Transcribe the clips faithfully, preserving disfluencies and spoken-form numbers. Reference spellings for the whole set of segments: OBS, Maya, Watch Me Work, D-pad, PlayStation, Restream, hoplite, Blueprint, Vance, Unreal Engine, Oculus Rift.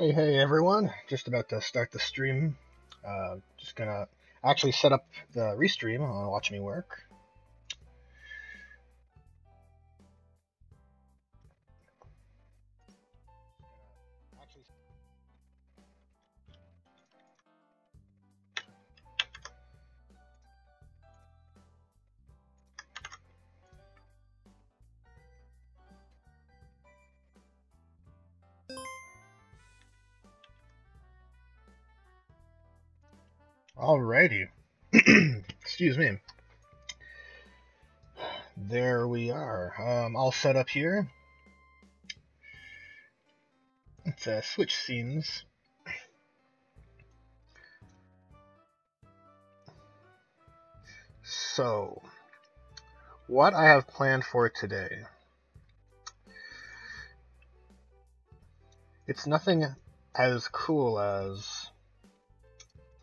Hey, hey everyone, just about to start the stream. Uh, just gonna actually set up the restream on Watch Me Work. Alrighty. Excuse me. There we are. Um, all set up here. Let's uh, switch scenes. So, what I have planned for today. It's nothing as cool as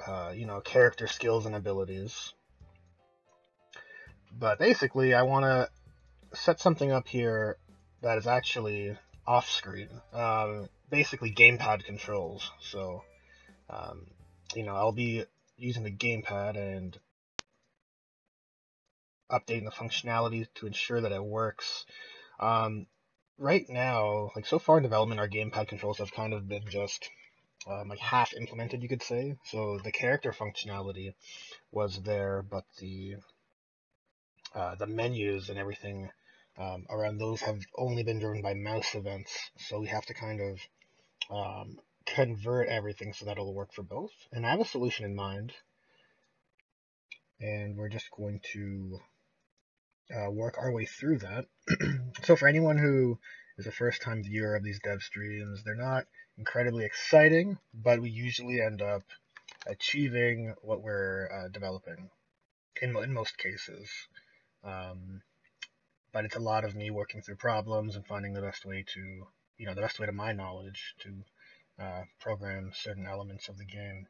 Uh, you know, character skills and abilities. But basically, I want to set something up here that is actually off-screen. Um, basically, gamepad controls. So, um, you know, I'll be using the gamepad and updating the functionality to ensure that it works. Um, right now, like so far in development, our gamepad controls have kind of been just Um, like half implemented, you could say. So the character functionality was there, but the uh, the menus and everything um, around those have only been driven by mouse events. So we have to kind of um, convert everything so that it'll work for both. And I have a solution in mind, and we're just going to uh, work our way through that. So for anyone who is a first-time viewer of these dev streams, they're not incredibly exciting, but we usually end up achieving what we're uh, developing in, in most cases. Um, but it's a lot of me working through problems and finding the best way to, you know, the best way to my knowledge to uh, program certain elements of the game.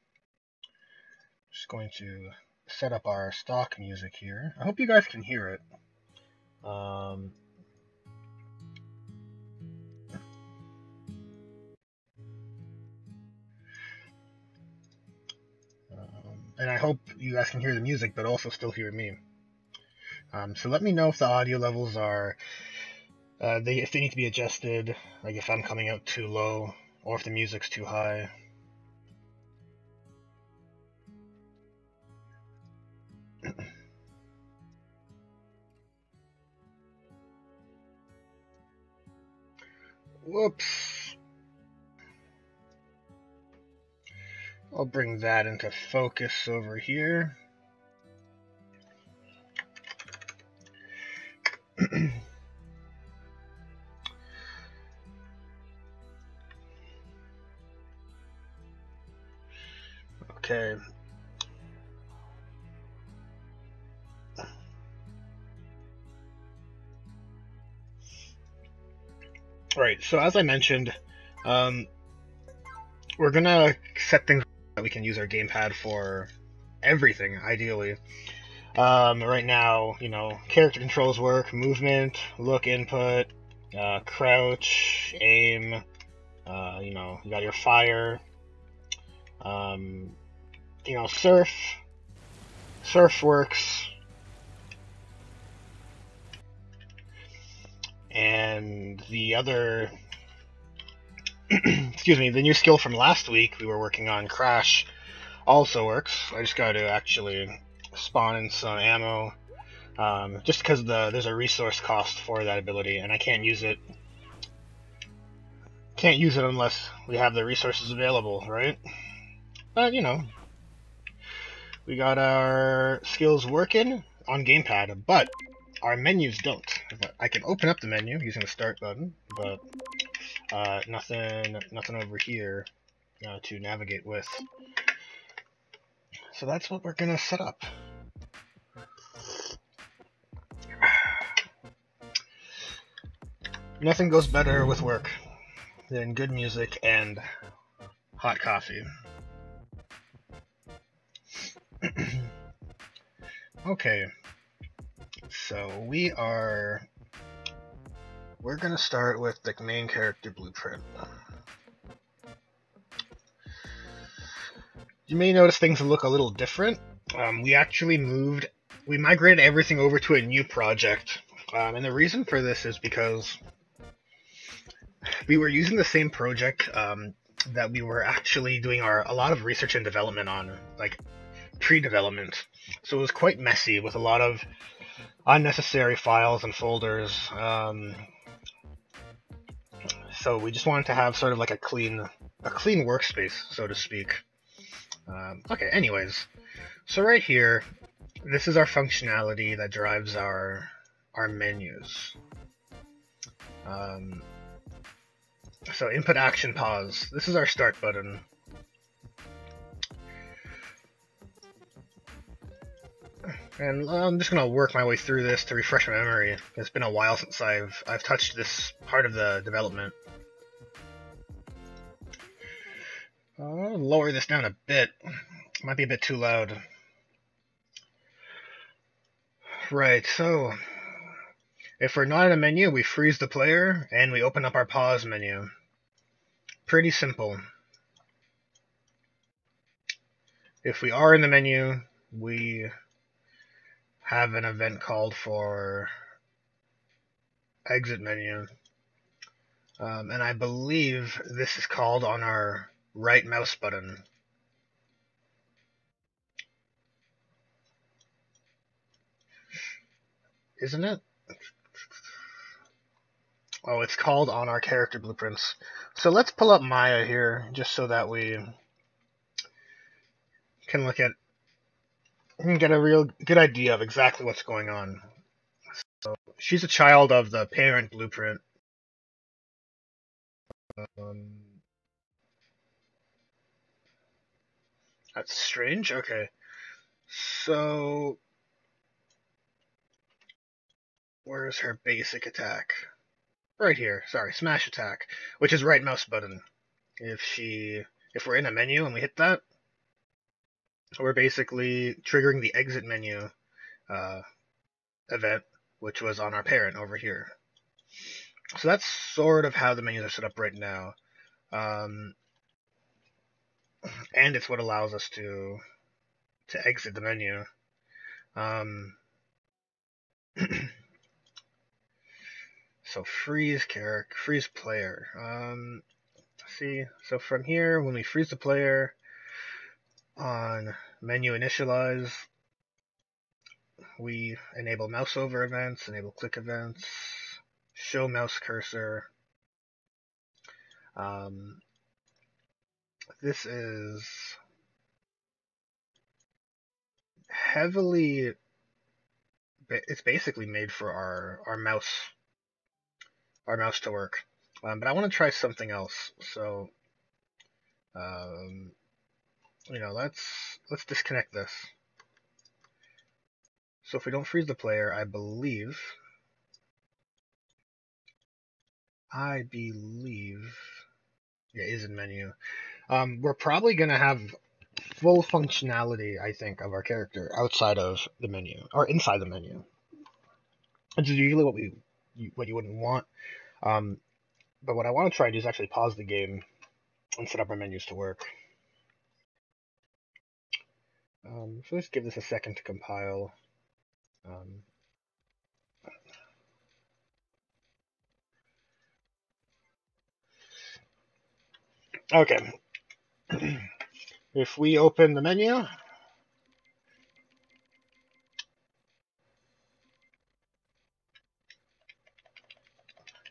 Just going to set up our stock music here. I hope you guys can hear it. Um, And I hope you guys can hear the music, but also still hear me. Um, so let me know if the audio levels are, uh, they, if they need to be adjusted, like if I'm coming out too low, or if the music's too high. Whoops. I'll bring that into focus over here. Okay. All right, so as I mentioned, um, we're gonna set things that we can use our gamepad for everything, ideally. Um, right now, you know, character controls work, movement, look input, uh, crouch, aim, uh, you know, you got your fire, um, you know, surf, surf works, and the other excuse me, the new skill from last week we were working on, Crash, also works. I just got to actually spawn in some ammo, um, just because the, there's a resource cost for that ability, and I can't use it. Can't use it unless we have the resources available, right? But, you know, we got our skills working on gamepad, but our menus don't. I can open up the menu using the start button, but Uh, nothing, nothing over here uh, to navigate with. So that's what we're gonna set up. Nothing goes better with work than good music and hot coffee. Okay, so we are. We're gonna start with the main character blueprint. You may notice things look a little different. Um, we actually moved, we migrated everything over to a new project. Um, and the reason for this is because we were using the same project um, that we were actually doing our a lot of research and development on, like pre-development. So it was quite messy with a lot of unnecessary files and folders. Um, so we just wanted to have sort of like a clean, a clean workspace, so to speak. Um, okay, anyways, so right here, this is our functionality that drives our our menus. Um, so input, action, pause. This is our start button. And I'm just gonna work my way through this to refresh my memory. It's been a while since I've I've touched this part of the development. I'll lower this down a bit. Might be a bit too loud. Right, so if we're not in a menu, we freeze the player and we open up our pause menu. Pretty simple. If we are in the menu, we have an event called for exit menu. Um, and I believe this is called on our right mouse button. Isn't it? Oh, it's called on our character blueprints. So let's pull up Maya here just so that we can look at and get a real good idea of exactly what's going on. So she's a child of the parent blueprint. Um, That's strange. Okay, so where's her basic attack? Right here. Sorry, smash attack, which is right mouse button. If she, if we're in a menu and we hit that, we're basically triggering the exit menu uh, event, which was on our parent over here. So that's sort of how the menus are set up right now. Um, And it's what allows us to to exit the menu. Um, so freeze character, freeze player. Um, see, so from here, when we freeze the player on menu initialize, we enable mouse over events, enable click events, show mouse cursor. Um, This is heavily, it's basically made for our, our mouse, our mouse to work. Um, but I want to try something else. So, um, you know, let's, let's disconnect this. So if we don't freeze the player, I believe, I believe, yeah, is in menu. Um, we're probably going to have full functionality, I think, of our character outside of the menu, or inside the menu, which is usually what we, what you wouldn't want. Um, but what I want to try to do is actually pause the game and set up our menus to work. Um, so let's give this a second to compile. Um, okay. If we open the menu,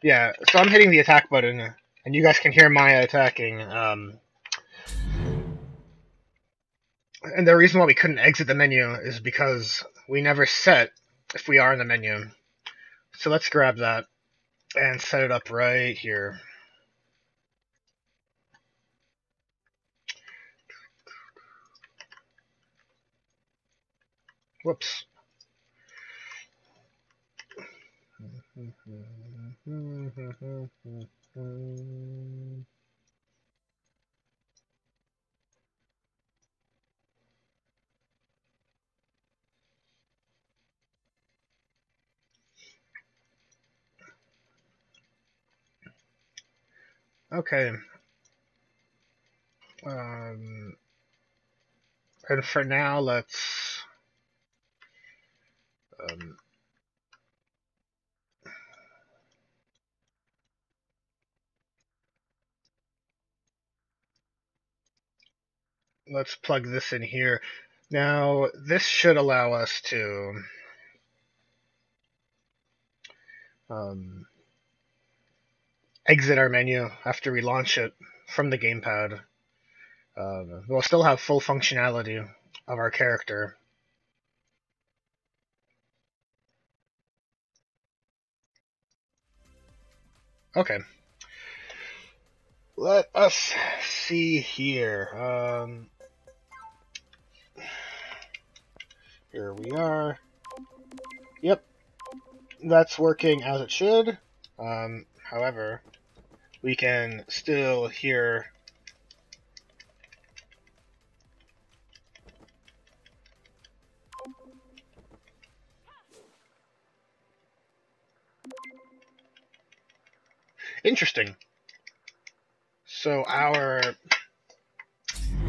yeah, so I'm hitting the attack button, and you guys can hear Maya attacking. Um, and the reason why we couldn't exit the menu is because we never set if we are in the menu. So let's grab that and set it up right here. Whoops. Okay. Um, And for now, let's um, let's plug this in here. Now, this should allow us to um, exit our menu after we launch it from the gamepad. Um, we'll still have full functionality of our character. Okay. Let us see here. Um, here we are. Yep. That's working as it should. Um, however, we can still hear... Interesting. So our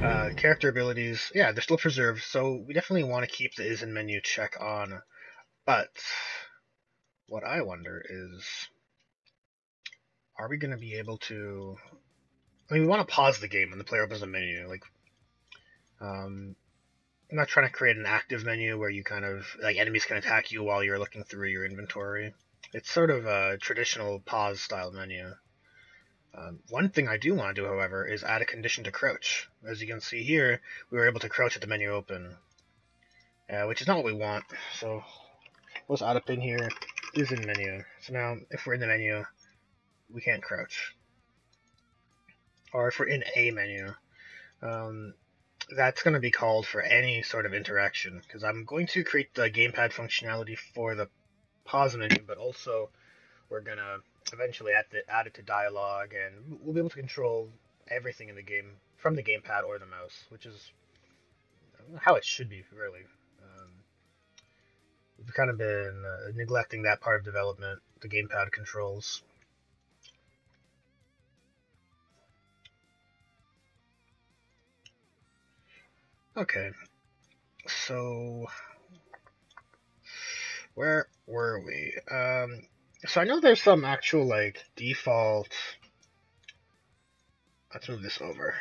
uh, character abilities, yeah, they're still preserved, so we definitely want to keep the is in menu check on. But what I wonder is, are we going to be able to, I mean, we want to pause the game when the player opens a menu. Like, um, I'm not trying to create an active menu where you kind of, like, enemies can attack you while you're looking through your inventory. It's sort of a traditional pause style menu. Um, one thing I do want to do, however, is add a condition to crouch. As you can see here, we were able to crouch at the menu open, uh, which is not what we want. So let's add a pin here, is in menu. So now if we're in the menu, we can't crouch. Or if we're in a menu, um, that's going to be called for any sort of interaction, because I'm going to create the gamepad functionality for the pause menu, but also we're gonna eventually add, the, add it to dialogue, and we'll be able to control everything in the game from the gamepad or the mouse, which is how it should be, really. Um, we've kind of been uh, neglecting that part of development, the gamepad controls. Okay, so where were we? Um, so I know there's some actual, like, default... Let's move this over.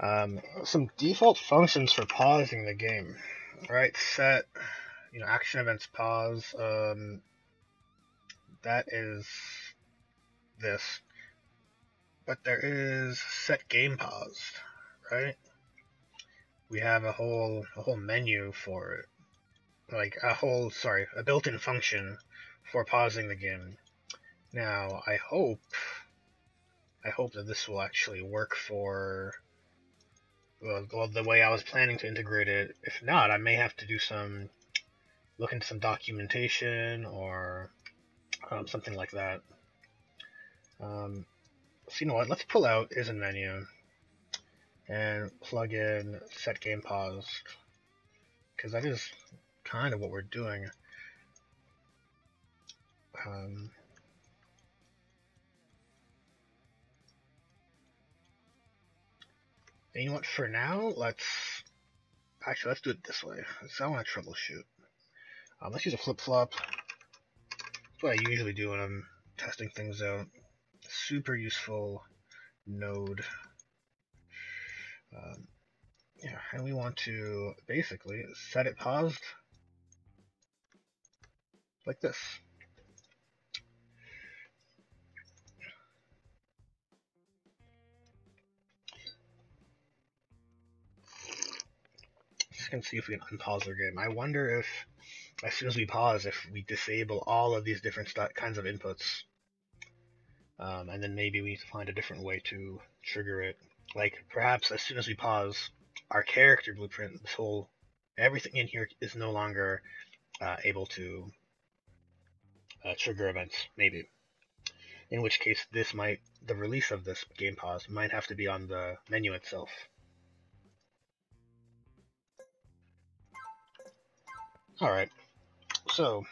Um, some default functions for pausing the game, right? Set, you know, action events pause. Um, that is this. But there is set game paused, right? We have a whole, a whole menu for it. Like a whole, sorry, a built-in function for pausing the game. Now, I hope, I hope that this will actually work for, well, the way I was planning to integrate it. If not, I may have to do some, look into some documentation or um, something like that. Um, so you know what, let's pull out is in menu and plug in set game paused, because that is kind of what we're doing. Um, and you know what, for now, let's, actually let's do it this way, so I want to troubleshoot. Um, let's use a flip-flop. That's what I usually do when I'm testing things out. Super useful node. Um, yeah, and we want to basically set it paused. Like this. Just gonna see if we can unpause our game. I wonder if, as soon as we pause, if we disable all of these different kinds of inputs, um, and then maybe we need to find a different way to trigger it. Like perhaps as soon as we pause, our character blueprint, this whole everything in here is no longer uh, able to. Uh, trigger events, maybe. In which case, this might, the release of this game pause might have to be on the menu itself. Alright, so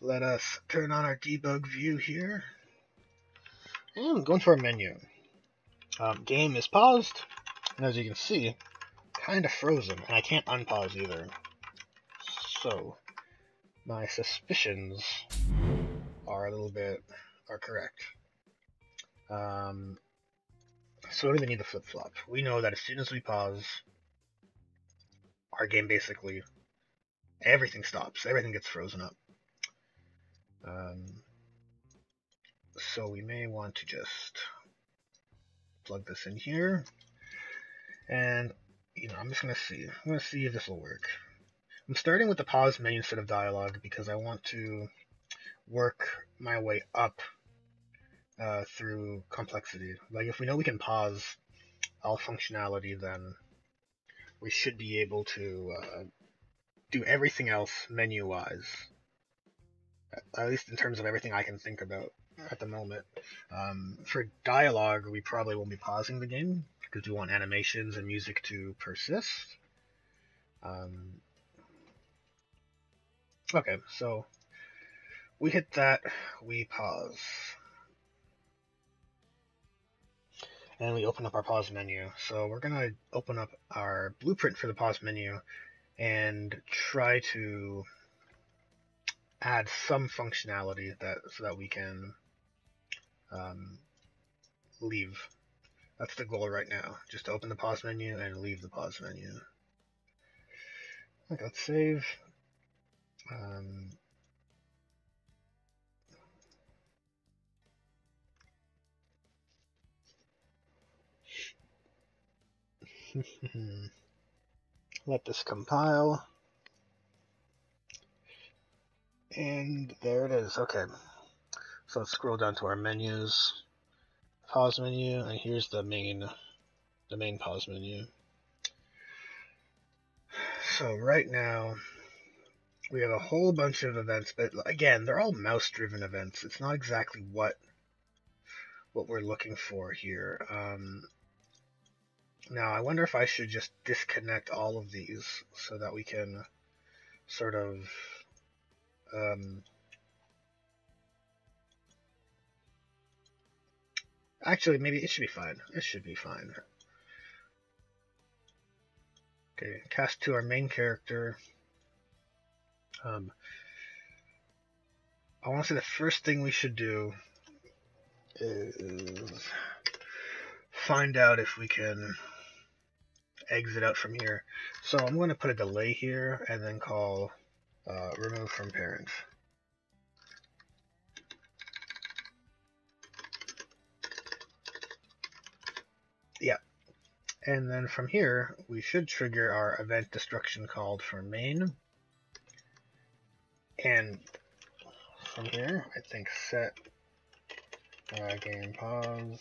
let us turn on our debug view here and go into our menu. Um, game is paused, and as you can see, kind of frozen, and I can't unpause either. So, my suspicions are a little bit, are correct. Um, so we don't even need the flip-flop. We know that as soon as we pause, our game basically, everything stops, everything gets frozen up. Um, so we may want to just plug this in here, and you know, I'm just gonna see, I'm gonna see if this will work. I'm starting with the pause menu instead of dialogue because I want to work my way up uh, through complexity. Like if we know we can pause all functionality, then we should be able to uh, do everything else menu-wise. At least in terms of everything I can think about at the moment. Um, for dialogue, we probably won't be pausing the game because we want animations and music to persist. Um, okay, so we hit that, we pause. And we open up our pause menu. So we're gonna open up our blueprint for the pause menu and try to add some functionality that so that we can um, leave. That's the goal right now, just to open the pause menu and leave the pause menu. Okay, let's save. Um, let this compile. And there it is. Okay, so let's scroll down to our menus, pause menu, and here's the main, the main pause menu. So right now we have a whole bunch of events, but again, they're all mouse-driven events. It's not exactly what what we're looking for here. Um, now I wonder if I should just disconnect all of these so that we can sort of Um, actually, maybe it should be fine. It should be fine. Okay, cast to our main character. Um, I want to say the first thing we should do is find out if we can exit out from here. So I'm going to put a delay here and then call Uh, remove from parent. Yeah. And then from here, we should trigger our event destruction called for main. And from here, I think set uh, game pause.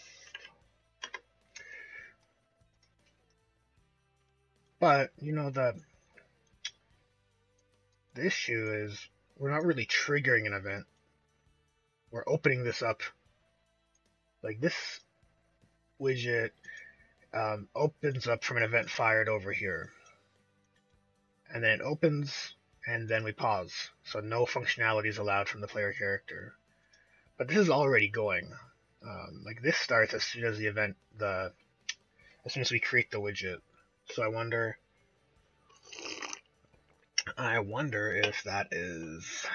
But, you know, the The issue is we're not really triggering an event. We're opening this up. Like this widget um, opens up from an event fired over here. And then it opens and then we pause. So no functionality is allowed from the player character. But this is already going. Um, like this starts as soon as the event, the as soon as we create the widget. So I wonder I wonder if that is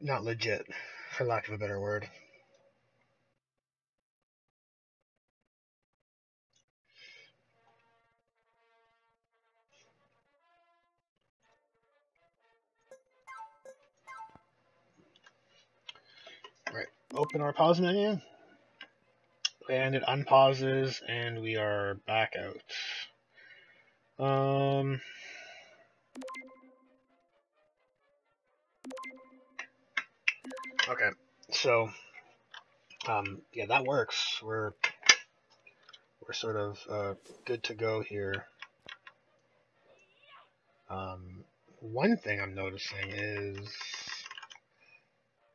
not legit, for lack of a better word. All right, open our pause menu. And it unpauses, and we are back out. Um, okay, so um, yeah, that works. We're we're sort of uh, good to go here. Um, one thing I'm noticing is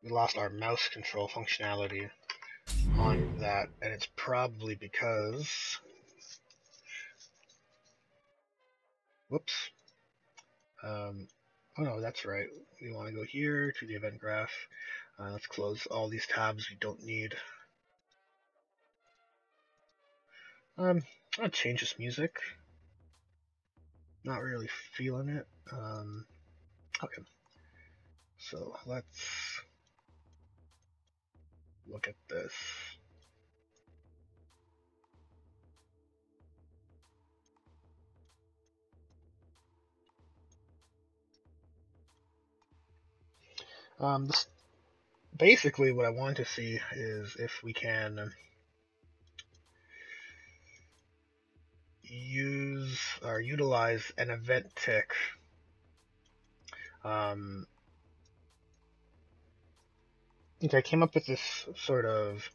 we lost our mouse control functionality on that, and it's probably because whoops um, oh no, that's right, we want to go here to the event graph. Uh, let's close all these tabs we don't need. Um, I'll change this music. Not really feeling it. Um, okay. So let's look at this. Um, this, basically what I want to see is if we can use or utilize an event tick um, okay, I came up with this sort of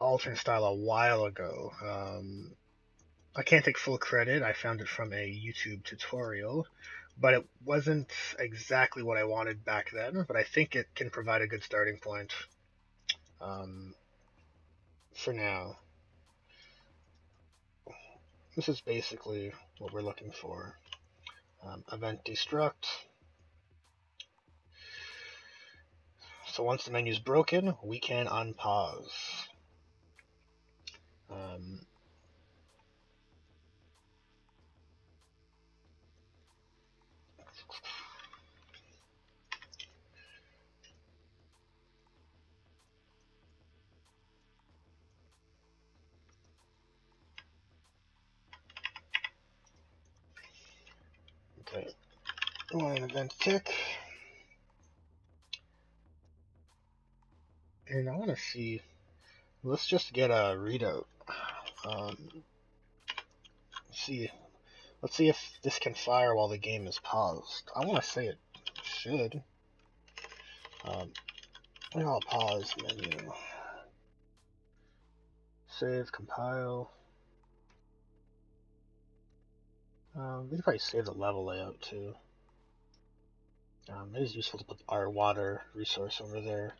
alternate style a while ago. um, I can't take full credit, I found it from a YouTube tutorial, but it wasn't exactly what I wanted back then, but I think it can provide a good starting point um, for now. This is basically what we're looking for. Um, event destruct. So once the menu is broken, we can unpause. Um, Okay, one event tick, and I want to see. Let's just get a readout. Um, let's see, let's see if this can fire while the game is paused. I want to say it should. Um, I'll pause menu. Save, compile. Um, we could probably save the level layout too. Um, it is useful to put our water resource over there.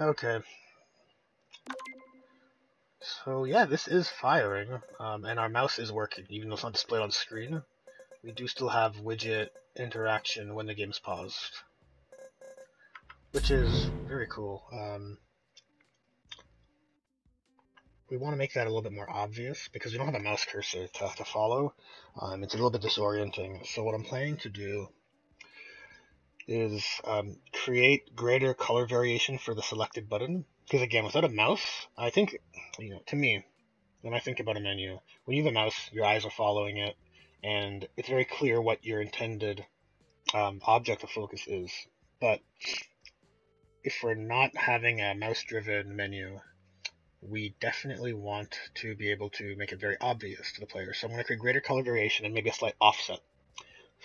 Okay. So yeah, this is firing, um, and our mouse is working, even though it's not displayed on screen. We do still have widget interaction when the game's paused, which is very cool. Um, We want to make that a little bit more obvious because we don't have a mouse cursor to have to follow. Um, it's a little bit disorienting. So what I'm planning to do is um, create greater color variation for the selected button. Because again, without a mouse, I think, you know, to me, when I think about a menu, when you have a mouse, your eyes are following it, and it's very clear what your intended um, object of focus is. But if we're not having a mouse-driven menu, we definitely want to be able to make it very obvious to the player. So I'm going to create greater color variation and maybe a slight offset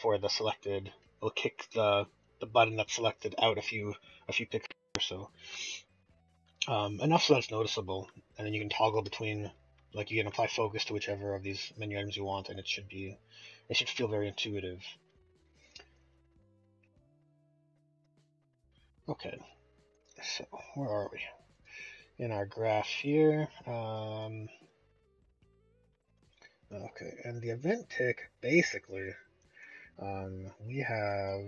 for the selected. It'll kick the, the button that's selected out a few, a few pixels or so. Um, enough so that's noticeable. And then you can toggle between, like you can apply focus to whichever of these menu items you want, and it should be, it should feel very intuitive. Okay, so where are we? In our graph here, um, okay, and the event tick, basically, um, we have,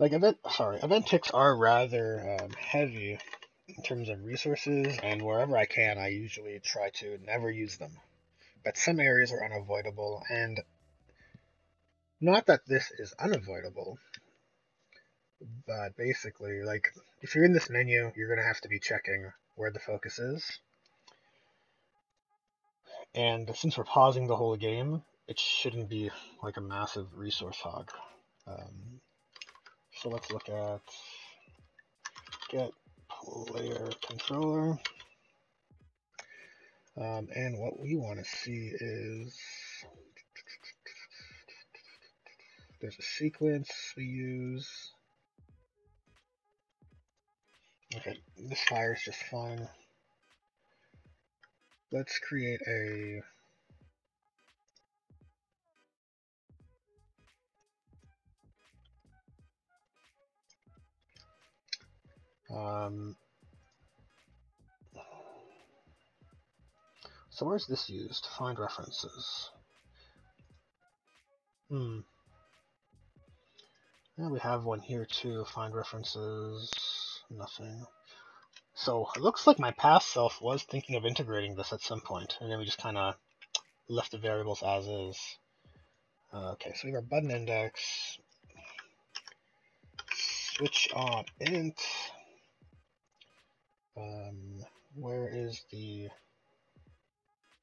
like, event, sorry, event ticks are rather um, heavy in terms of resources, and wherever I can, I usually try to never use them, but some areas are unavoidable, and not that this is unavoidable, but basically, like, if you're in this menu, you're going to have to be checking where the focus is. And since we're pausing the whole game, it shouldn't be like a massive resource hog. Um, so let's look at get player controller. Um, and what we want to see is there's a sequence we use. Okay, this fires just fine. Let's create a um so where's this used? Find references. Hmm. Yeah, we have one here too, find references, nothing. So it looks like my past self was thinking of integrating this at some point, and then we just kind of left the variables as is. Uh, okay, so we have our button index, switch on int. Um, where is the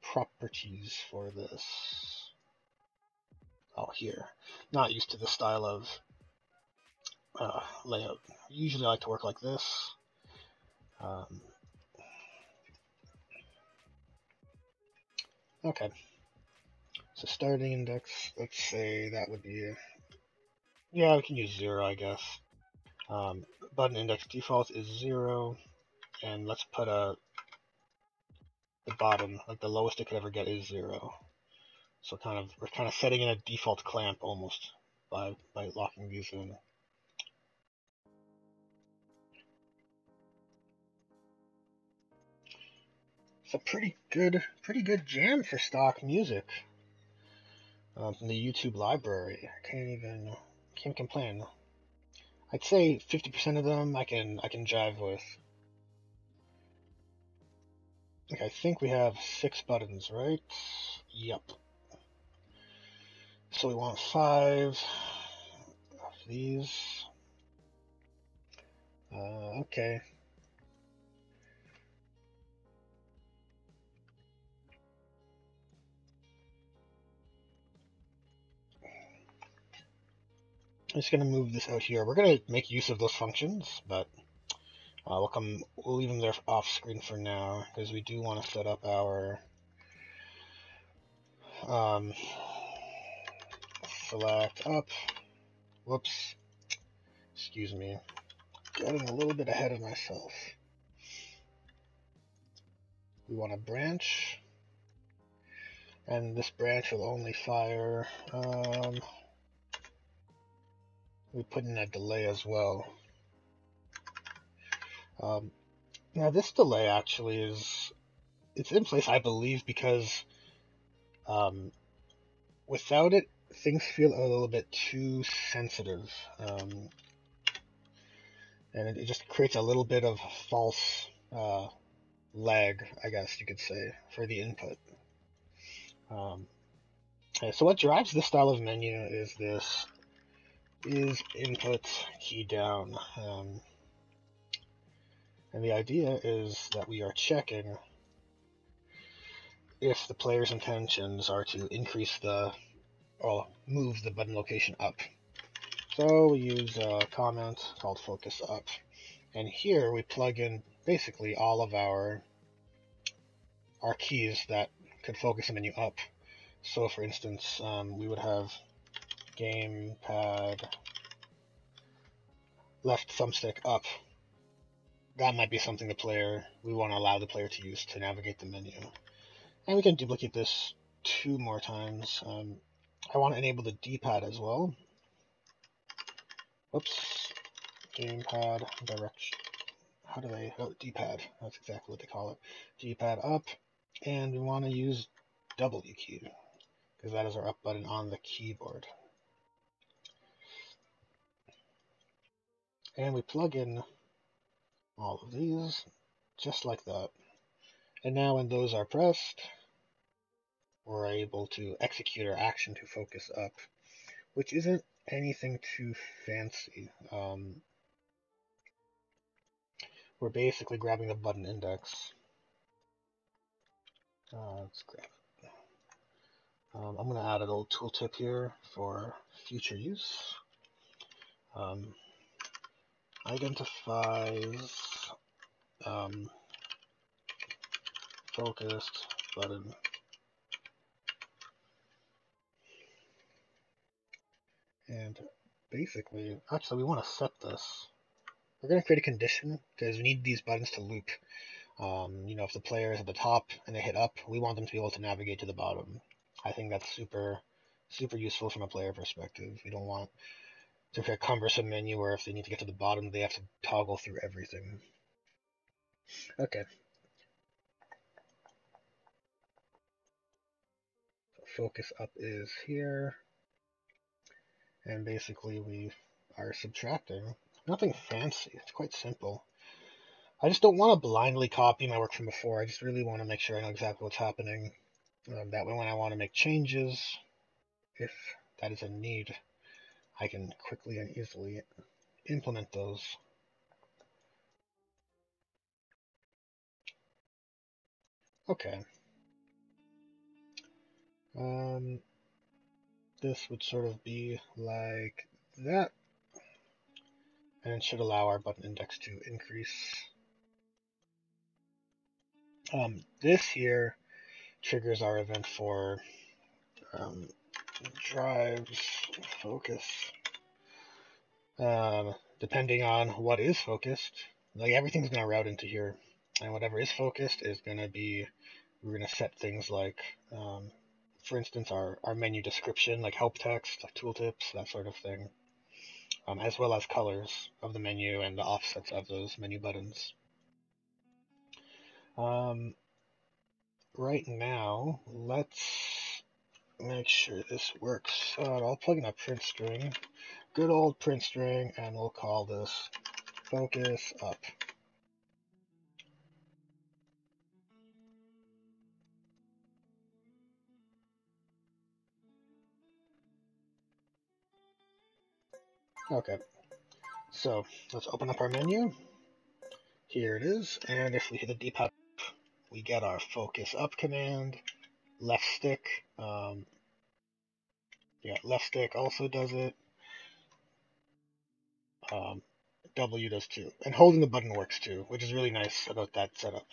properties for this? Oh, here. Not used to the style of uh, layout. Usually I like to work like this. Um, okay. So starting index, let's say that would be, yeah, we can use zero, I guess. Um, button index default is zero, and let's put a, the bottom, like the lowest it could ever get is zero. So kind of, we're kind of setting in a default clamp almost by, by locking these in. It's a pretty good, pretty good jam for stock music. Um, from the YouTube library, I can't even, can't complain. I'd say fifty percent of them I can, I can jive with. Okay, I think we have six buttons, right? Yep. So we want five of these. Uh, okay. I'm just gonna move this out here. We're gonna make use of those functions, but uh, we'll come. We'll leave them there off screen for now because we do want to set up our um, select up. Whoops. Excuse me. Getting a little bit ahead of myself. We want a branch, and this branch will only fire. Um, We put in a delay as well. Um, now this delay actually is, it's in place I believe because um, without it things feel a little bit too sensitive. Um, and it, it just creates a little bit of false uh, lag, I guess you could say, for the input. Um, okay, so what drives this style of menu is this is input key down, um, and the idea is that we are checking if the player's intentions are to increase the or move the button location up. So we use a comment called focus up, and here we plug in basically all of our our keys that could focus the menu up. So for instance, um, we would have gamepad left thumbstick up. That might be something the player, we want to allow the player to use to navigate the menu. And we can duplicate this two more times. Um, I want to enable the D-pad as well. Whoops. Gamepad direction. How do they, oh, D-pad. That's exactly what they call it. D-pad up. And we want to use W key because that is our up button on the keyboard. And we plug in all of these, just like that. And now when those are pressed, we're able to execute our action to focus up, which isn't anything too fancy. Um, we're basically grabbing the button index. Uh, let's grab it. Um, I'm going to add a little tooltip here for future use. Um, identifies um, focused button. And basically, actually we want to set this. We're going to create a condition because we need these buttons to loop. Um, you know, if the player is at the top and they hit up, we want them to be able to navigate to the bottom. I think that's super, super useful from a player perspective. We don't want to create a cumbersome menu where if they need to get to the bottom, they have to toggle through everything. Okay. So focus up is here. And basically we are subtracting. Nothing fancy. It's quite simple. I just don't want to blindly copy my work from before. I just really want to make sure I know exactly what's happening. Um, that way when I want to make changes, if that is a need, I can quickly and easily implement those. Okay. Um, this would sort of be like that. And it should allow our button index to increase. Um, this here triggers our event for um, drives focus. Um, depending on what is focused, like everything's going to route into here. And whatever is focused is going to be, we're going to set things like, um, for instance, our, our menu description, like help text, like tooltips, that sort of thing, um, as well as colors of the menu and the offsets of those menu buttons. Um, right now, let's make sure this works. So I'll plug in a print string, good old print string, and we'll call this focus up. Okay, so let's open up our menu. Here it is, and if we hit the D pad, we get our focus up command. Left stick, um, yeah, left stick also does it. Um, W does too, and holding the button works too, which is really nice about that setup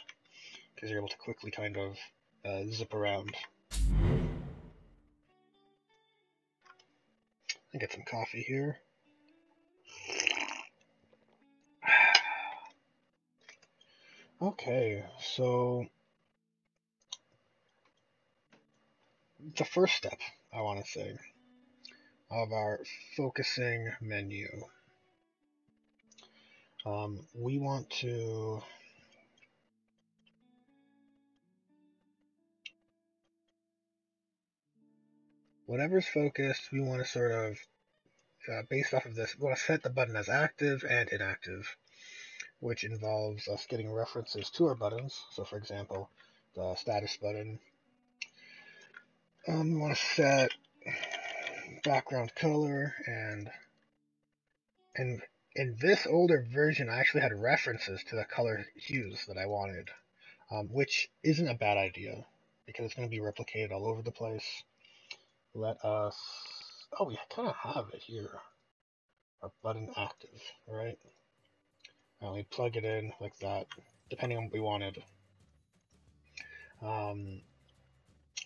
because you're able to quickly kind of uh, zip around. I get some coffee here. Okay, so the first step, I want to say, of our focusing menu, um, we want to whatever's focused, we want to sort of, uh, based off of this, we want to set the button as active and inactive, which involves us getting references to our buttons. So for example, the status button. Um, we want to set background color, and, and in this older version, I actually had references to the color hues that I wanted, um, which isn't a bad idea because it's going to be replicated all over the place. Let us, oh, we kind of have it here, our button active, right? And we plug it in like that, depending on what we wanted. Um,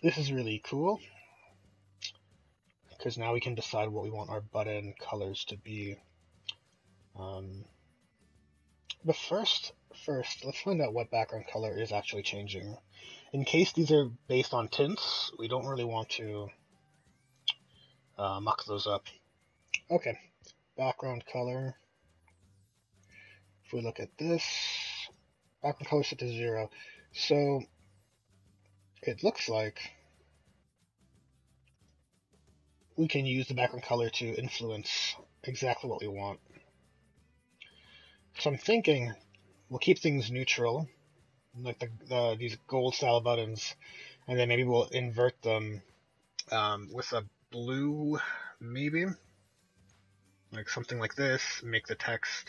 this is really cool, because now we can decide what we want our button colors to be. Um, but first, first, let's find out what background color is actually changing. In case these are based on tints, we don't really want to uh, muck those up. Okay, background color. If we look at this, background color set to zero. So it looks like we can use the background color to influence exactly what we want. So I'm thinking we'll keep things neutral, like the, the, these gold style buttons, and then maybe we'll invert them um, with a blue, maybe, like something like this, make the text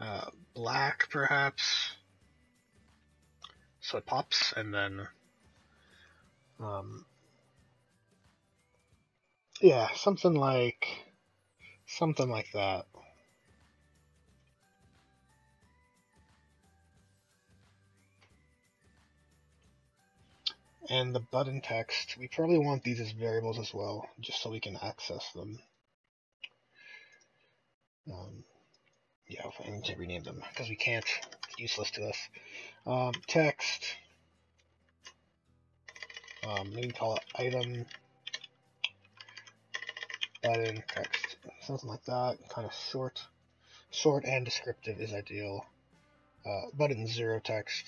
Uh, black perhaps, so it pops, and then um, yeah, something like something like that. And the button text, we probably want these as variables as well, just so we can access them. Um, Yeah, I need to rename them because we can't. It's useless to us. Um, text. Um, maybe call it item. Button text. Something like that. Kind of short. Short and descriptive is ideal. Uh, button zero text.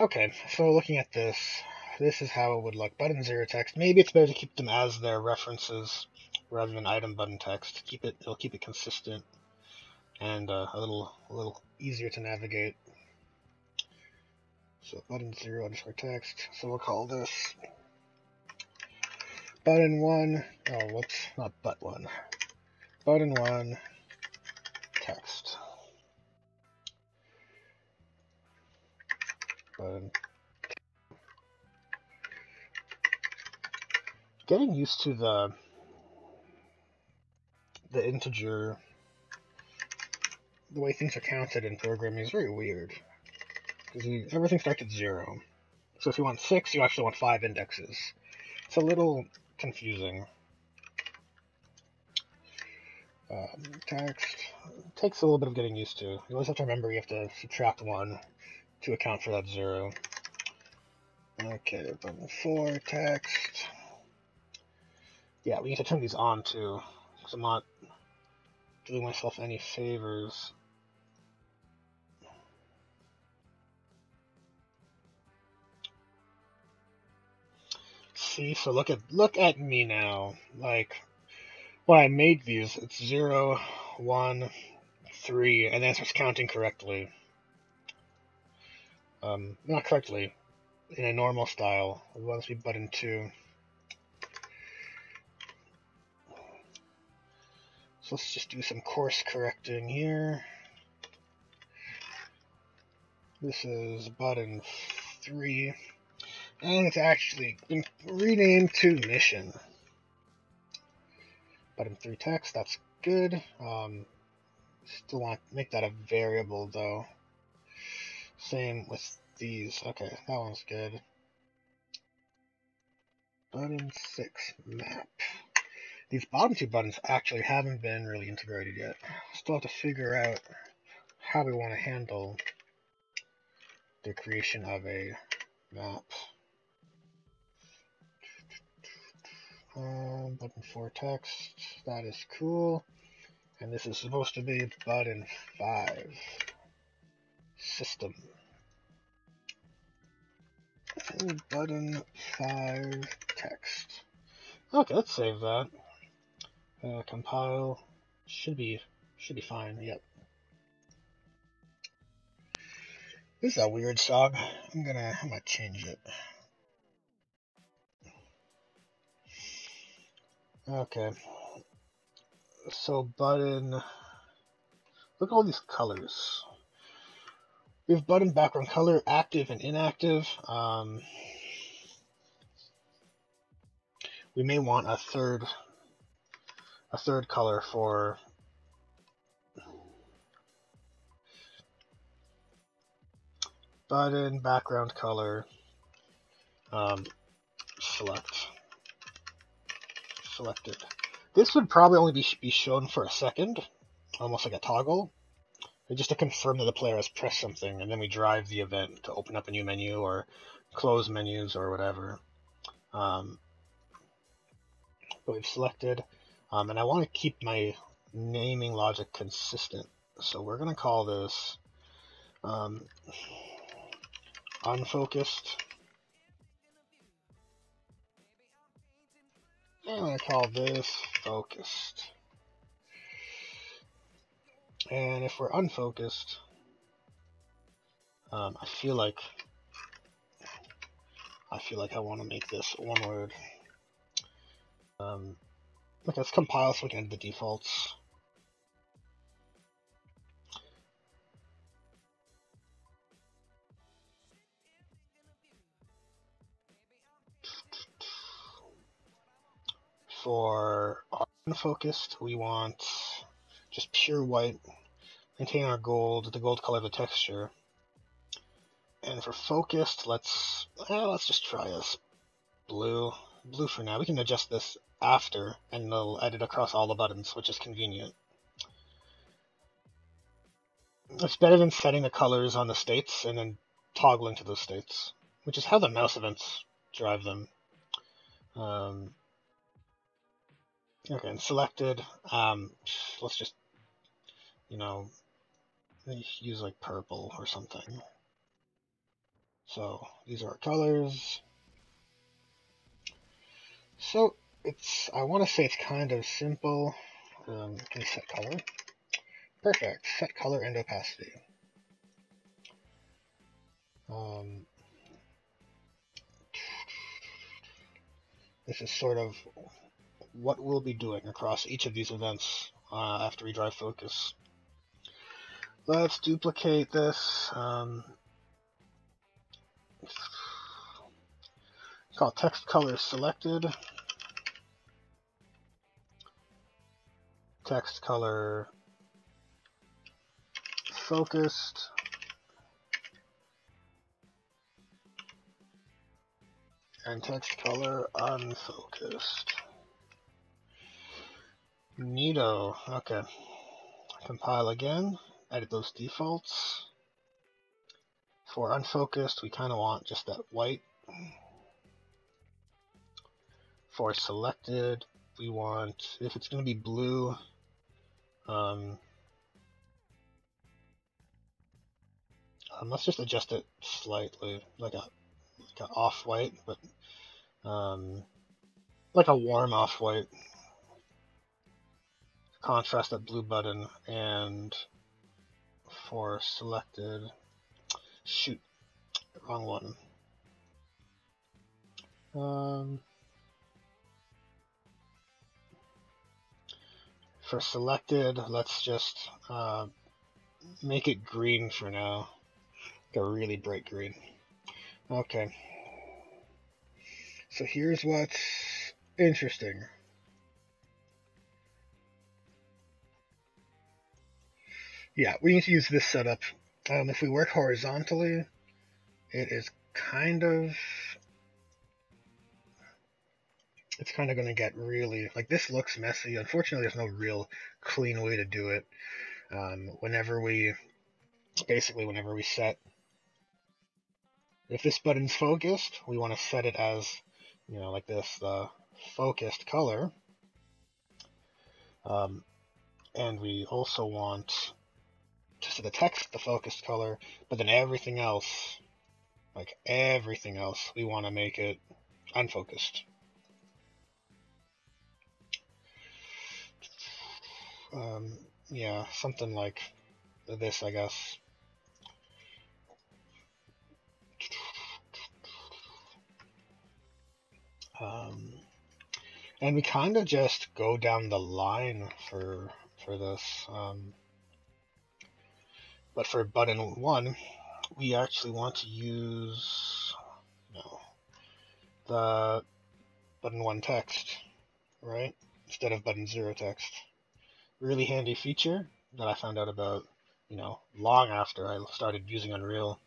Okay, so looking at this, this is how it would look. Button zero text. Maybe it's better to keep them as their references rather than item button text. Keep it; it'll keep it consistent and uh, a little a little easier to navigate. So button zero underscore text. So we'll call this button one. Oh, whoops, not but one. Button one text. Button. Getting used to the the integer, the way things are counted in programming is very weird, because everything starts at zero. So if you want six, you actually want five indexes. It's a little confusing. Um, text takes a little bit of getting used to. You always have to remember you have to subtract one to account for that zero. Okay, button four text. Yeah, we need to turn these on too, because I'm not doing myself any favors. See, so look at look at me now. Like when I made these, it's zero, one, three, and then it starts counting correctly. Um, not correctly, in a normal style. It wants to be button two. So let's just do some course correcting here. This is button three, and it's actually been renamed to mission. Button three text, that's good. Um, still want to make that a variable though. Same with these. Okay, that one's good. Button six map. These bottom two buttons actually haven't been really integrated yet. Still have to figure out how we want to handle the creation of a map. Um, button four text, that is cool. And this is supposed to be button five system. And button five text. Okay, let's save that. Uh, compile, should be should be fine. Yep. This is a weird song. I'm gonna I'm gonna change it. Okay. So button. Look at all these colors. We have button background color active and inactive. Um, we may want a third. A third color for button background color um, select selected. This would probably only be be shown for a second, almost like a toggle, just to confirm that the player has pressed something, and then we drive the event to open up a new menu or close menus or whatever. Um, but we've selected. Um, and I want to keep my naming logic consistent, so we're going to call this um, unfocused. I'm going to call this focused. And if we're unfocused, um, I feel like I feel like I want to make this one word. Um, Okay, let's compile so we can add the defaults. For unfocused, we want just pure white, maintain our gold, the gold color of the texture. And for focused, let's eh, let's just try this blue, blue for now. We can adjust this after, and it'll edit across all the buttons, which is convenient. It's better than setting the colors on the states and then toggling to those states, which is how the mouse events drive them. Um, okay, and selected, um, let's just, you know, use like purple or something. So these are our colors. So it's, I want to say it's kind of simple. Um, can we set color? Perfect. Set color and opacity. Um, this is sort of what we'll be doing across each of these events uh, after we drive focus. Let's duplicate this. Um, it's called text color selected. Text color focused. And text color unfocused. Neato. Okay. Compile again. Edit those defaults. For unfocused, we kind of want just that white. For selected, we want, if it's going to be blue, um, um, let's just adjust it slightly, like a like an off-white, but um, like a warm off-white. Contrast that blue button, and for selected, shoot, wrong one. Um, for selected, let's just uh, make it green for now, like a really bright green. Okay, so here's what's interesting. Yeah, we need to use this setup. Um, if we work horizontally, it is kind of, it's kind of going to get really, like, this looks messy. Unfortunately, there's no real clean way to do it. Um, whenever we, basically whenever we set, if this button's focused, we want to set it as, you know, like this, the uh, focused color. Um, and we also want to set the text the focused color, but then everything else, like everything else, we want to make it unfocused. Um, yeah, something like this, I guess. Um, and we kind of just go down the line for for this. Um, but for button one, we actually want to use no the button one text, right, instead of button zero text. Really handy feature that I found out about, you know, long after I started using Unreal.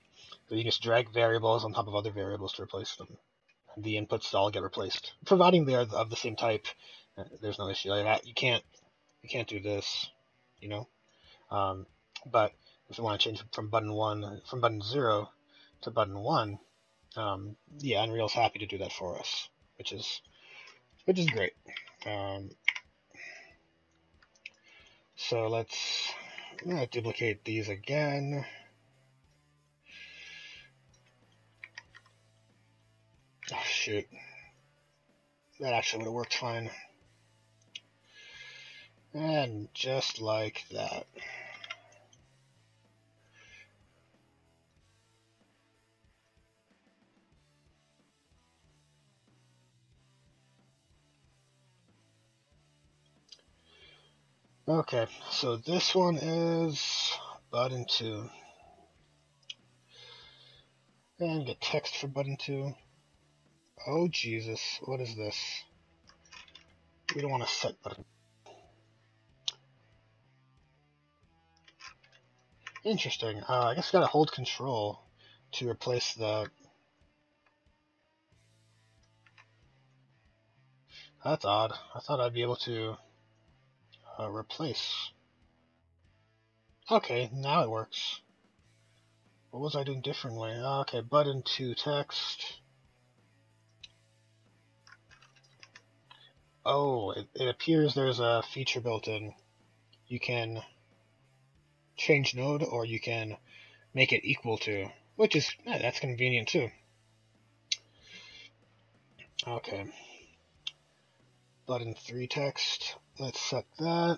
So you just drag variables on top of other variables to replace them. The inputs all get replaced, providing they are of the same type. There's no issue like that. You can't, you can't do this, you know. Um, but if you want to change from button one, from button zero to button one, um, yeah, Unreal's happy to do that for us, which is, which is great. Um, So let's uh, duplicate these again. Oh shoot, that actually would have worked fine. And just like that. Okay, so this one is button two. And get text for button two. Oh Jesus, what is this? We don't want to set button. Interesting. Uh, I guess I gotta hold control to replace the. That's odd. I thought I'd be able to. Uh, replace. Okay, now it works. What was I doing differently? Okay, button two text. Oh, it, it appears there's a feature built in. You can change node, or you can make it equal to. Which is, yeah, that's convenient too. Okay. Button three text. Let's set that.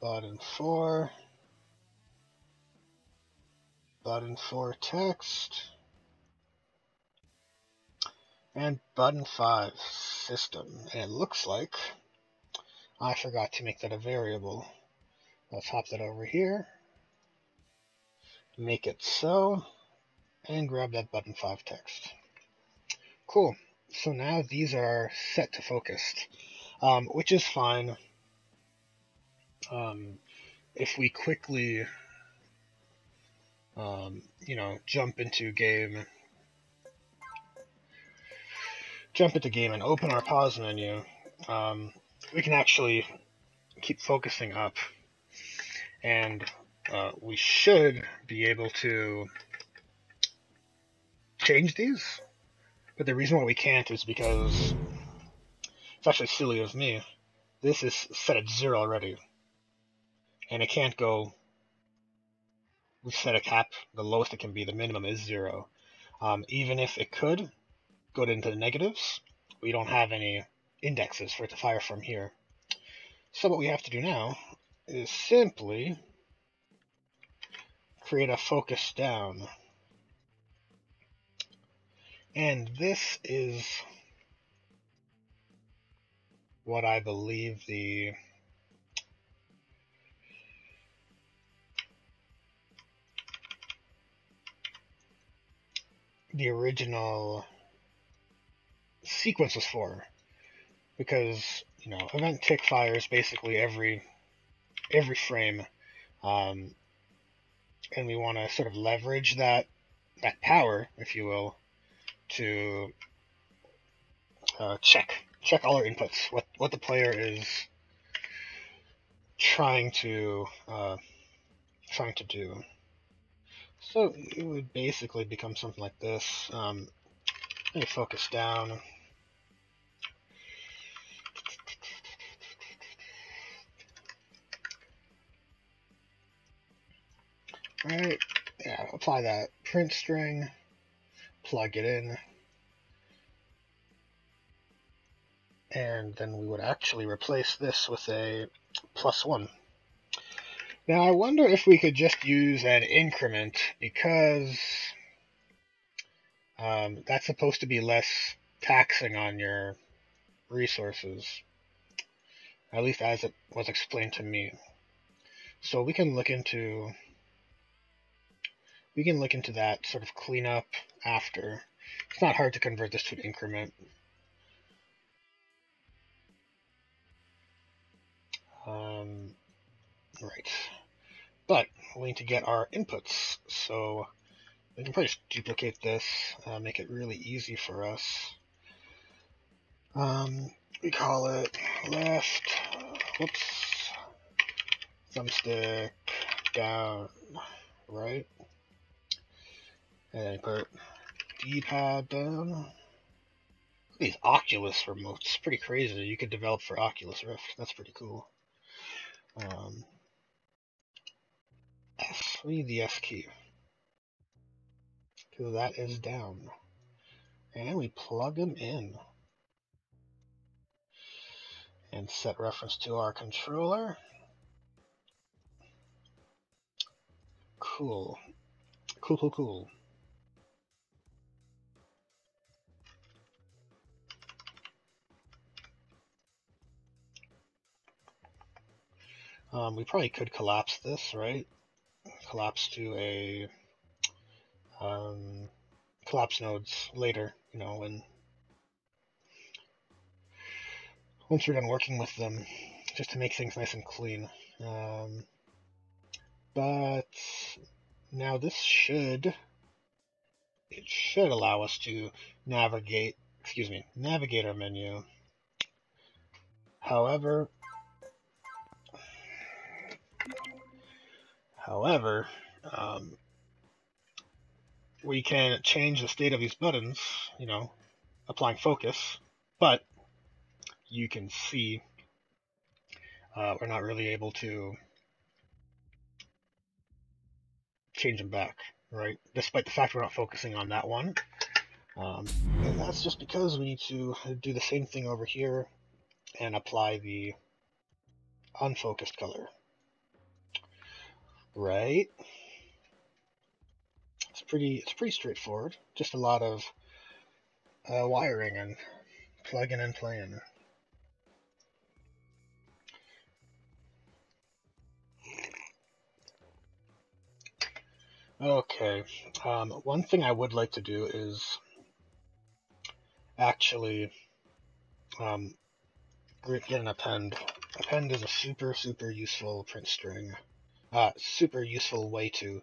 Button four. Button four text. And button five system. And it looks like I forgot to make that a variable. Let's hop that over here. Make it so. And grab that button five text. Cool. So now these are set to focused, um, which is fine. Um, if we quickly, um, you know, jump into game, jump into game and open our pause menu, um, we can actually keep focusing up, and uh, we should be able to change these. But the reason why we can't is because it's actually silly of me. This is set at zero already. And it can't go, we set a cap, the lowest it can be, the minimum is zero. Um, even if it could go into the negatives, we don't have any indexes for it to fire from here. So what we have to do now is simply create a focus down. And this is what I believe the the original sequence was for, because, you know, event tick fires basically every every frame, um, and we want to sort of leverage that that power, if you will, to uh, check check all our inputs, what what the player is trying to uh, trying to do. So it would basically become something like this. Um, let me focus down. All right, yeah, apply that print string, plug it in, and then we would actually replace this with a plus one. Now, I wonder if we could just use an increment, because um, that's supposed to be less taxing on your resources, at least as it was explained to me. So we can look into we can look into that sort of cleanup after. It's not hard to convert this to an increment. Um, right. But we need to get our inputs, so we can probably just duplicate this, uh, make it really easy for us. Um, we call it left, whoops, thumbstick down, right, and put D-pad down. These Oculus remotes, pretty crazy. You could develop for Oculus Rift. That's pretty cool. Um, S, we need the S key, because that is down, and we plug them in, and set reference to our controller. Cool, cool, cool, cool. Um, we probably could collapse this, right? Collapse to a um, collapse nodes later, you know, when once we're done working with them, just to make things nice and clean. Um, but now this should it should allow us to navigate. Excuse me, navigate our menu. However. However, um, we can change the state of these buttons, you know, applying focus, but you can see uh, we're not really able to change them back, right? Despite the fact we're not focusing on that one. Um, and that's just because we need to do the same thing over here and apply the unfocused color, right? It's pretty, it's pretty straightforward. Just a lot of uh, wiring and plugging and playing. Okay, um, one thing I would like to do is actually um, get an append. Append is a super, super useful print string. Uh, super useful way to,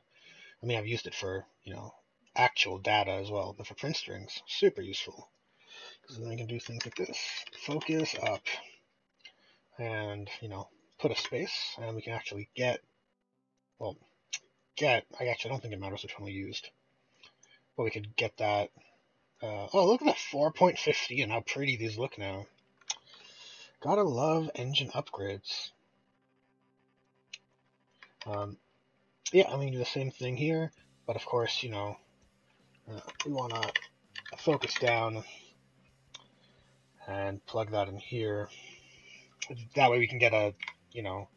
I mean, I've used it for, you know, actual data as well, but for print strings, super useful. Because then I can do things like this. Focus up and, you know, put a space, and we can actually get, well, get, I actually don't think it matters which one we used, but we could get that, uh, oh, look at that four point fifty and how pretty these look now. Gotta love engine upgrades. Um, yeah, I'm gonna do the same thing here, but of course, you know, uh, we wanna focus down and plug that in here. That way we can get a, you know,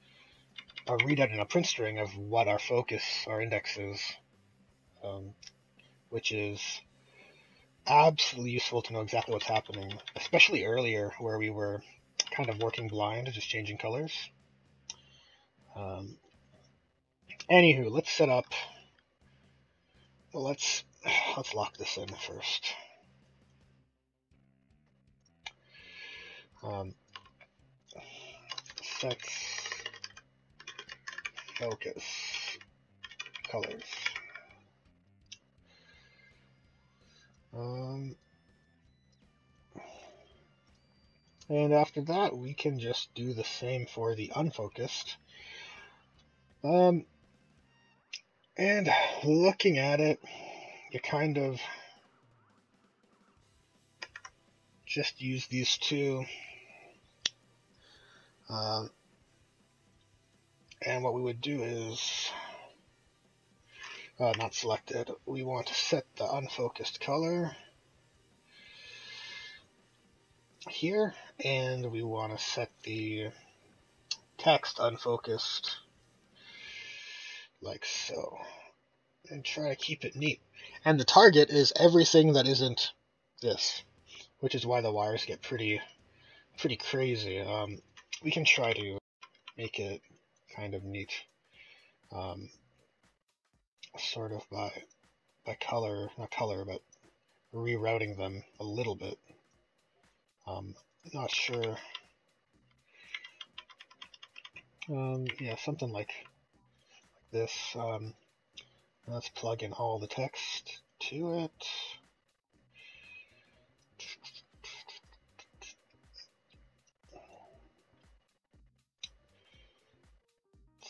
a readout in a print string of what our focus, our index is, um, which is absolutely useful to know exactly what's happening, especially earlier where we were kind of working blind, just changing colors. Um, anywho, let's set up, well, let's, let's lock this in first. Um, set focus colors. Um, and after that, we can just do the same for the unfocused. Um, and looking at it, you kind of just use these two. Um, And what we would do is, uh, not selected, we want to set the unfocused color here, and we want to set the text unfocused like so, and try to keep it neat. And the target is everything that isn't this, which is why the wires get pretty, pretty crazy. Um, we can try to make it kind of neat, um, sort of by by color, not color, but rerouting them a little bit. Um, not sure. Um, yeah, something like this. Um, let's plug in all the text to it.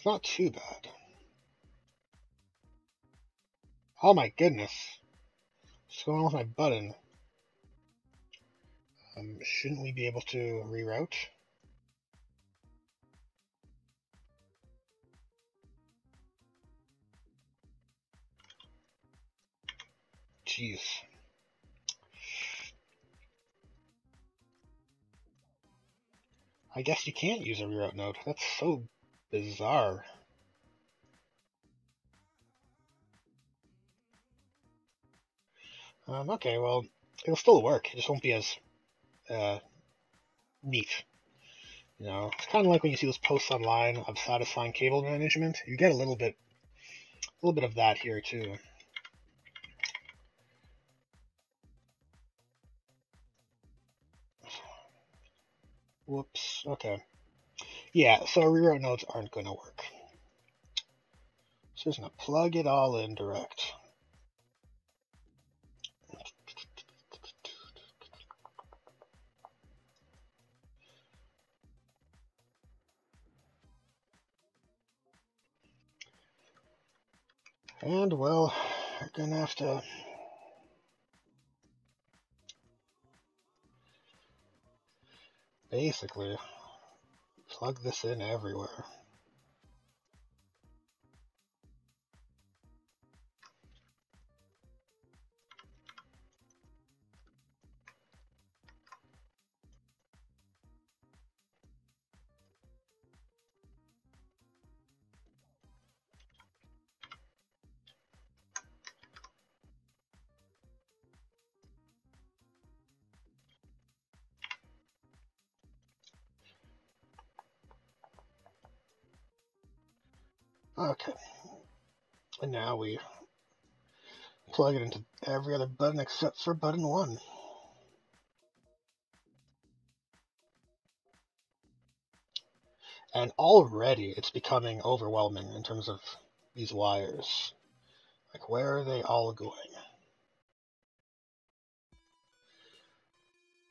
Not too bad. Oh my goodness. What's going on with my button? Um, shouldn't we be able to reroute? Jeez. I guess you can't use a reroute node. That's so bizarre. Um, okay, well, it'll still work. It just won't be as uh, neat. You know, it's kind of like when you see those posts online of satisfying cable management. You get a little bit, a little bit of that here too. Whoops. Okay. Yeah, so reroute nodes aren't going to work. So just going to plug it all in direct. And, well, we're going to have to... basically... plug this in everywhere. Okay, and now we plug it into every other button except for button one. And already it's becoming overwhelming in terms of these wires. Like, where are they all going?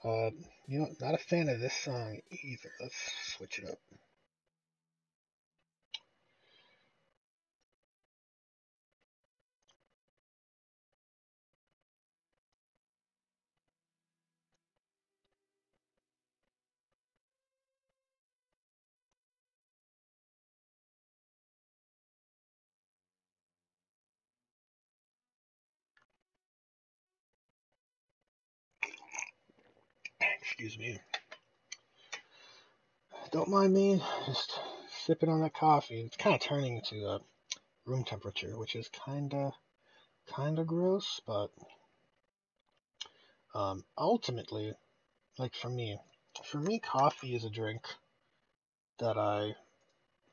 Uh, you know, not a fan of this song either. Let's switch it up. Excuse me. Don't mind me, just sipping on that coffee. It's kind of turning to uh, room temperature, which is kind of kind of gross, but um, ultimately, like for me, for me, coffee is a drink that I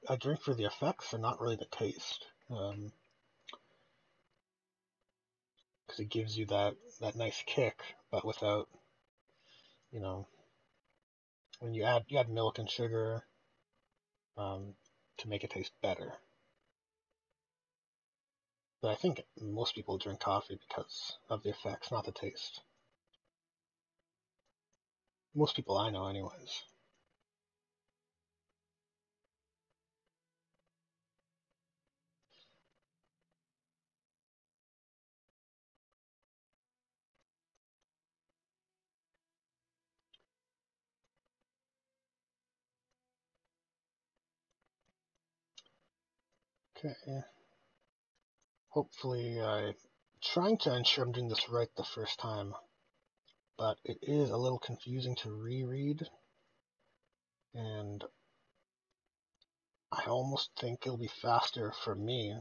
I drink for the effects and not really the taste, because um, it gives you that that nice kick, but without. You know, when you add you add milk and sugar um, to make it taste better. But I think most people drink coffee because of the effects, not the taste. Most people I know, anyways. Okay. Hopefully, I'm trying to ensure I'm doing this right the first time, but it is a little confusing to reread, and I almost think it'll be faster for me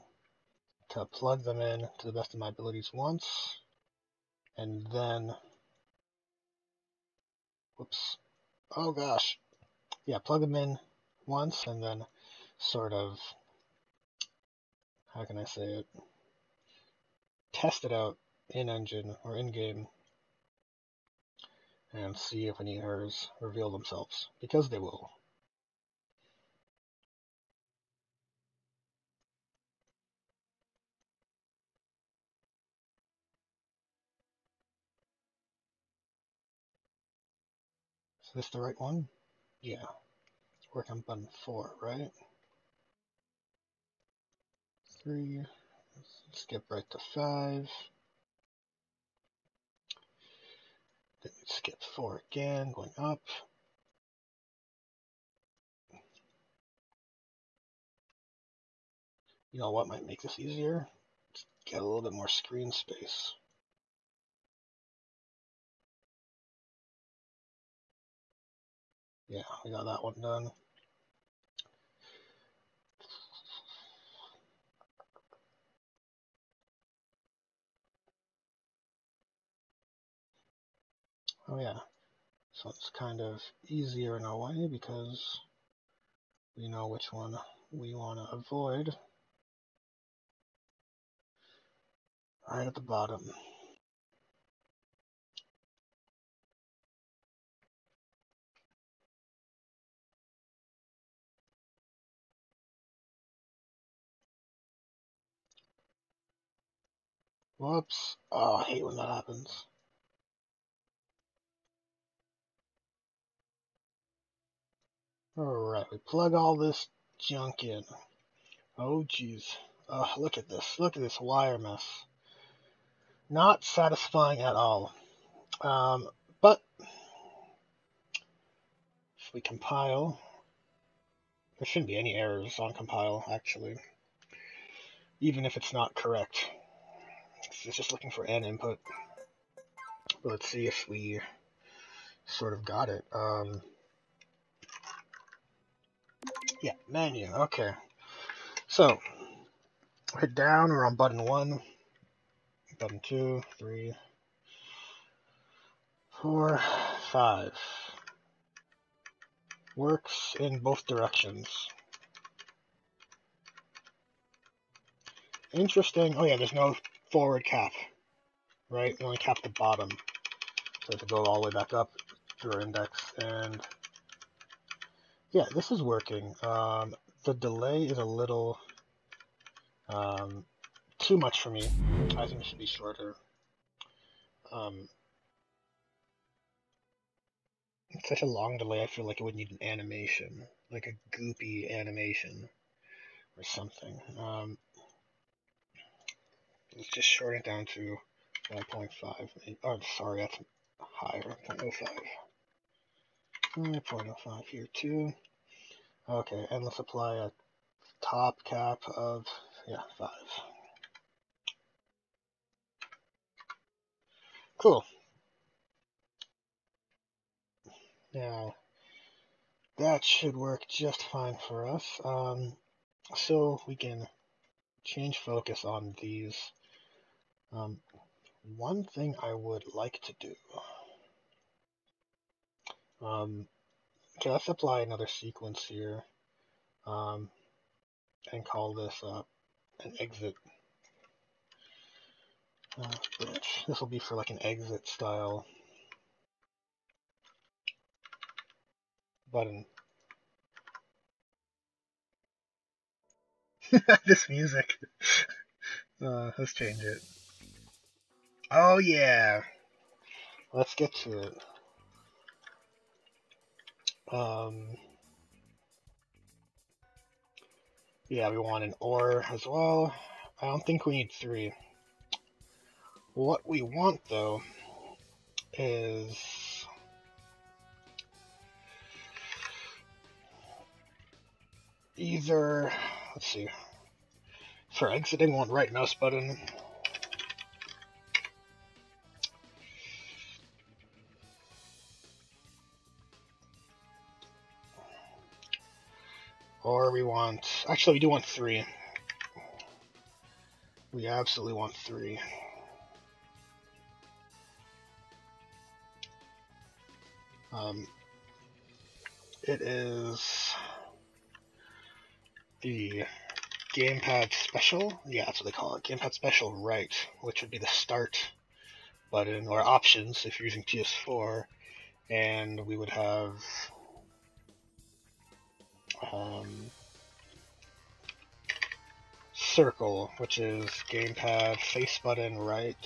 to plug them in to the best of my abilities once, and then, whoops, oh gosh, yeah, plug them in once, and then sort of, how can I say it, test it out in engine or in game and see if any errors reveal themselves, because they will. Is this the right one? Yeah. Work on button four, right? Three, skip right to five, then skip four again, going up. You know what might make this easier? Just get a little bit more screen space. Yeah, we got that one done. Oh yeah, so it's kind of easier in a way because we know which one we want to avoid. Right at the bottom. Whoops. Oh, I hate when that happens. Alright, we plug all this junk in. Oh jeez. Oh, look at this. Look at this wire mess. Not satisfying at all. Um, but if we compile There shouldn't be any errors on compile, actually, even if it's not correct. It's just looking for an input. But let's see if we sort of got it. Um, yeah, menu, okay. So, hit down, we're on button one, button two, three, four, five. Works in both directions. Interesting. Oh yeah, there's no forward cap, right? We only cap the bottom. So I have to go all the way back up through our index, and yeah, this is working. Um, the delay is a little um, too much for me. I think it should be shorter. Um, It's such a long delay, I feel like it would need an animation, like a goopy animation or something. Um, let's just shorten it down to one point five. Oh, sorry, that's higher, zero point zero five. zero point zero five here too. Okay, and let's apply a top cap of, yeah, five. Cool. Now, that should work just fine for us. Um, so we can change focus on these. Um, one thing I would like to do. Um, okay, let's apply another sequence here, um, and call this uh, an exit uh, branch. This will be for like an exit style button. This music. Uh, let's change it. Oh yeah! Let's get to it. Um, yeah, we want an or as well. I don't think we need three. What we want though is either, let's see, for exiting one right mouse button, or we want, actually we do want three, we absolutely want three. Um, it is the gamepad special, yeah, that's what they call it, gamepad special right, which would be the start button, or options if you're using P S four, and we would have um, circle, which is gamepad face button right,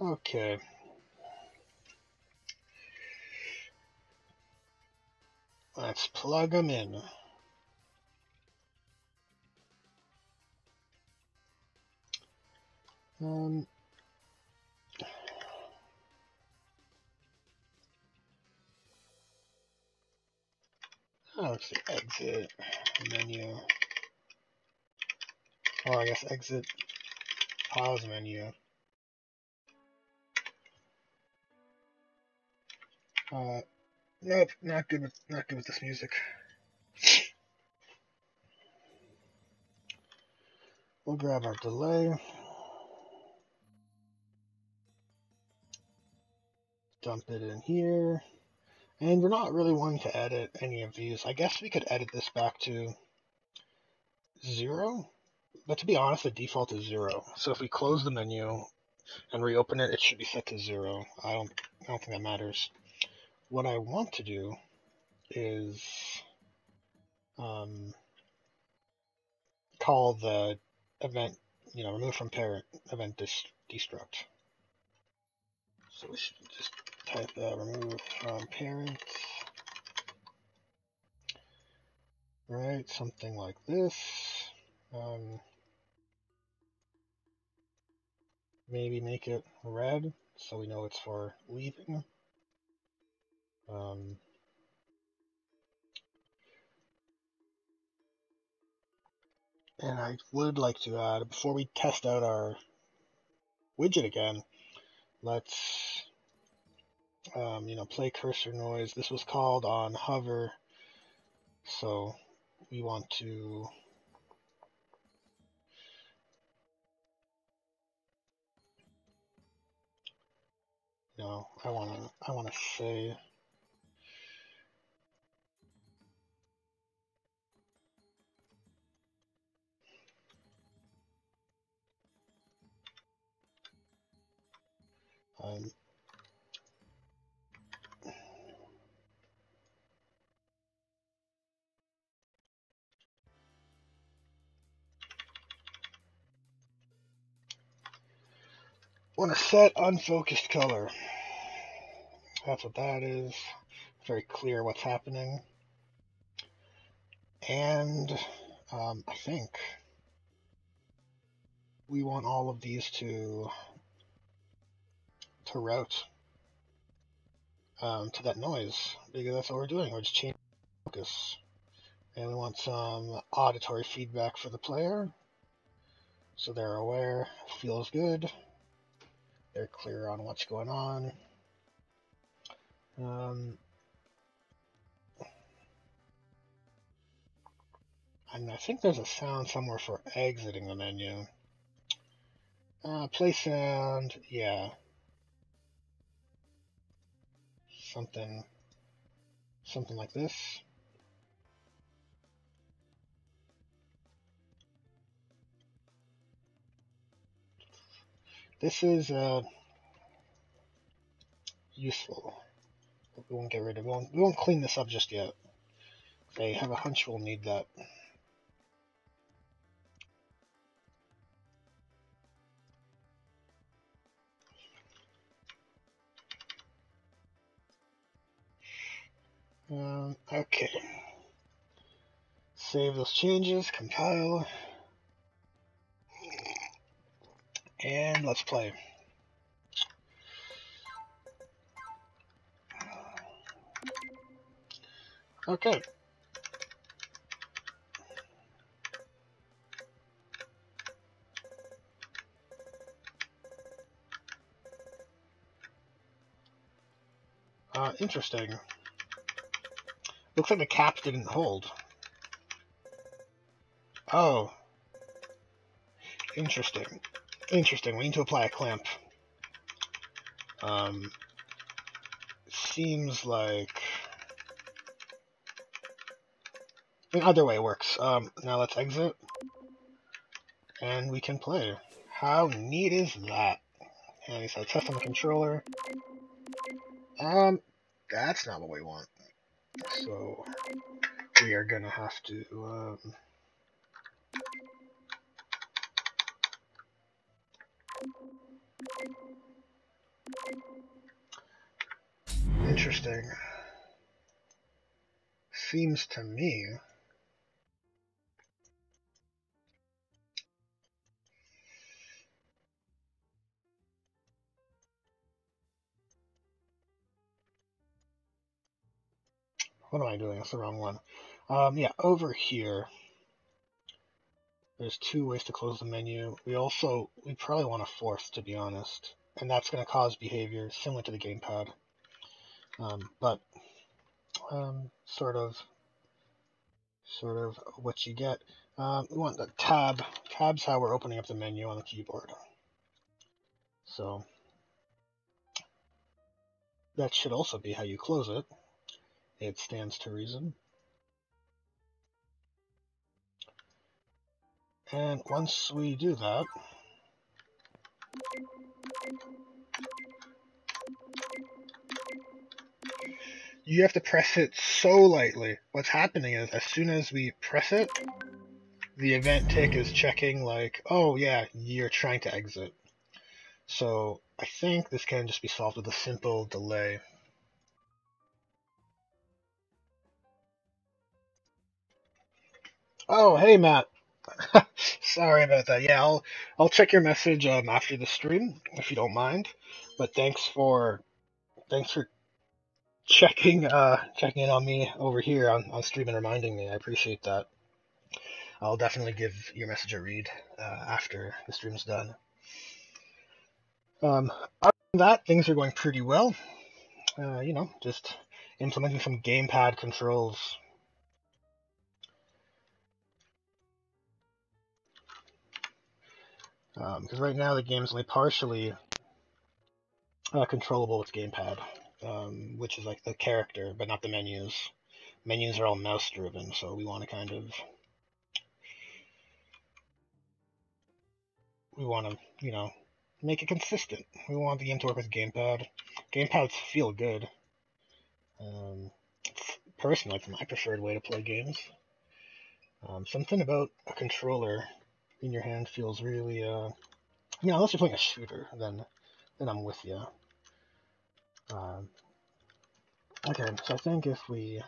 okay. Let's plug them in. Um, oh, let's see, exit menu. Or I guess exit pause menu. Uh, nope, not good with, not good with this music. We'll grab our delay. Dump it in here. And we're not really wanting to edit any of these. I guess we could edit this back to zero, but to be honest, the default is zero. So if we close the menu and reopen it, it should be set to zero. I don't, I don't think that matters. What I want to do is um, call the event, you know, remove from parent event destruct. So we should just type uh, remove from parent, right? Something like this. Um, Maybe make it red so we know it's for leaving. Um, and I would like to add, before we test out our widget again, let's um, you know, play cursor noise. This was called on hover, so we want to No, I want to. I want to say um, want to set unfocused color. That's what that is. Very clear what's happening. And um, I think we want all of these to to route um, to that noise, because that's what we're doing. We're just changing focus, and we want some auditory feedback for the player, so they're aware, feels good, they're clear on what's going on. Um, and I think there's a sound somewhere for exiting the menu. Uh, play sound, yeah. Something, something like this. This is uh, useful. We won't get rid of it. We won't, we won't clean this up just yet. I have a hunch we'll need that. Um, okay. Save those changes, compile, and let's play. Okay. Uh, interesting. Looks like the cap didn't hold. Oh. Interesting. Interesting. We need to apply a clamp. Um, seems like... Either way works. Um, now let's exit, and we can play. How neat is that? And so test on the controller. Um, that's not what we want. So we are gonna have to. Um, interesting. Seems to me. What am I doing? That's the wrong one. Um, yeah, over here, there's two ways to close the menu. We also, we probably want a fourth, to be honest. And that's going to cause behavior similar to the gamepad. Um, but, um, sort of, sort of what you get. Um, we want the tab. Tab's how we're opening up the menu on the keyboard. So, that should also be how you close it. It stands to reason. And once we do that, you have to press it so lightly. What's happening is, as soon as we press it, the event tick is checking like, oh yeah, you're trying to exit. So I think this can just be solved with a simple delay. Oh, hey, Matt. Sorry about that. Yeah, I'll I'll check your message um, after the stream if you don't mind. But thanks for thanks for checking uh, checking in on me over here on, on stream and reminding me. I appreciate that. I'll definitely give your message a read uh, after the stream's done. Um, other than that, things are going pretty well. Uh, you know, just implementing some gamepad controls. Because um, right now the game's only partially uh, controllable with gamepad, um, which is like the character, but not the menus. Menus are all mouse-driven, so we want to kind of... We want to, you know, make it consistent. We want the game to work with gamepad. Gamepads feel good. Um, personally, it's my preferred way to play games. Um, something about a controller in your hand feels really, uh, you know, unless you're playing a shooter, then, then I'm with you. Um, okay, so I think if we,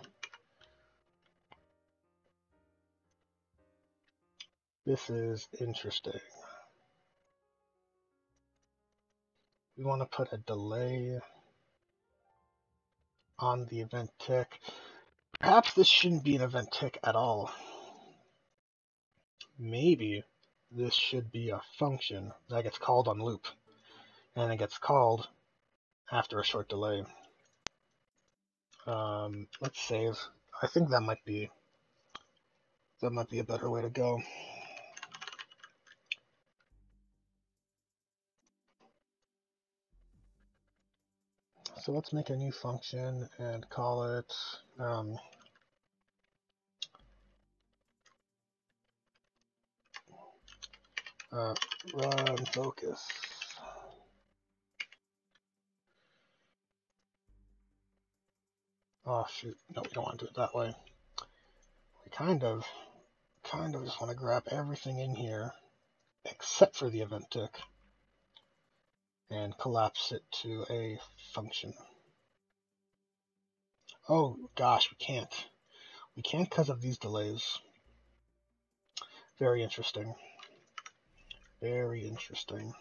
this is interesting. We want to put a delay on the event tick. Perhaps this shouldn't be an event tick at all. Maybe this should be a function that gets called on loop, and it gets called after a short delay. Um, let's save. I think that might be that might be a better way to go. So let's make a new function and call it um, uh, run focus. Oh shoot, no, we don't want to do it that way. We kind of, kind of just want to grab everything in here except for the event tick and collapse it to a function. Oh gosh, we can't. We can't because of these delays. Very interesting. Very interesting.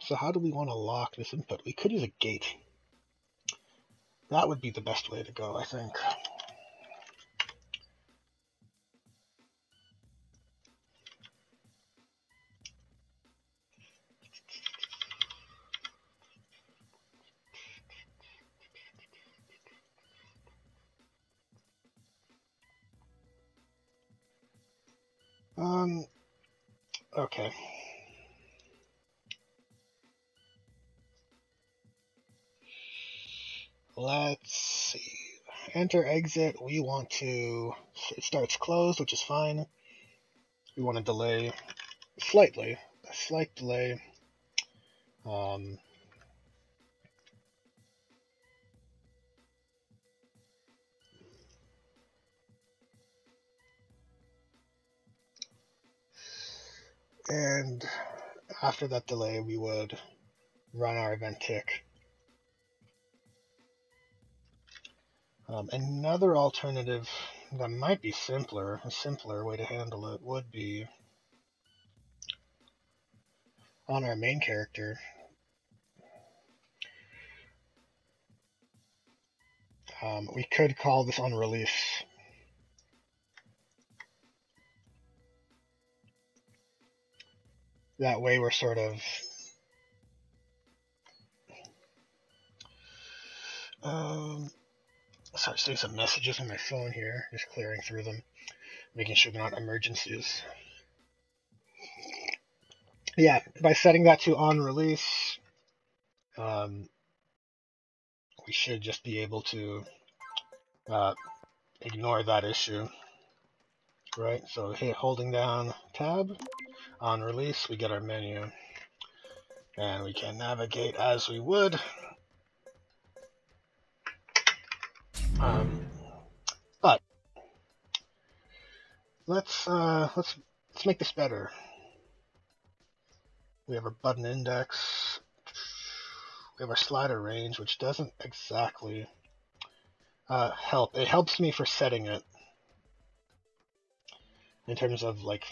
So how do we want to lock this input? We could use a gate. That would be the best way to go, I think. Um, okay. Let's see, enter, exit, we want to, it starts closed, which is fine. We want to delay slightly, a slight delay. Um, and after that delay, we would run our event tick. Um, another alternative that might be simpler, a simpler way to handle it would be on our main character. Um, we could call this on release. That way we're sort of um, so I'm seeing some messages on my phone here, just clearing through them, making sure they're not emergencies. Yeah, by setting that to on release, um, we should just be able to uh, ignore that issue, right? So hit holding down tab, on release, we get our menu, and we can navigate as we would. Um, but let's uh, let's let's make this better. We have our button index. We have our slider range, which doesn't exactly uh, help. It helps me for setting it in terms of, like,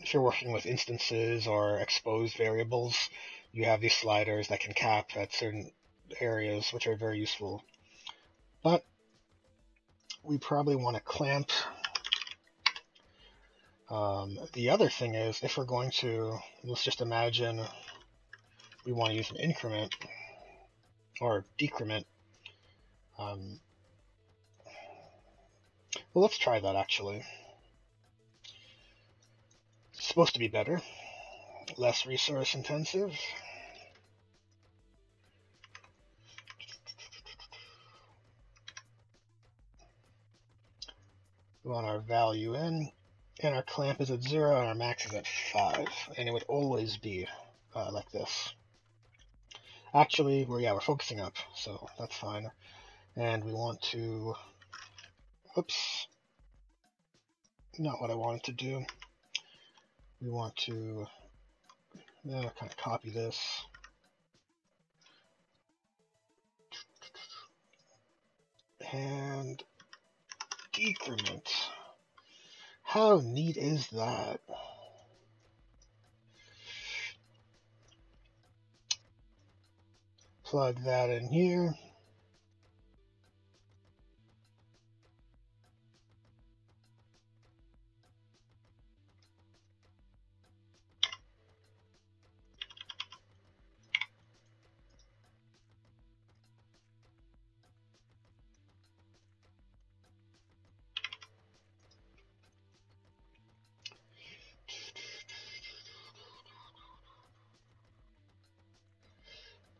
if you're working with instances or exposed variables, you have these sliders that can cap at certain areas, which are very useful. But we probably want to clamp. Um, the other thing is, if we're going to, let's just imagine we want to use an increment or decrement. Um, well, let's try that actually. It's supposed to be better, less resource intensive. We want our value in, and our clamp is at zero, and our max is at five, and it would always be uh, like this. Actually, we're, yeah, we're focusing up, so that's fine. And we want to, oops, not what I wanted to do. We want to uh, kind of copy this. And decrement. How neat is that? Plug that in here.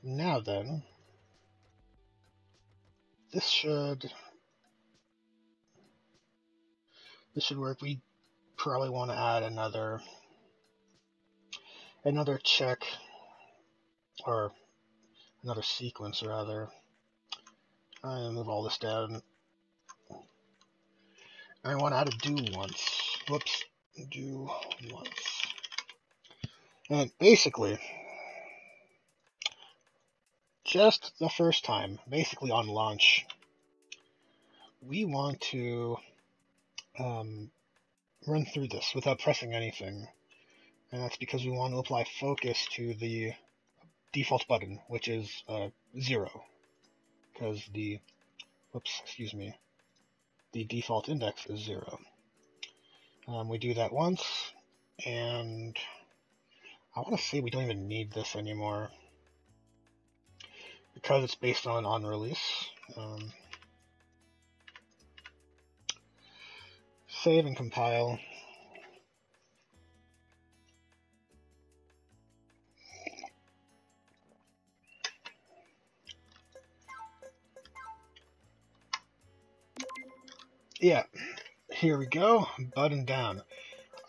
Now then, this should this should work. We probably want to add another another check, or another sequence rather. I move all this down. I want to add a do once. Whoops, do once. And basically, just the first time, basically on launch, we want to um, run through this without pressing anything. And that's because we want to apply focus to the default button, which is uh, zero. Because the, whoops, excuse me, the default index is zero. Um, we do that once, and I want to say we don't even need this anymore, because it's based on on release. Um, save and compile. Yeah, here we go, button down.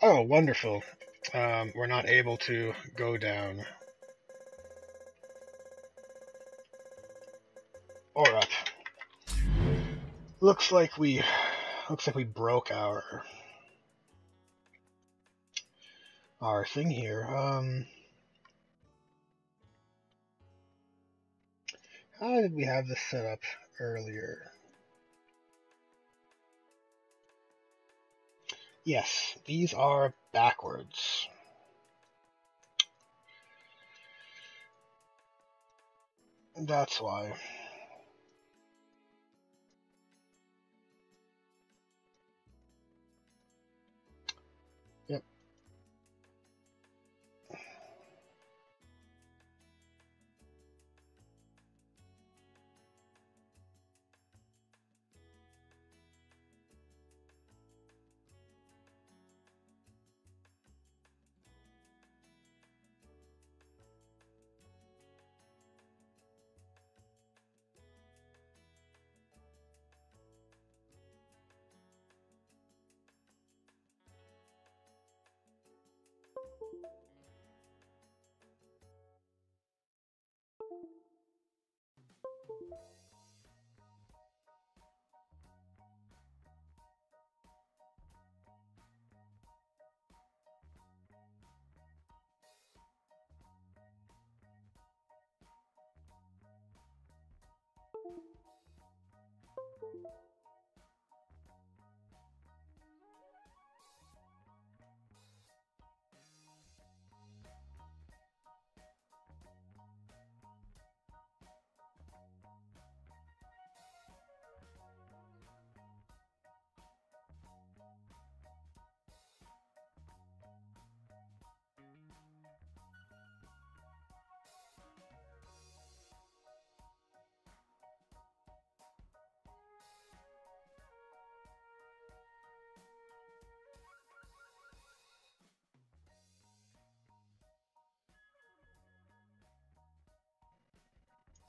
Oh, wonderful. Um, we're not able to go down. Or up. Looks like we looks like we broke our our thing here. Um, how did we have this set up earlier? Yes, these are backwards. That's why.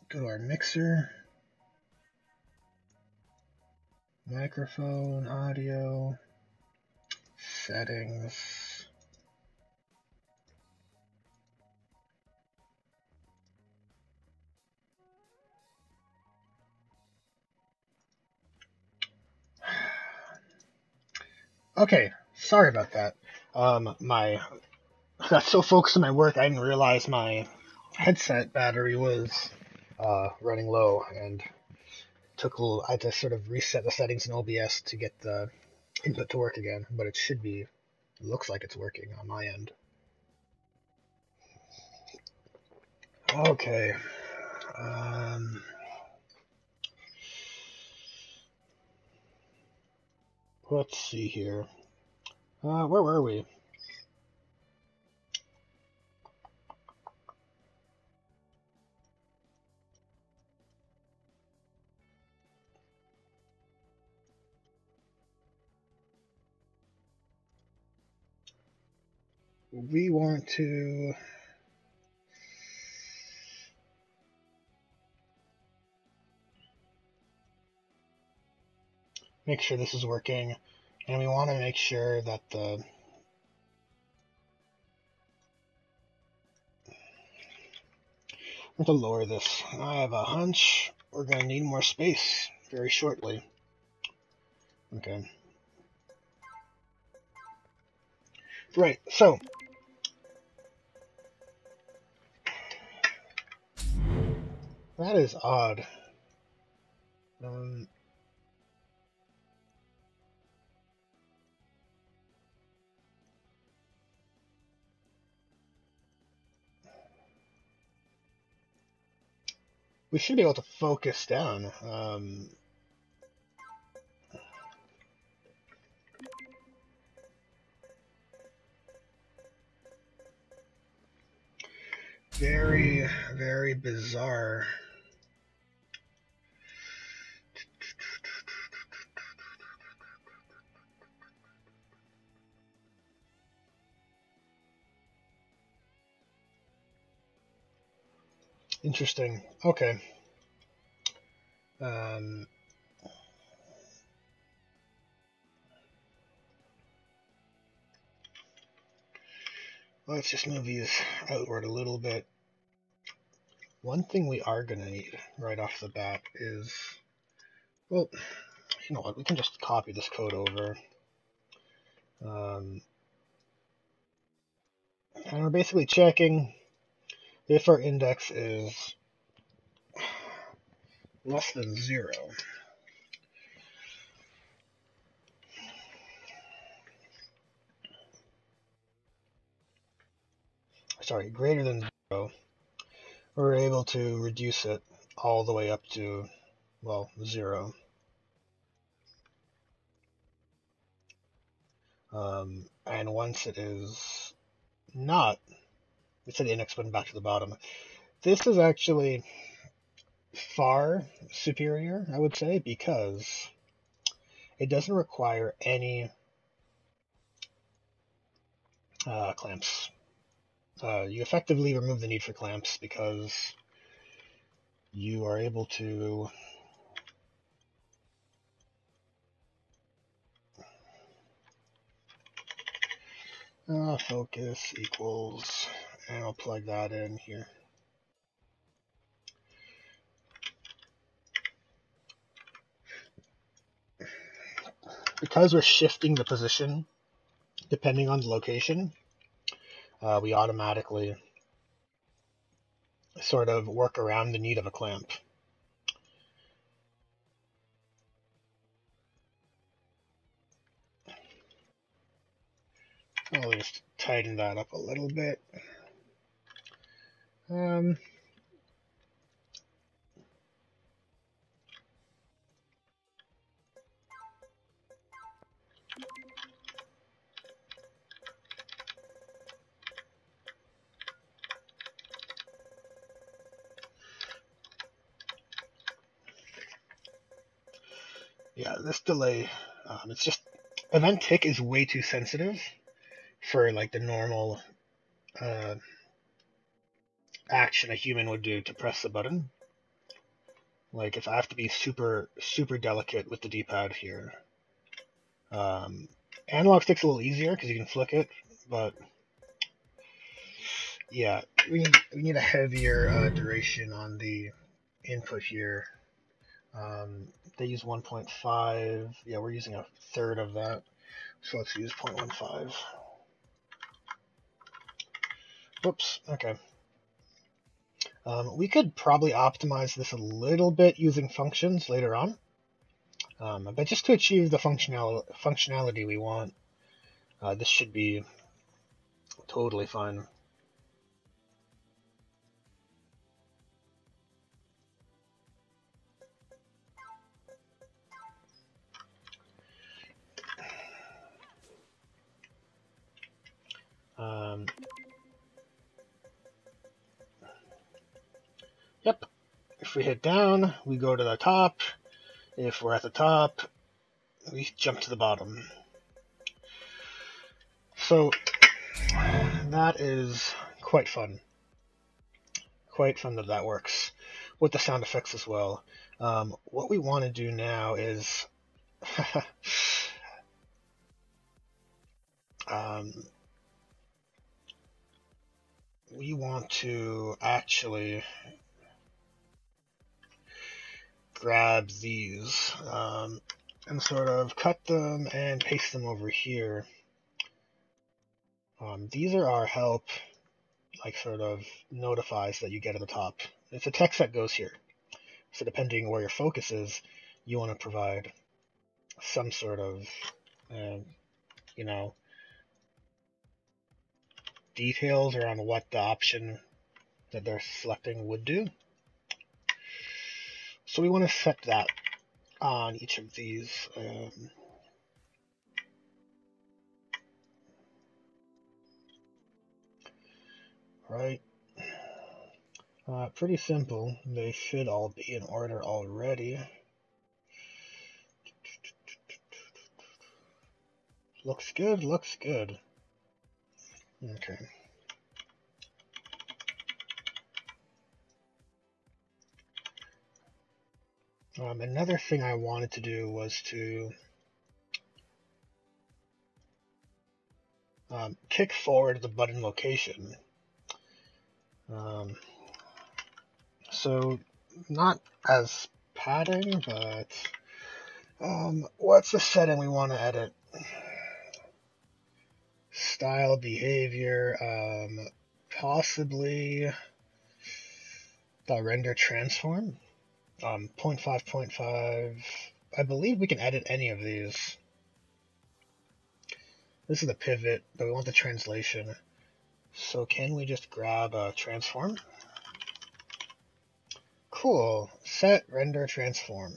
Go to our mixer, microphone, audio, settings. Okay, sorry about that. Um, my I got so focused on my work, I didn't realize my headset battery was uh, running low, and took a little. I had to sort of reset the settings in O B S to get the input to work again. But it should be. Looks like it's working on my end. Okay. Um, Let's see here. Uh, where were we? We want to... make sure this is working, and we want to make sure that the I have to lower this. I have a hunch we're going to need more space very shortly. Okay. Right, so that is odd. Um We should be able to focus down. Um, very, very bizarre. Interesting. Okay. Um, let's just move these outward a little bit. One thing we are going to need right off the bat is, well, you know what, we can just copy this code over. Um, and we're basically checking if our index is less than zero. Sorry, greater than zero. We're able to reduce it all the way up to, well, zero. Um, and once it is not, we set the index button back to the bottom. This is actually far superior, I would say, because it doesn't require any uh, clamps. Uh, you effectively remove the need for clamps because you are able to uh, focus equals, and I'll plug that in here. Because we're shifting the position depending on the location, uh, we automatically sort of work around the need of a clamp. I'll just tighten that up a little bit. Um, Yeah, this delay, um, it's just, event tick is way too sensitive for like the normal uh, action a human would do to press the button. Like, if I have to be super, super delicate with the D-pad here. Um, analog stick's a little easier because you can flick it, but yeah, we need, we need a heavier uh, duration on the input here. Um, they use one point five. Yeah, we're using a third of that. So let's use zero point one five. Whoops, okay. Um, we could probably optimize this a little bit using functions later on, um, but just to achieve the functional functionality we want, uh, this should be totally fine. Um, Yep, if we hit down, we go to the top. If we're at the top, we jump to the bottom. So that is quite fun. Quite fun that that works with the sound effects as well. Um, what we want to do now is um, we want to actually grab these um, and sort of cut them and paste them over here. Um, these are our help, like sort of notifies that you get at the top. It's a text that goes here. So depending where your focus is, you want to provide some sort of, um, you know, details around what the option that they're selecting would do. So we want to set that on each of these. Um, right. Uh, pretty simple. They should all be in order already. Looks good, looks good. Okay. Um, another thing I wanted to do was to um, kick forward the button location. Um, so not as padding, but um, what's the setting we want to edit? Style, behavior, um, possibly the render transform. Um, zero point five, zero point five, I believe we can edit any of these. This is the pivot, but we want the translation. So can we just grab a transform? Cool, set render transform.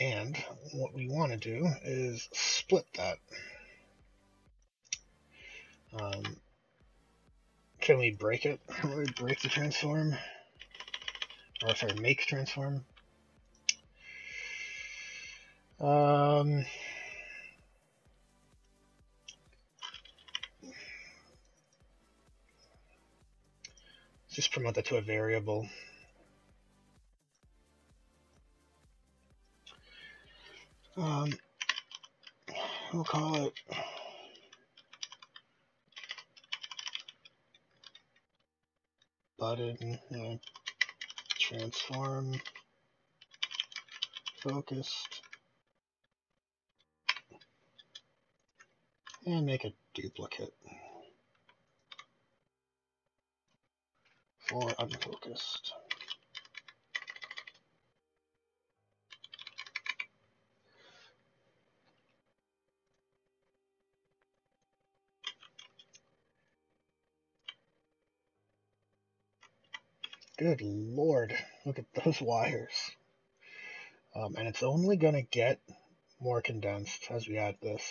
And what we want to do is split that. Um, can we break it? Can we break the transform? Or sorry, make transform. Um, let's just promote that to a variable. Um, we'll call it button. Yeah. Transform focused and make a duplicate for unfocused. Good lord, look at those wires. Um, and it's only going to get more condensed as we add this.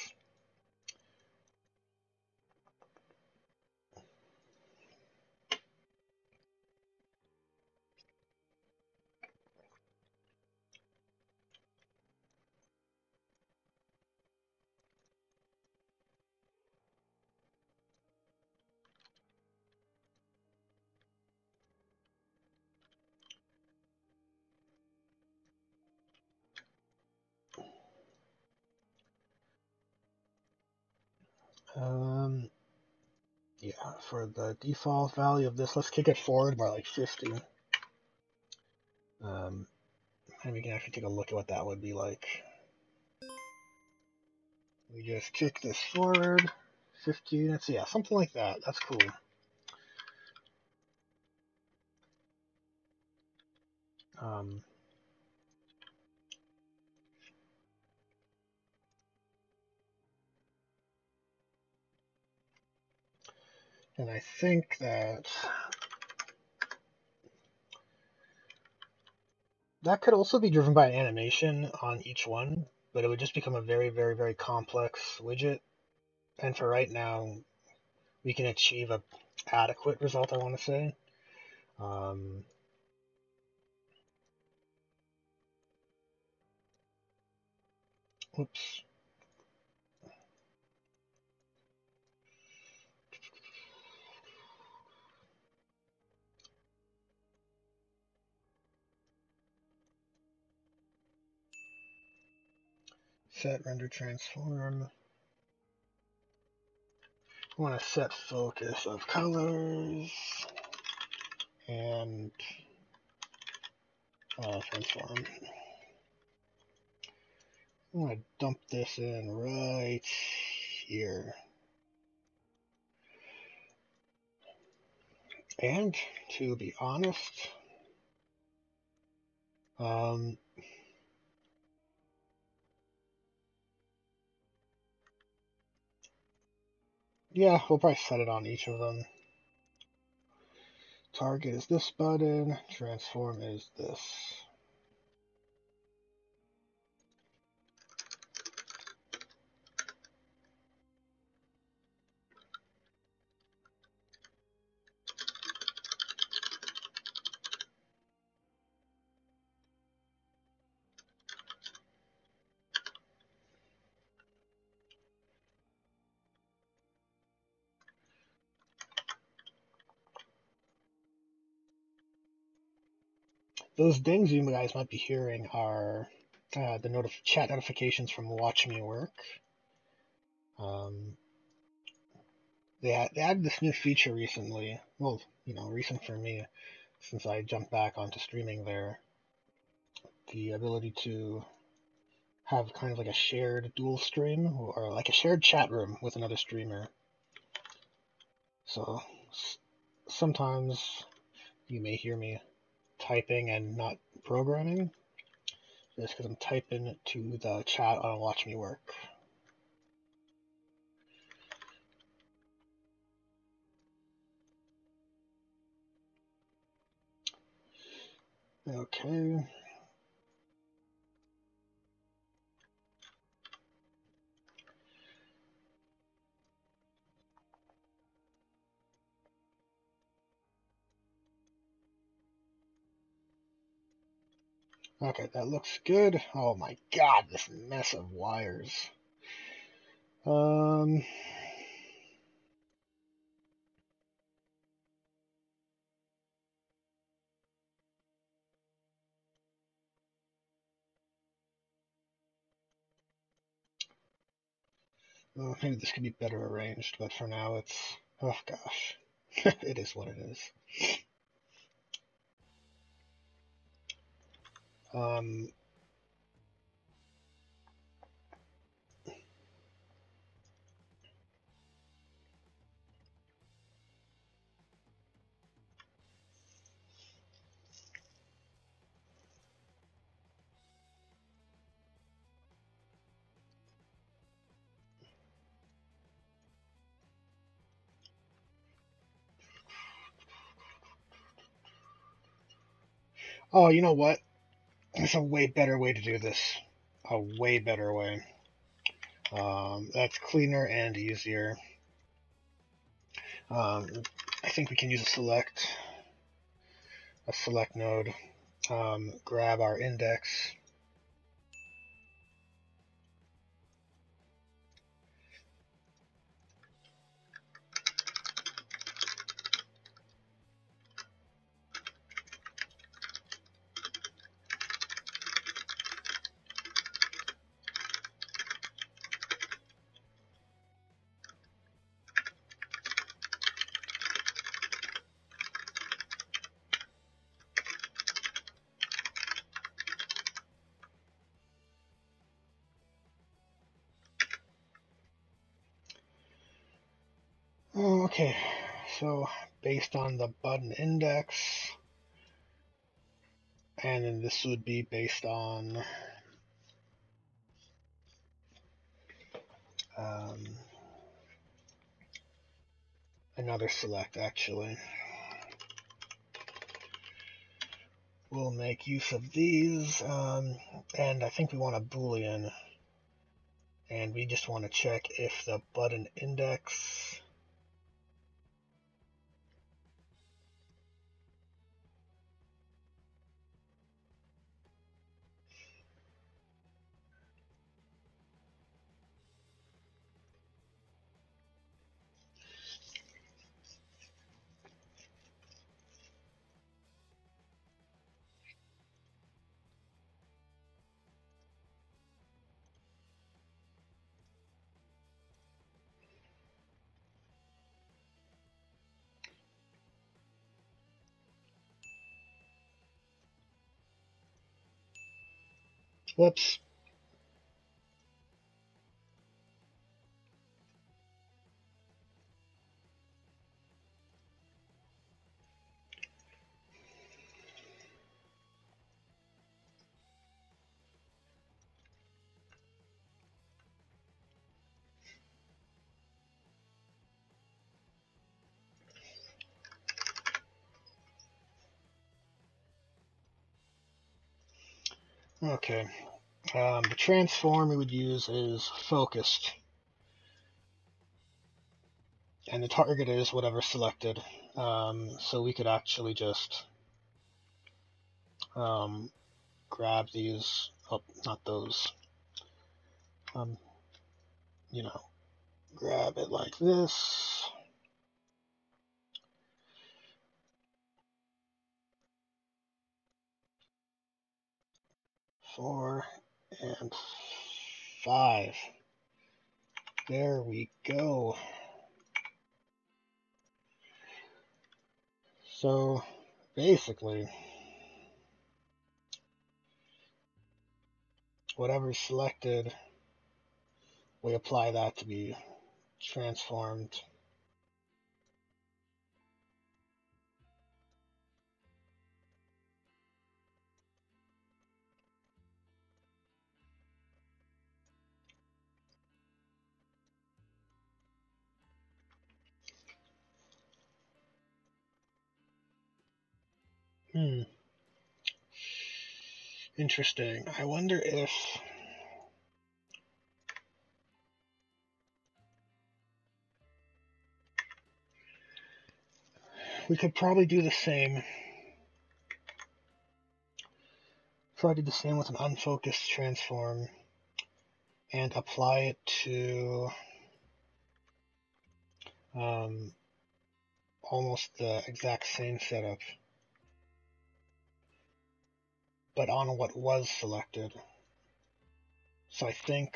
Um, yeah, for the default value of this, let's kick it forward more like fifty. Um, and we can actually take a look at what that would be like. We just kick this forward fifty units, yeah, something like that. That's cool. Um, and I think that that could also be driven by an animation on each one, but it would just become a very, very, very complex widget. And for right now, we can achieve an adequate result, I want to say. Um, oops. Set render transform. I want to set focus of colors and uh, transform. I'm going to dump this in right here. And to be honest, um, yeah, we'll probably set it on each of them. Target is this button, transform is this. Those dings you guys might be hearing are uh, the notif chat notifications from Watch Me Work. Um, they, had, they added this new feature recently. Well, you know, recent for me, since I jumped back onto streaming there. The ability to have kind of like a shared dual stream, or like a shared chat room with another streamer. So s sometimes you may hear me typing and not programming, just because I'm typing to the chat on Watch Me Work. Okay. Okay, that looks good. Oh my god, this mess of wires. Um, well, maybe this could be better arranged, but for now it's... oh gosh. It is what it is. Um, oh, you know what? There's a way better way to do this. A way better way. Um, that's cleaner and easier. Um, I think we can use a select, a select node. Um, grab our index. Okay, so based on the button index, and then this would be based on um, another select, actually. We'll make use of these, um, and I think we want a Boolean, and we just want to check if the button index Whoops. Okay. Um, the transform we would use is focused, and the target is whatever selected, um, so we could actually just um, grab these, oh, not those, um, you know, grab it like this, four, and five. There we go. So basically, whatever's selected, we apply that to be transformed. Hmm. Interesting. I wonder if we could probably do the same. Try to do the same with an unfocused transform and apply it to um, almost the exact same setup, but on what was selected. So I think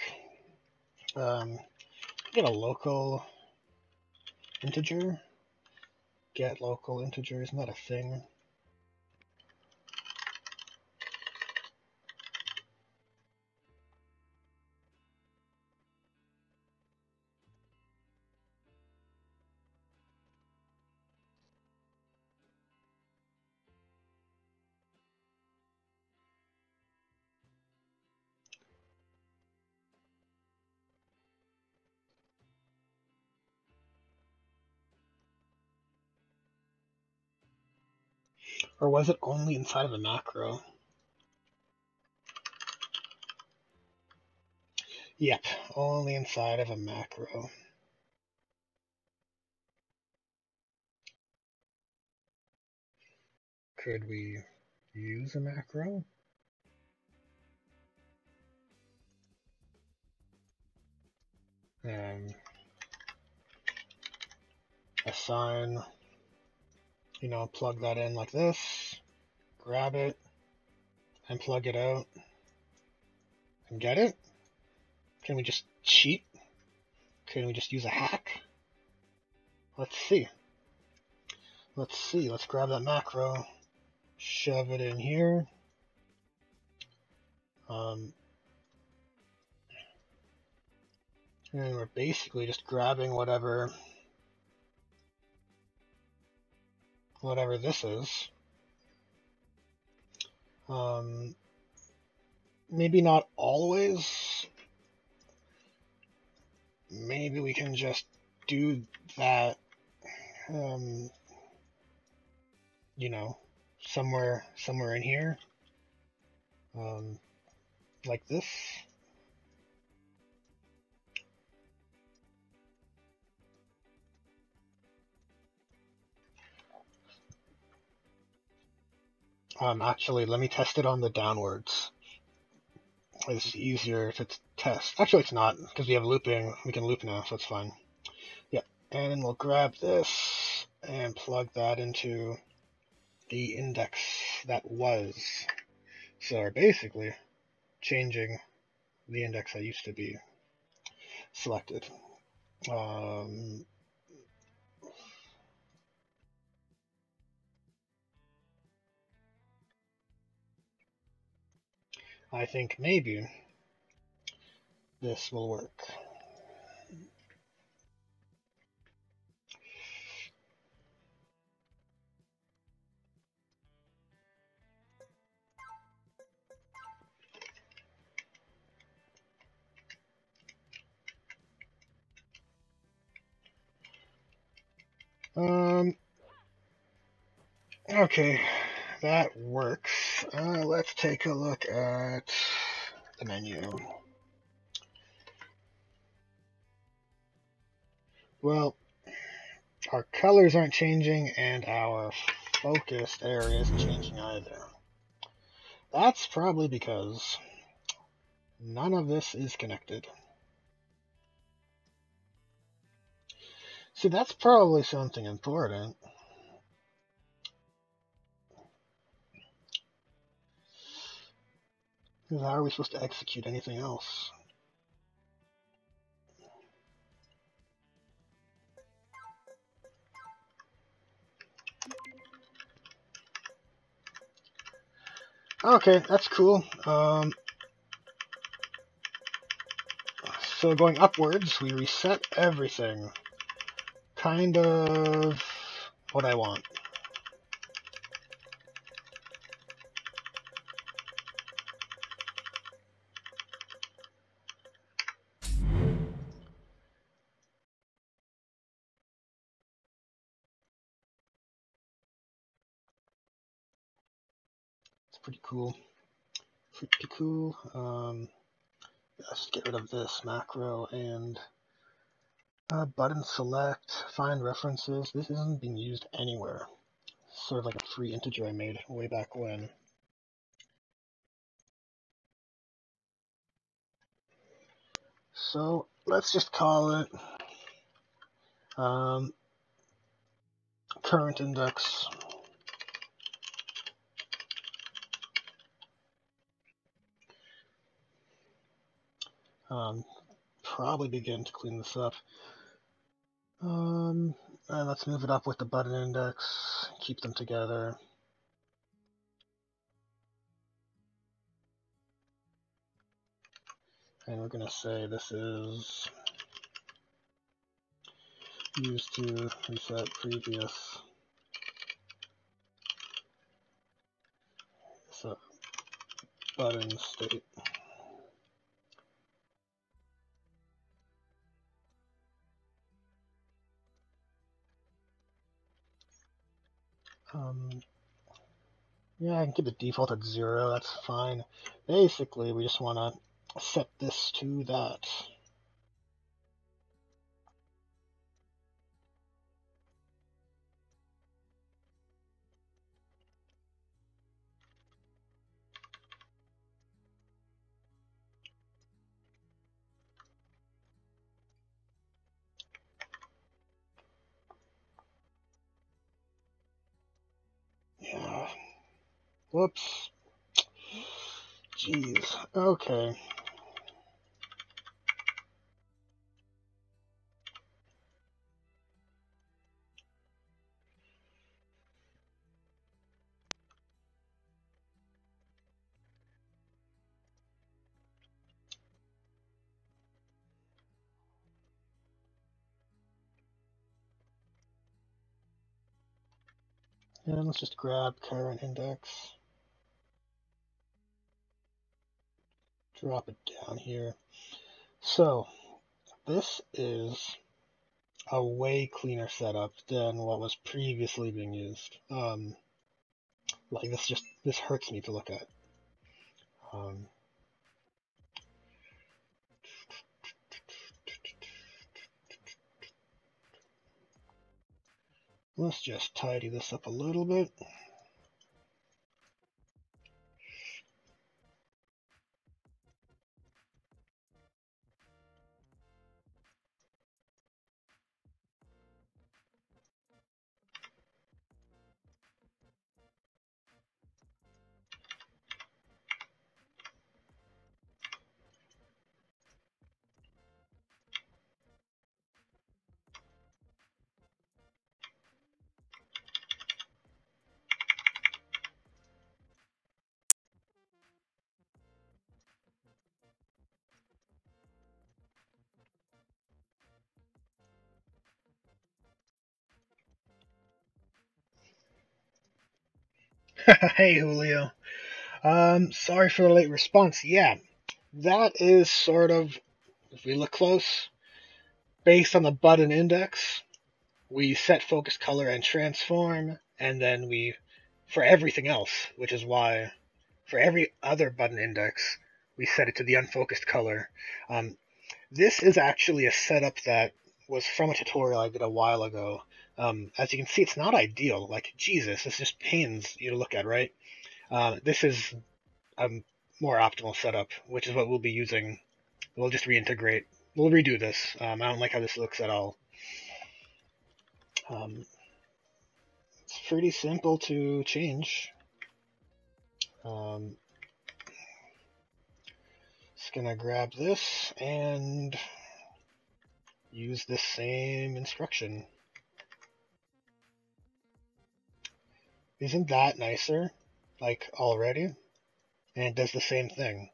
um, get a local integer. Get local integer, isn't that a thing? Or was it only inside of the macro? Yep, only inside of a macro. Could we use a macro? Um, assign. You know, plug that in like this, grab it, and plug it out, and get it? Can we just cheat? Can we just use a hack? Let's see. Let's see, let's grab that macro, shove it in here. Um, and we're basically just grabbing whatever whatever this is. Um, maybe not always. Maybe we can just do that, um, you know, somewhere, somewhere in here, um, like this. Um, actually, let me test it on the downwards. It's easier to test. Actually, it's not, because we have looping. We can loop now, so it's fine. Yeah, and then we'll grab this and plug that into the index that was. So we're basically changing the index that used to be selected. Um, I think maybe this will work. Um, okay, that works. Uh, let's take a look at the menu. Well, our colors aren't changing and our focused area isn't changing either. That's probably because none of this is connected. See, that's probably something important. Because how are we supposed to execute anything else? Okay, that's cool. Um, so going upwards, we reset everything. Kind of what I want. It's pretty cool. Pretty cool. Um, let's get rid of this macro and Uh, button select, find references. This isn't being used anywhere. It's sort of like a free integer I made way back when. So let's just call it um, current index. Um, probably begin to clean this up. Um, and let's move it up with the button index, keep them together. And we're going to say this is used to reset previous. So button state. Um, yeah, I can keep the default at zero, that's fine. Basically, we just want to set this to that. Whoops. Jeez. Okay. And let's just grab current index. Drop it down here. So this is a way cleaner setup than what was previously being used. Um, like this just, this hurts me to look at. Um, Let's just tidy this up a little bit. Hey Julio, um, sorry for the late response. Yeah, that is sort of, if we look close, based on the button index, we set focus, color, and transform, and then we, for everything else, which is why for every other button index, we set it to the unfocused color. Um, this is actually a setup that was from a tutorial I did a while ago. Um, as you can see, it's not ideal. Like, Jesus, this just pains you to look at, right? Uh, this is a more optimal setup, which is what we'll be using. We'll just reintegrate. We'll redo this. Um, I don't like how this looks at all. Um, it's pretty simple to change. Um, just gonna grab this and use this same instruction. Isn't that nicer, like, already? And it does the same thing.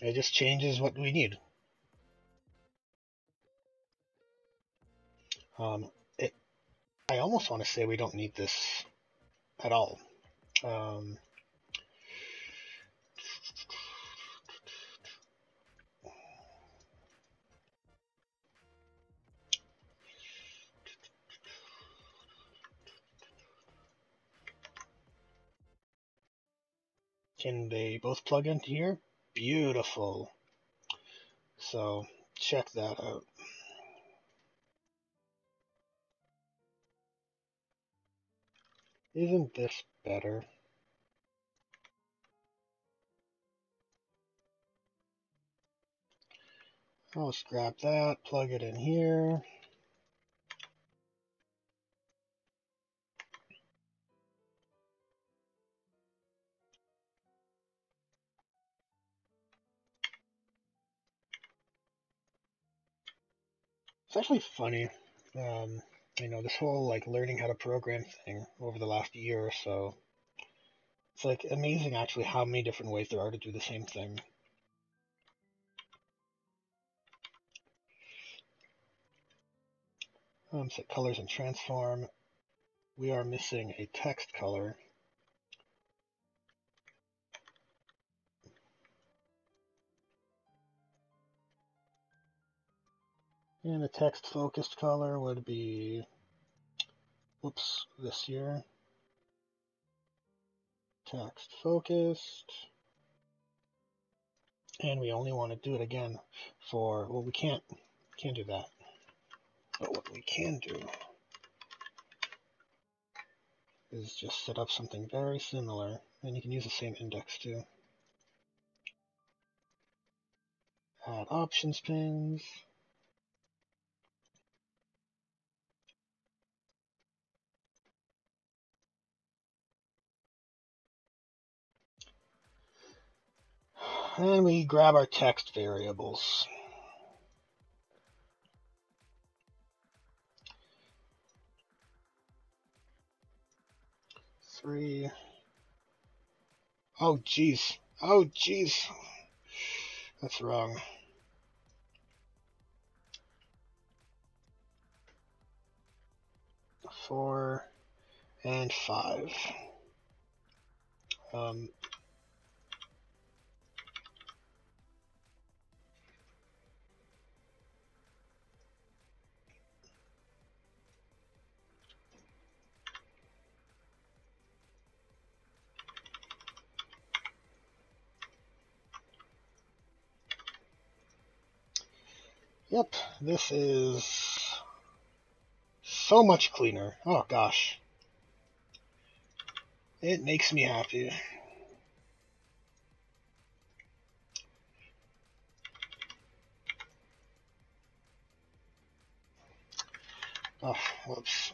It just changes what we need. Um, it, I almost want to say we don't need this at all. Um, Can they both plug into here? Beautiful. So check that out. Isn't this better? I'll just grab that, plug it in here. It's actually funny, um, you know, this whole like learning how to program thing over the last year or so. It's like amazing actually how many different ways there are to do the same thing. Um, set colors and transform. We are missing a text color. And a text-focused color would be, whoops, this year. Text-focused. And we only want to do it again for, well, we can't, can't do that. But what we can do is just set up something very similar. And you can use the same index too. Add options pins. And we grab our text variables. Three. Oh, geez. Oh, geez. That's wrong. Four. and five. Um, Yep, this is so much cleaner. Oh gosh. It makes me happy. Oh, whoops.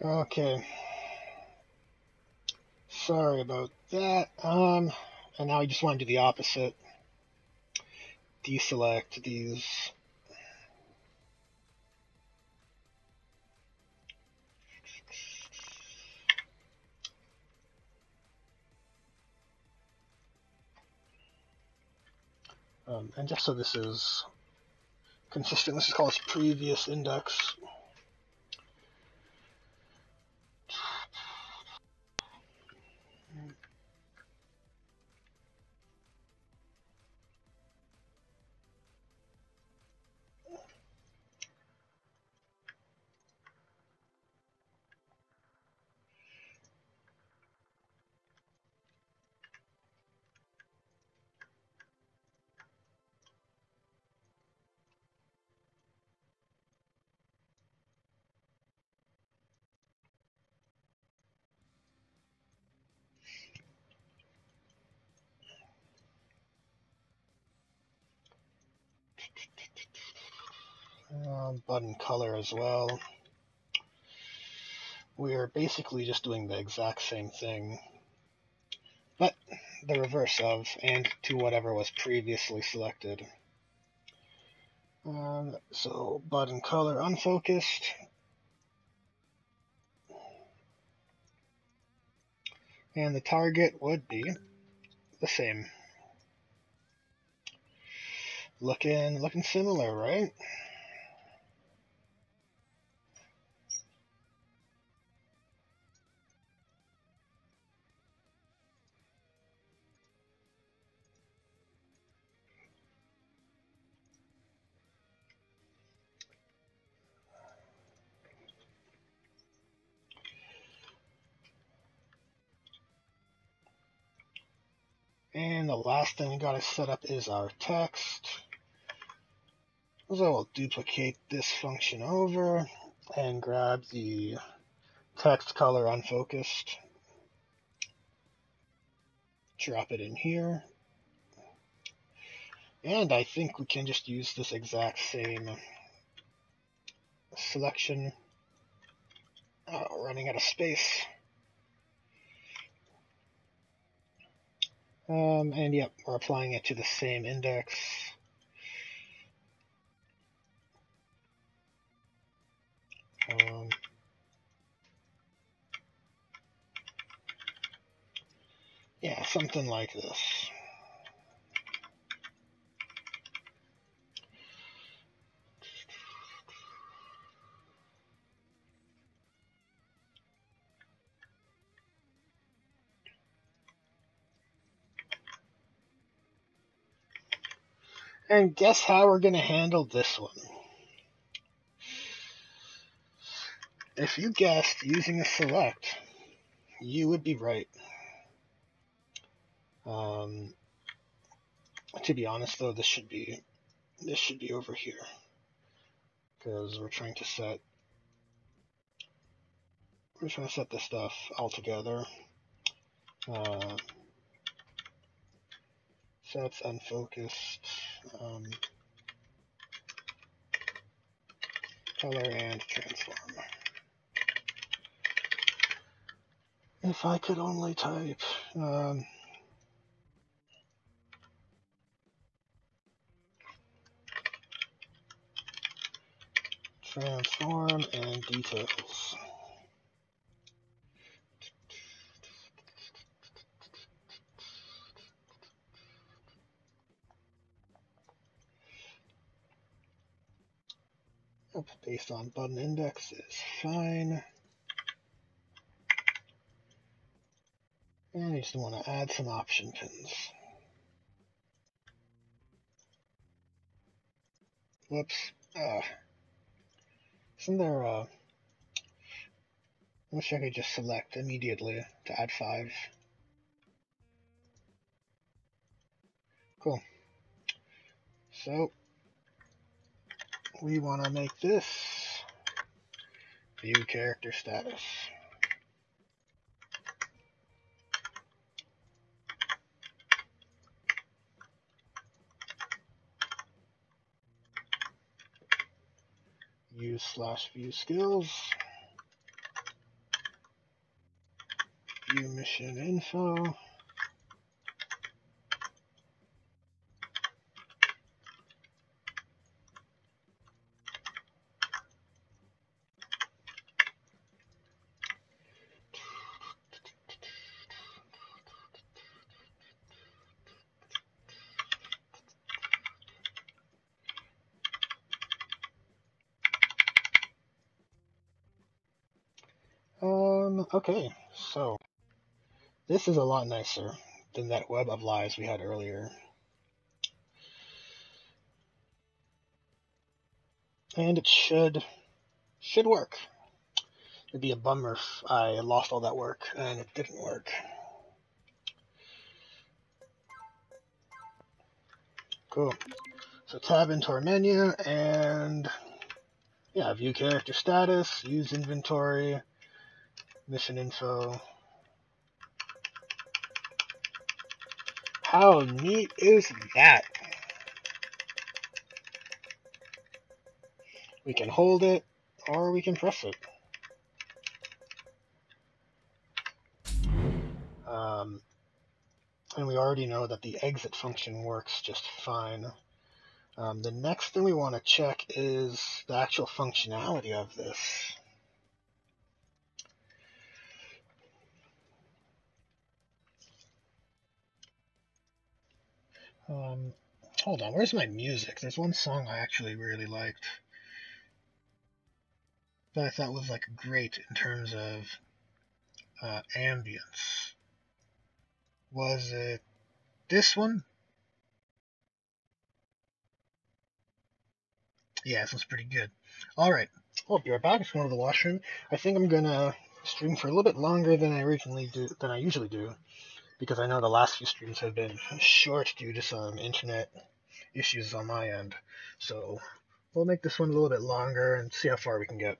Okay, sorry about that, um, and now I just want to do the opposite, deselect these, um, and just so this is consistent, this is called its previous index. Button color as well. We are basically just doing the exact same thing, but the reverse of and to whatever was previously selected. Um, so button color unfocused. And the target would be the same. Looking, looking similar, right? And the last thing we gotta set up is our text. So I'll duplicate this function over and grab the text color unfocused. Drop it in here. And I think we can just use this exact same selection. Oh, running out of space. Um, and yep, we're applying it to the same index. Um, yeah, something like this. And guess how we're going to handle this one. If you guessed using a select, you would be right. Um, to be honest, though, this should be this should be over here because we're trying to set we're trying to set this stuff all together. Uh, so it's unfocused. Um, color and transform. If I could only type, um, transform, and details. Oops, based on button index is fine. And I just want to add some option pins. Whoops. Uh, isn't there a... I wish I could just select immediately to add five. Cool. So, we want to make this view character status. Use slash view skills, view mission info, Okay, so this is a lot nicer than that web of lies we had earlier. And it should should work. It'd be a bummer if I lost all that work and it didn't work. Cool. So tab into our menu and yeah, view character status, use inventory, mission info. How neat is that? We can hold it or we can press it. Um, and we already know that the exit function works just fine. Um, the next thing we want to check is the actual functionality of this. Um, hold on, where's my music? There's one song I actually really liked that I thought was like great in terms of uh, ambience. Was it this one? Yeah, this was pretty good. Alright, I'll be right back. It's going to the washroom. I think I'm going to stream for a little bit longer than I originally do, than I usually do. Because I know the last few streams have been short due to some internet issues on my end. So we'll make this one a little bit longer and see how far we can get.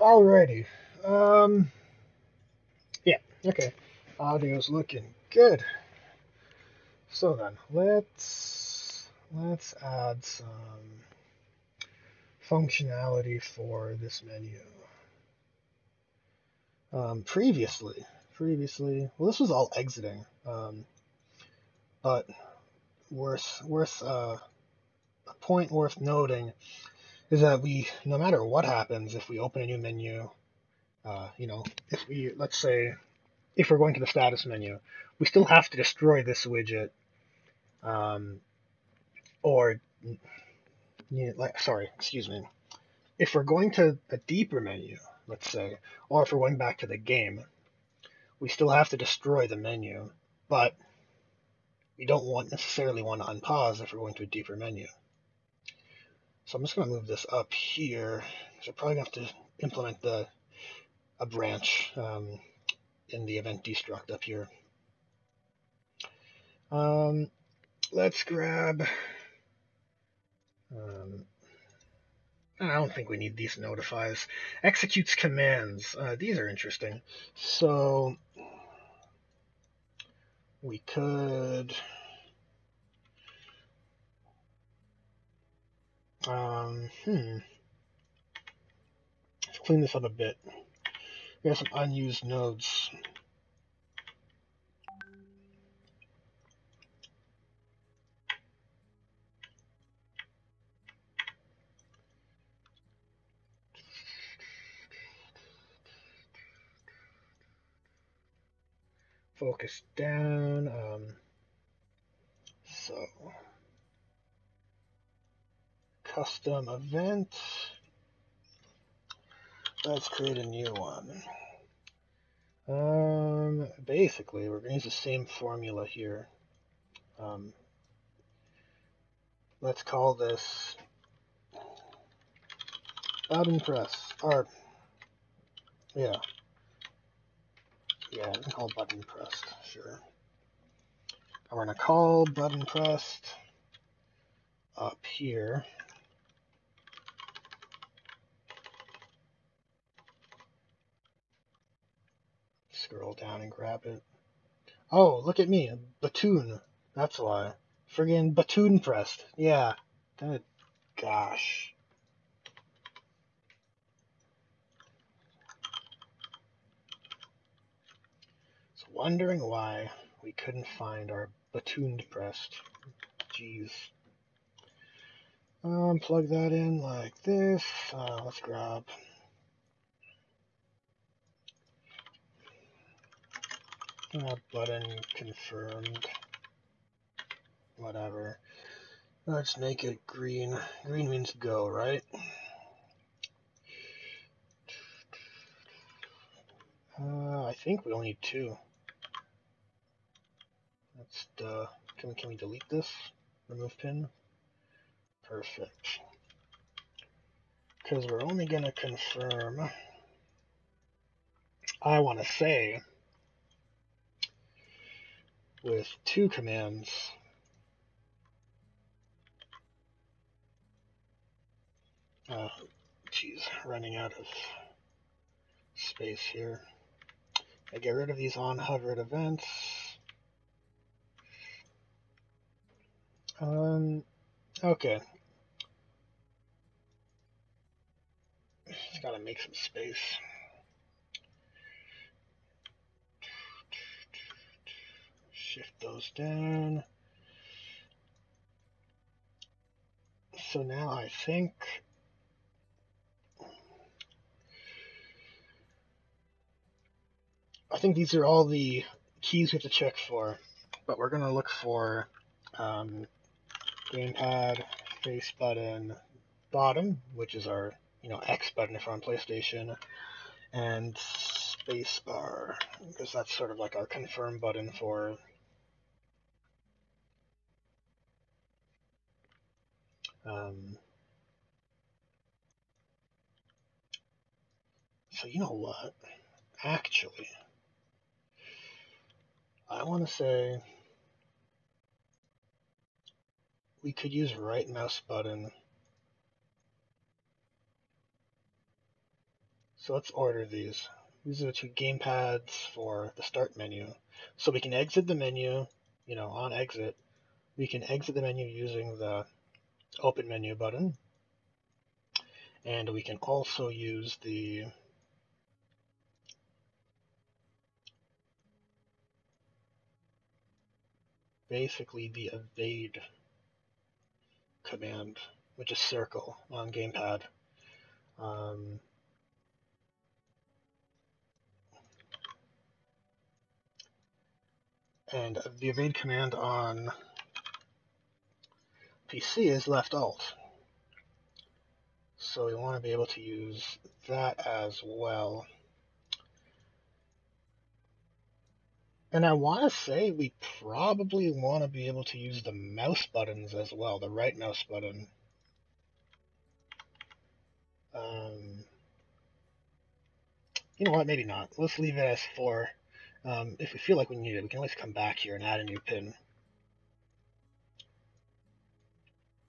Alrighty, um, yeah, okay, audio's looking good. So then, let's, let's add some functionality for this menu. um, previously. Previously, well, this was all exiting, um, but worth worth uh, a point worth noting is that we, no matter what happens, if we open a new menu, uh, you know, if we let's say if we're going to the status menu, we still have to destroy this widget, um, or you know, like sorry, excuse me, if we're going to a deeper menu, let's say, or if we're going back to the game. We still have to destroy the menu, but we don't want necessarily want to unpause if we're going to a deeper menu. So I'm just going to move this up here, because we're probably going to have to implement the a branch um, in the event destruct up here. Um, let's grab... Um, I don't think we need these notifies. Executes commands. Uh, these are interesting. So we could um, hmm. Let's clean this up a bit. We have some unused nodes. Focus down, um, so custom event, let's create a new one. Um, basically, we're going to use the same formula here. Um, let's call this button press, or, yeah. Yeah, we can call button pressed, sure. And we're gonna call button pressed up here. Scroll down and grab it. Oh, look at me, button. That's why. Friggin' button pressed. Yeah. Good gosh. Wondering why we couldn't find our button pressed. Jeez. Um, plug that in like this. Uh, let's grab. Uh, button confirmed. Whatever. Let's make it green. Green means go, right? Uh, I think we only need two. Let's, uh, can we, can we delete this? Remove pin? Perfect. Because we're only going to confirm, I want to say, with two commands. Uh, geez, running out of space here. I get rid of these on-hovered events. Um, okay. Just gotta make some space. Shift those down. So now I think I think these are all the keys we have to check for, but we're gonna look for um gamepad, face button, bottom, which is our, you know, X button if we're on PlayStation, and space bar, because that's sort of like our confirm button for um so you know what? Actually, I want to say we could use right mouse button. So let's order these. These are the two gamepads for the start menu. So we can exit the menu, you know, on exit, we can exit the menu using the open menu button. And we can also use the basically the evade command, which is circle on gamepad. Um, and the evade command on P C is left alt. So we want to be able to use that as well. And I want to say we probably want to be able to use the mouse buttons as well, the right mouse button. Um, you know what, maybe not. Let's leave it as four. Um, if we feel like we need it, we can always come back here and add a new pin.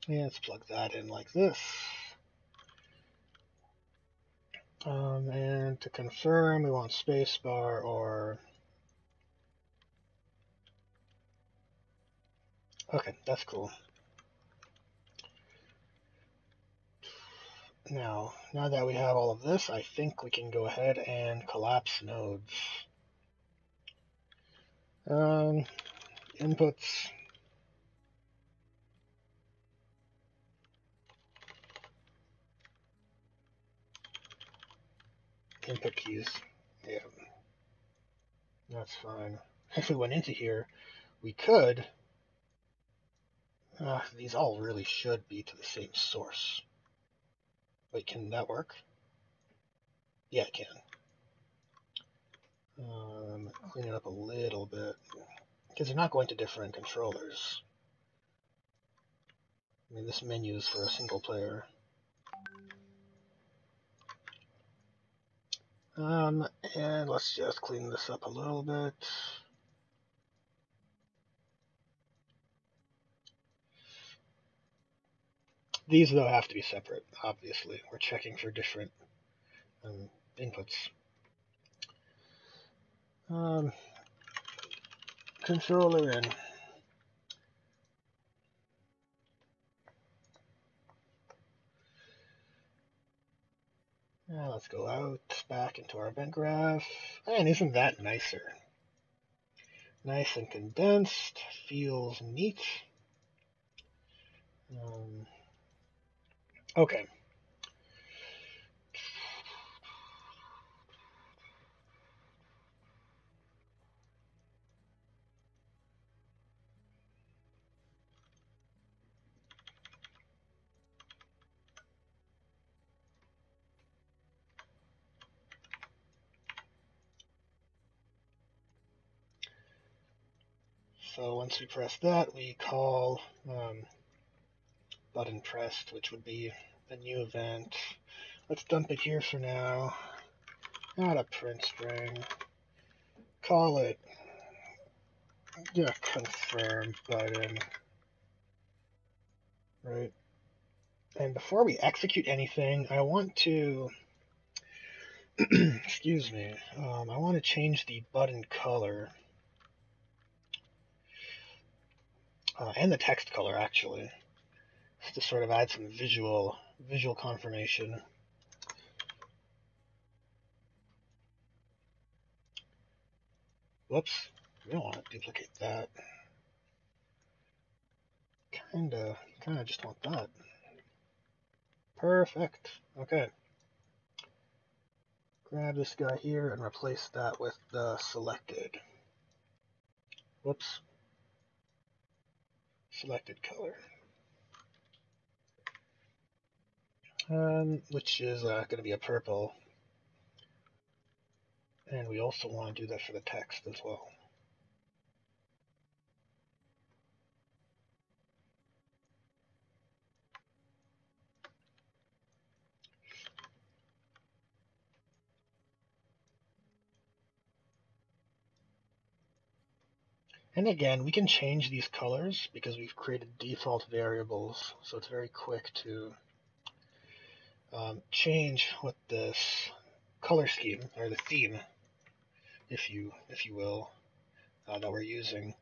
Yeah, let's plug that in like this. Um, and to confirm, we want spacebar or... Okay, that's cool. Now, now that we have all of this, I think we can go ahead and collapse nodes. Um, inputs. Input keys. Yeah. That's fine. If we went into here, we could... Uh, these all really should be to the same source. Wait, can that work? Yeah, it can. Um, clean it up a little bit, because they're not going to different controllers. I mean, this menu is for a single player. Um, and let's just clean this up a little bit. These, though, have to be separate, obviously. We're checking for different um, inputs. Um, controller in. Now let's go out, back into our event graph. And isn't that nicer? Nice and condensed, feels neat. Um... Okay. So once we press that, we call um, button pressed, which would be a new event. Let's dump it here for now. Not a print string. Call it, yeah, confirm button. Right. And before we execute anything, I want to, excuse me, um, I want to change the button color. Uh, and the text color, actually, to sort of add some visual visual confirmation. Whoops, we don't want to duplicate that. Kinda, kinda just want that. Perfect, okay. Grab this guy here and replace that with the selected. Whoops. Selected color. Um, which is uh, going to be a purple. And we also want to do that for the text as well. And again, we can change these colors because we've created default variables, so it's very quick to Um, change what this color scheme or the theme, if you if you will, uh, that we're using.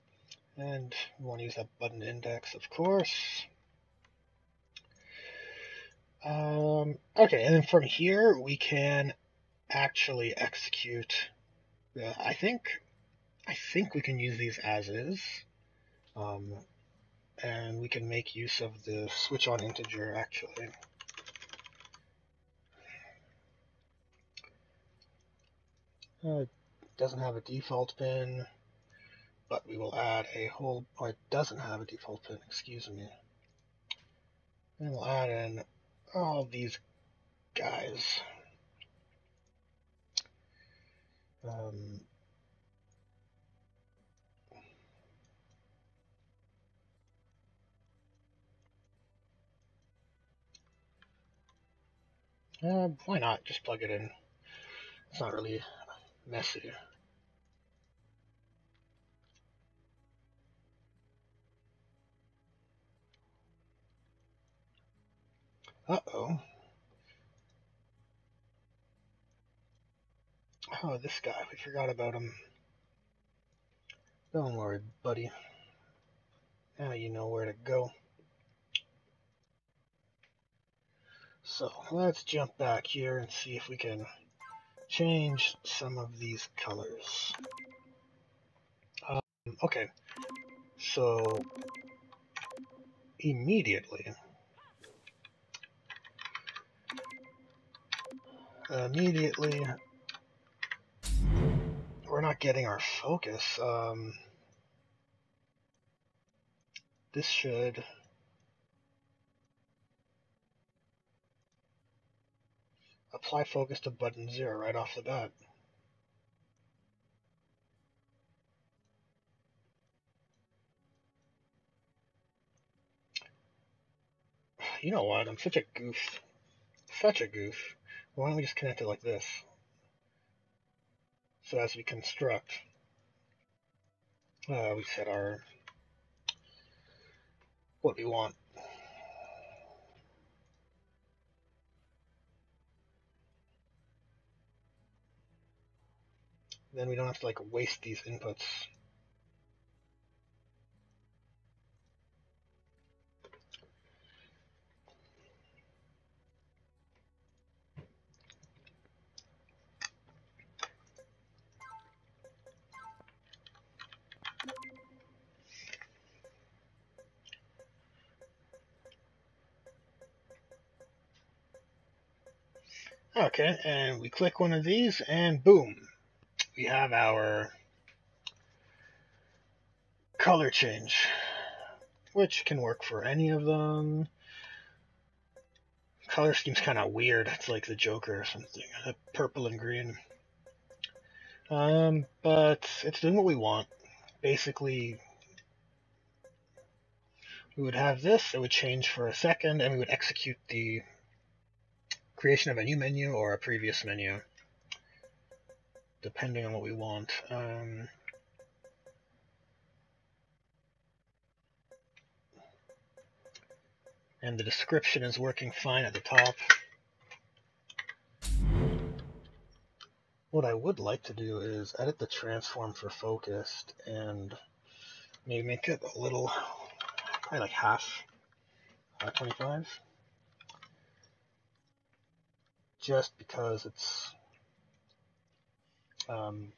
And we want to use that button index, of course. Um, okay, and then from here we can actually execute. Uh, I think I think we can use these as is. Um, and we can make use of the switch on integer actually. Uh, it doesn't have a default pin, but we will add a whole, oh, it doesn't have a default pin, excuse me. And we'll add in all of these guys. Um, Uh, why not? Just plug it in. It's not really messy. Uh-oh. Oh, this guy. We forgot about him. Don't worry, buddy. Now you know where to go. So let's jump back here and see if we can change some of these colors. Um, okay, so immediately, immediately, we're not getting our focus. Um, this should. Apply focus to button zero right off the bat. You know what? I'm such a goof. Such a goof. Why don't we just connect it like this? So as we construct, uh, we set our what we want. Then we don't have to like waste these inputs. Okay, and we click one of these and boom. We have our color change, which can work for any of them. Color scheme's kind of weird. It's like the Joker or something, purple and green. Um, but it's doing what we want. Basically, we would have this. It would change for a second, and we would execute the creation of a new menu or a previous menu, depending on what we want. Um, and the description is working fine at the top. What I would like to do is edit the transform for focused and maybe make it a little, probably like half, twenty-five, just because it's, Um,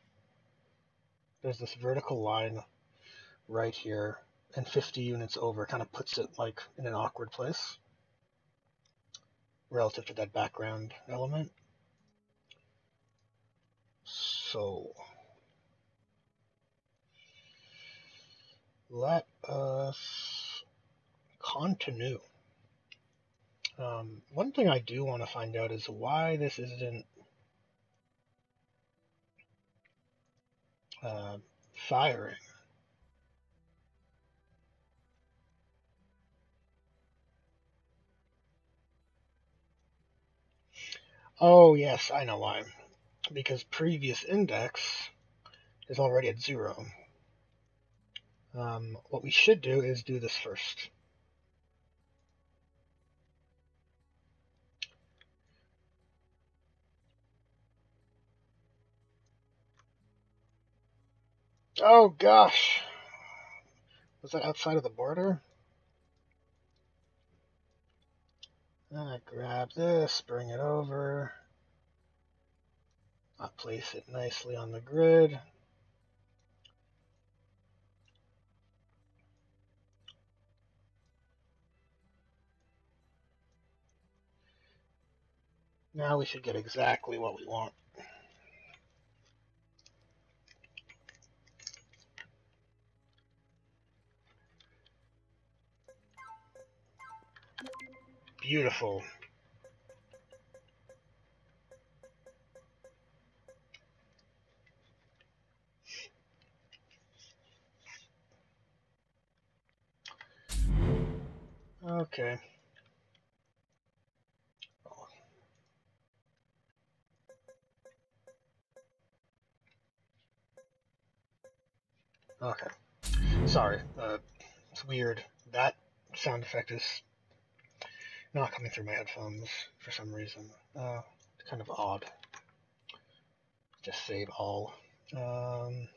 there's this vertical line right here, and fifty units over kind of puts it like in an awkward place relative to that background element. So let us continue. Um, one thing I do want to find out is why this isn't Uh, firing. Oh yes, I know why. Because previous index is already at zero. Um, what we should do is do this first. Oh gosh, was that outside of the border? I grab this, bring it over. I place it nicely on the grid. Now we should get exactly what we want. Beautiful. Okay. Okay. Sorry. Uh, it's weird. That sound effect is not coming through my headphones for some reason. Uh, it's kind of odd. Just save all. Um,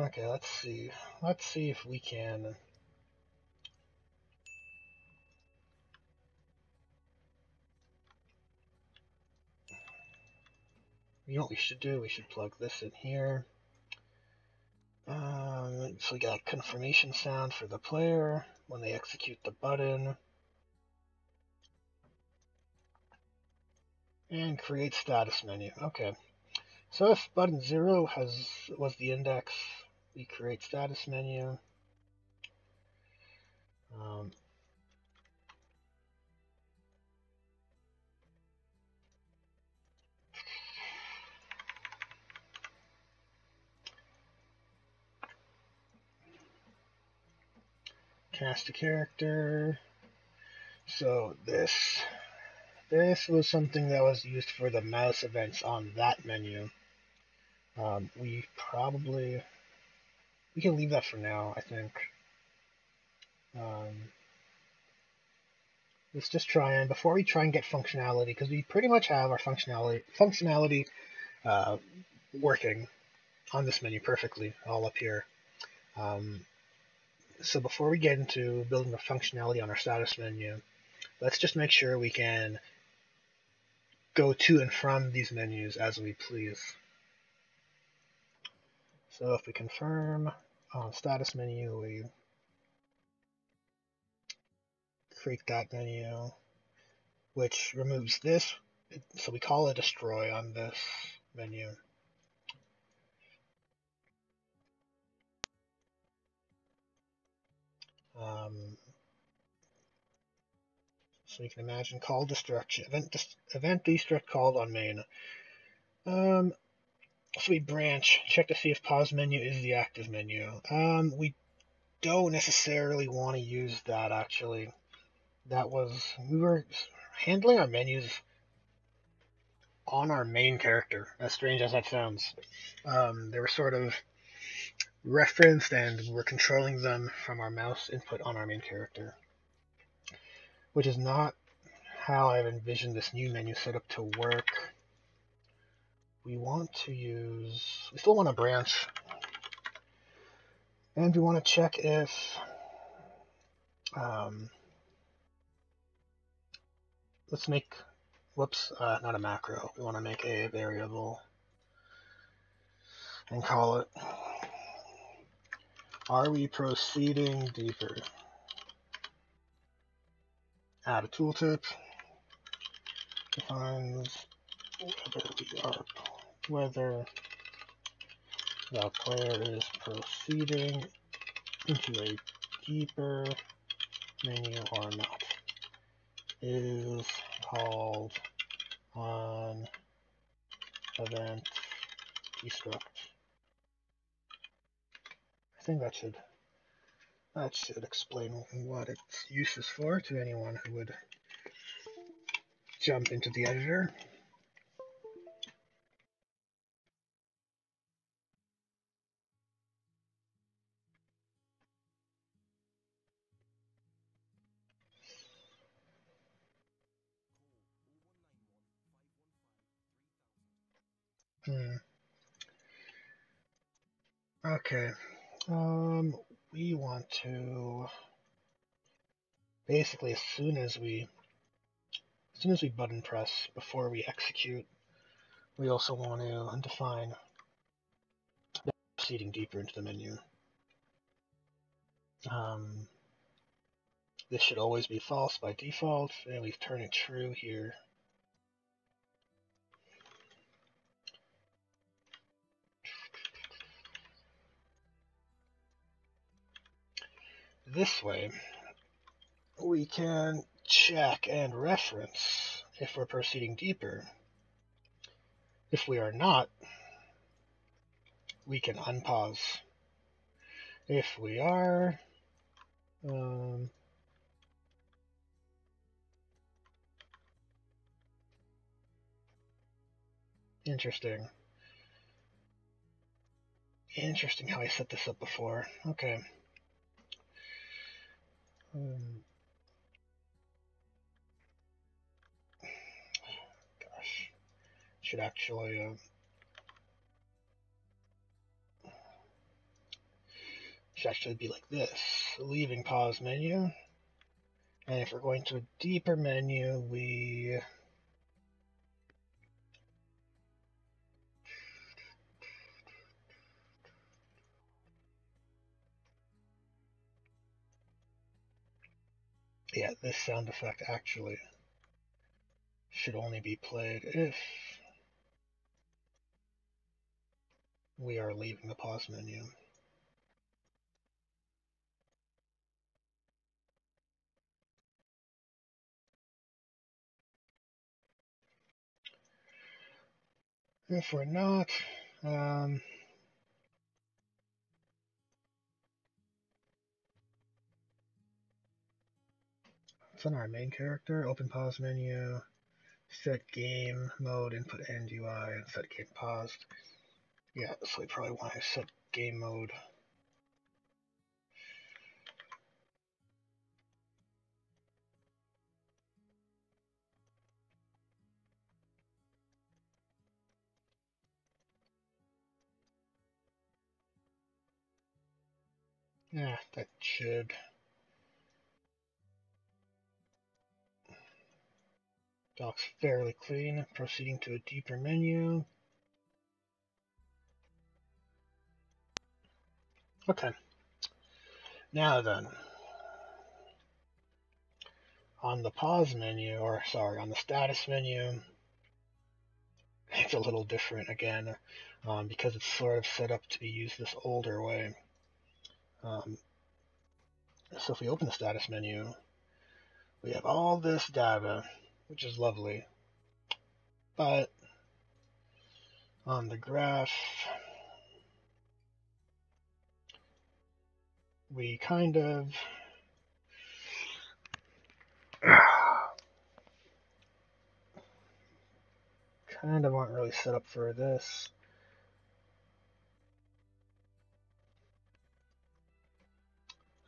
Okay, let's see. Let's see if we can. You know what we should do? We should plug this in here. Um, so we got confirmation sound for the player when they execute the button. And create status menu. Okay. So if button zero has was the index, we create status menu. Um, cast a character. So this this was something that was used for the mouse events on that menu. Um, we probably we can leave that for now, I think. Um, let's just try and before we try and get functionality, because we pretty much have our functionality functionality uh, working on this menu perfectly, all up here. Um, so before we get into building the functionality on our status menu, let's just make sure we can go to and from these menus as we please. So if we confirm on status menu, we create that menu, which removes this. So we call it destroy on this menu. Um, so you can imagine call destruction, event, event destruct called on main. Um, So we branch, check to see if pause menu is the active menu. Um, we don't necessarily want to use that, actually. That was, we were handling our menus on our main character, as strange as that sounds. Um, they were sort of referenced and we're controlling them from our mouse input on our main character, which is not how I've envisioned this new menu setup to work. We want to use, we still want to branch, and we want to check if um, let's make, whoops, uh, not a macro. We want to make a variable and call it, are we proceeding deeper? Add a tooltip, defines whether we are whether the player is proceeding into a deeper menu or not is called on event destruct. I think that should that should explain what its use is for to anyone who would jump into the editor. Hmm. Okay. Um, we want to basically as soon as we as soon as we button press before we execute, we also want to define proceeding deeper into the menu. Um, this should always be false by default, and we've turned it true here. This way, we can check and reference if we're proceeding deeper. If we are not, we can unpause. If we are, um, interesting. Interesting how I set this up before. Okay. Um, gosh, should actually uh, should actually be like this: leaving pause menu. And if we're going to a deeper menu, we Yeah, this sound effect actually should only be played if we are leaving the pause menu. If we're not, um, it's on our main character, open pause menu, set game mode, input end U I, and set game paused. Yeah, so we probably want to set game mode. Yeah, that should. Doc's fairly clean, proceeding to a deeper menu. Okay, now then, on the pause menu, or sorry, on the status menu, it's a little different again, um, because it's sort of set up to be used this older way. Um, so if we open the status menu, we have all this data, which is lovely, but on the graph, we kind of, kind of aren't really set up for this.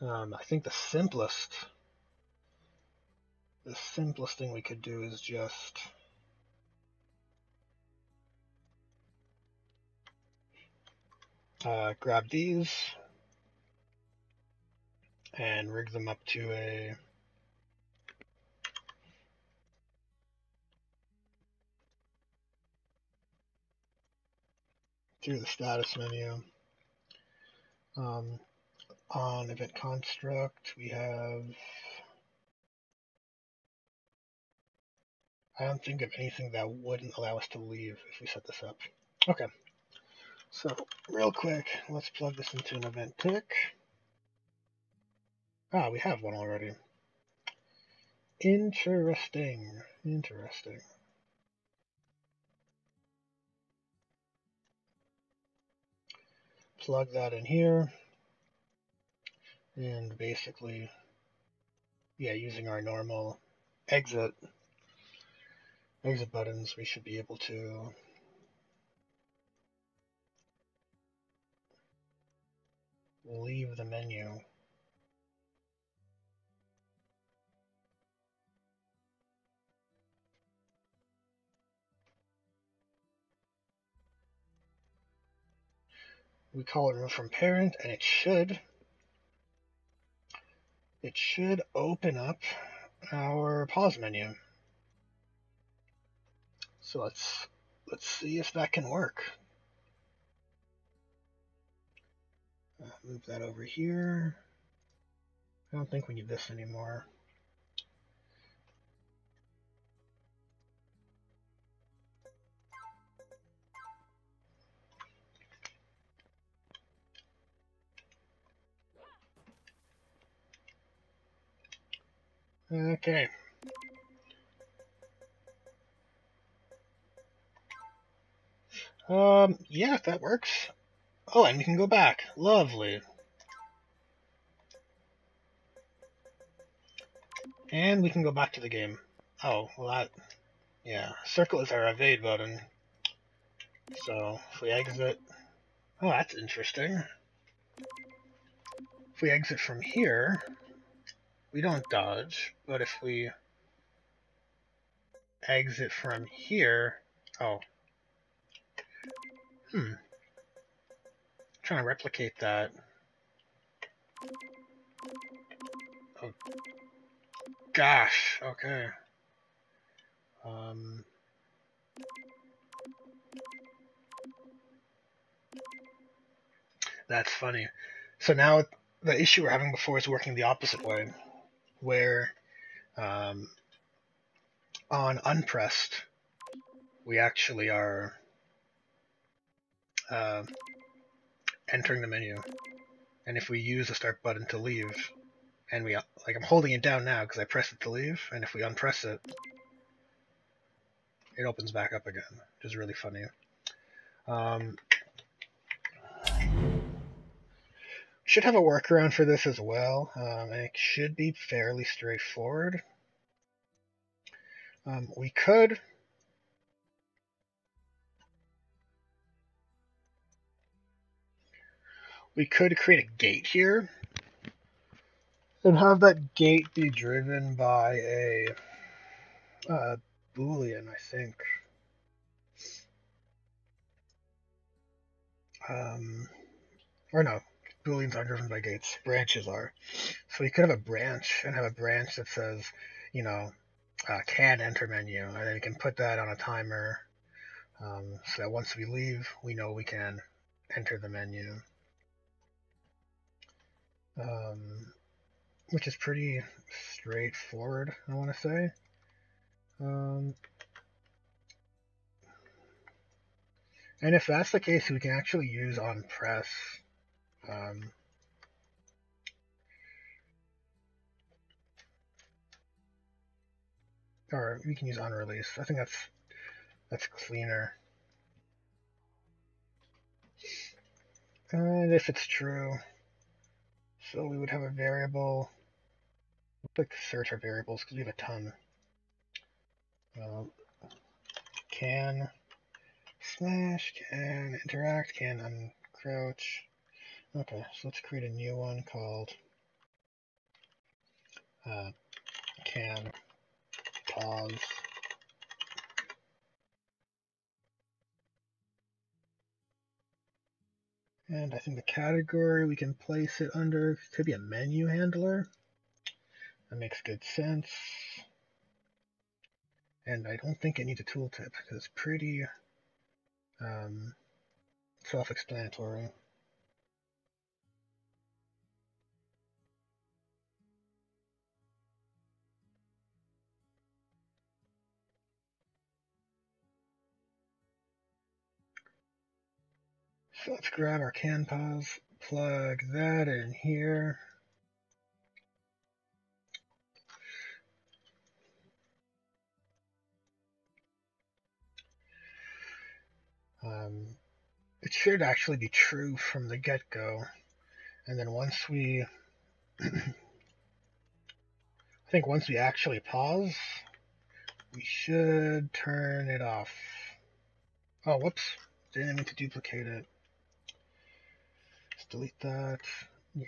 Um, I think the simplest The simplest thing we could do is just uh, grab these and rig them up to a to the status menu. Um, on event construct, we have. I don't think of anything that wouldn't allow us to leave if we set this up. Okay, so real quick, let's plug this into an event tick. Ah, we have one already. Interesting, interesting. Plug that in here. And basically, yeah, using our normal exit, exit buttons, we should be able to leave the menu. we call it room from parent, and it should, it should open up our pause menu. So let's, let's see if that can work. Uh, move that over here. I don't think we need this anymore. Okay. Um, yeah, if that works. Oh, and we can go back. Lovely. And we can go back to the game. Oh, well that... Yeah, circle is our evade button. So, if we exit... Oh, that's interesting. If we exit from here... We don't dodge, but if we exit from here, oh, hmm, I'm trying to replicate that. Oh, gosh, okay. Um, that's funny. So now the issue we're having before is working the opposite way. Where um, on unpressed, we actually are uh, entering the menu. And if we use the start button to leave, and we, like I'm holding it down now because I pressed it to leave, and if we unpress it, it opens back up again, which is really funny. Um, Should have a workaround for this as well, um, and it should be fairly straightforward. Um, we could we could create a gate here and have that gate be driven by a uh, Boolean, I think. Um, or no. Booleans are driven by gates. Branches are. So you could have a branch and have a branch that says, you know, uh, can enter menu. And then you can put that on a timer um, so that once we leave, we know we can enter the menu. Um, which is pretty straightforward, I want to say. Um, and if that's the case, we can actually use on press. Um, or we can use on release. I think that's that's cleaner. And if it's true, so we would have a variable. We'll click search our variables because we have a ton. Um, can slash can interact can uncrouch. Okay, so let's create a new one called uh, can pause. And I think the category we can place it under could be a menu handler. That makes good sense. And I don't think it needs a tooltip because it's pretty um, self-explanatory. So let's grab our can pause, plug that in here. Um, it should actually be true from the get-go. And then once we, I think once we actually pause, we should turn it off. Oh, whoops, didn't mean to duplicate it. Delete that, yeah.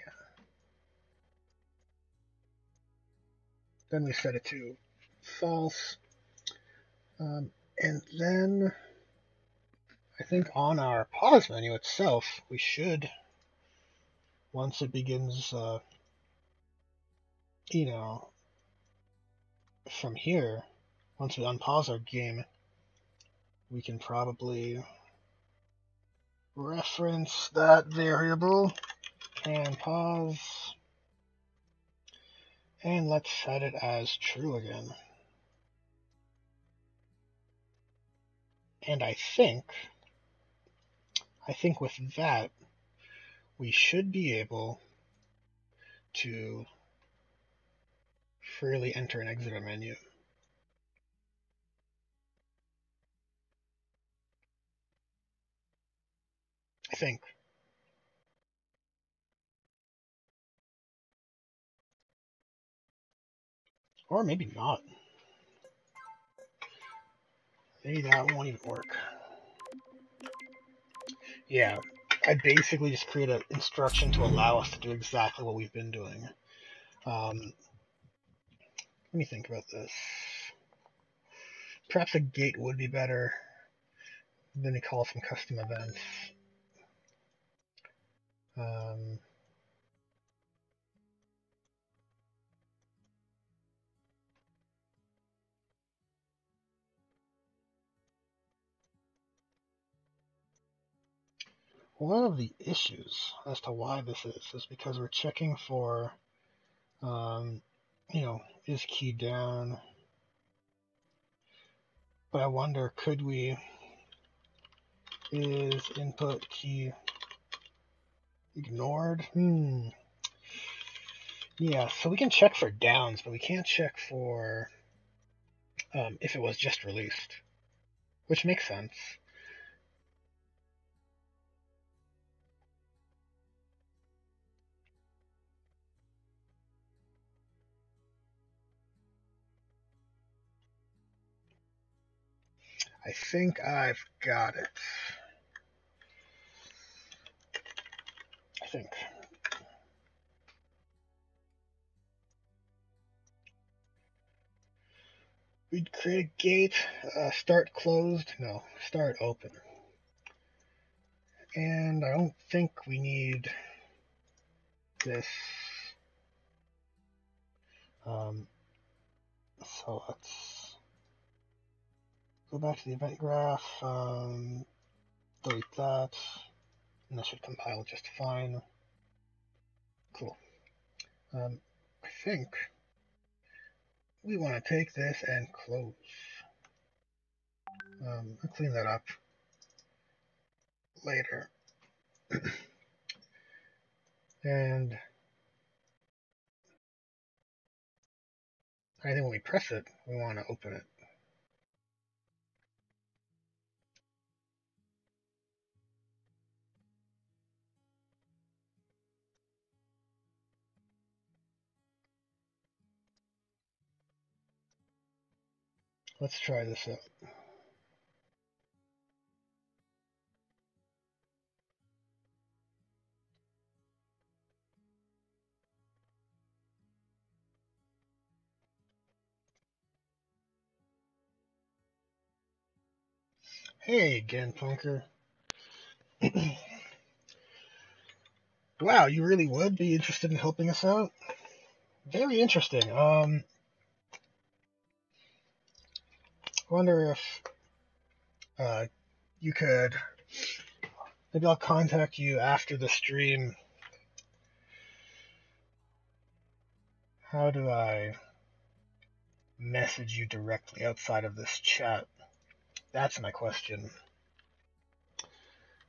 Then we set it to false. Um, and then I think on our pause menu itself, we should, once it begins, uh, you know, from here, once we unpause our game, we can probably reference that variable and pause. And let's set it as true again. And I think, I think with that, we should be able to freely enter and exit a menu. I think. Or maybe not. Maybe that won't even work. Yeah, I basically just created an instruction to allow us to do exactly what we've been doing. Um, let me think about this. Perhaps a gate would be better. Then we call some custom events. Um, One of the issues as to why this is, is because we're checking for, um, you know, is key down. But I wonder, could we, is input key ignored? Hmm. Yeah, so we can check for downs, but we can't check for um, if it was just released, which makes sense. I think I've got it. I think. We'd create a gate, uh, start closed, no, start open. And I don't think we need this. Um, so let's go back to the event graph, um, delete that, and that should compile just fine. Cool. Um, I think we want to take this and close. Um, I'll clean that up later. And I think when we press it, we want to open it. Let's try this out. Hey again, Punker. Wow, you really would be interested in helping us out? Very interesting. Um. I wonder if uh, you could, maybe I'll contact you after the stream. How do I message you directly outside of this chat? That's my question.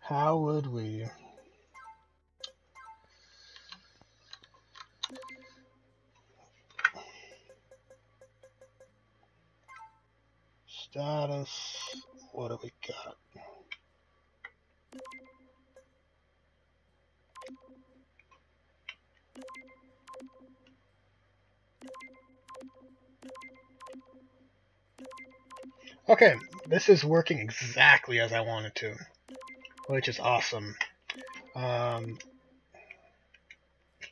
How would we status, what do we got? Okay, this is working exactly as I wanted to, which is awesome. Um,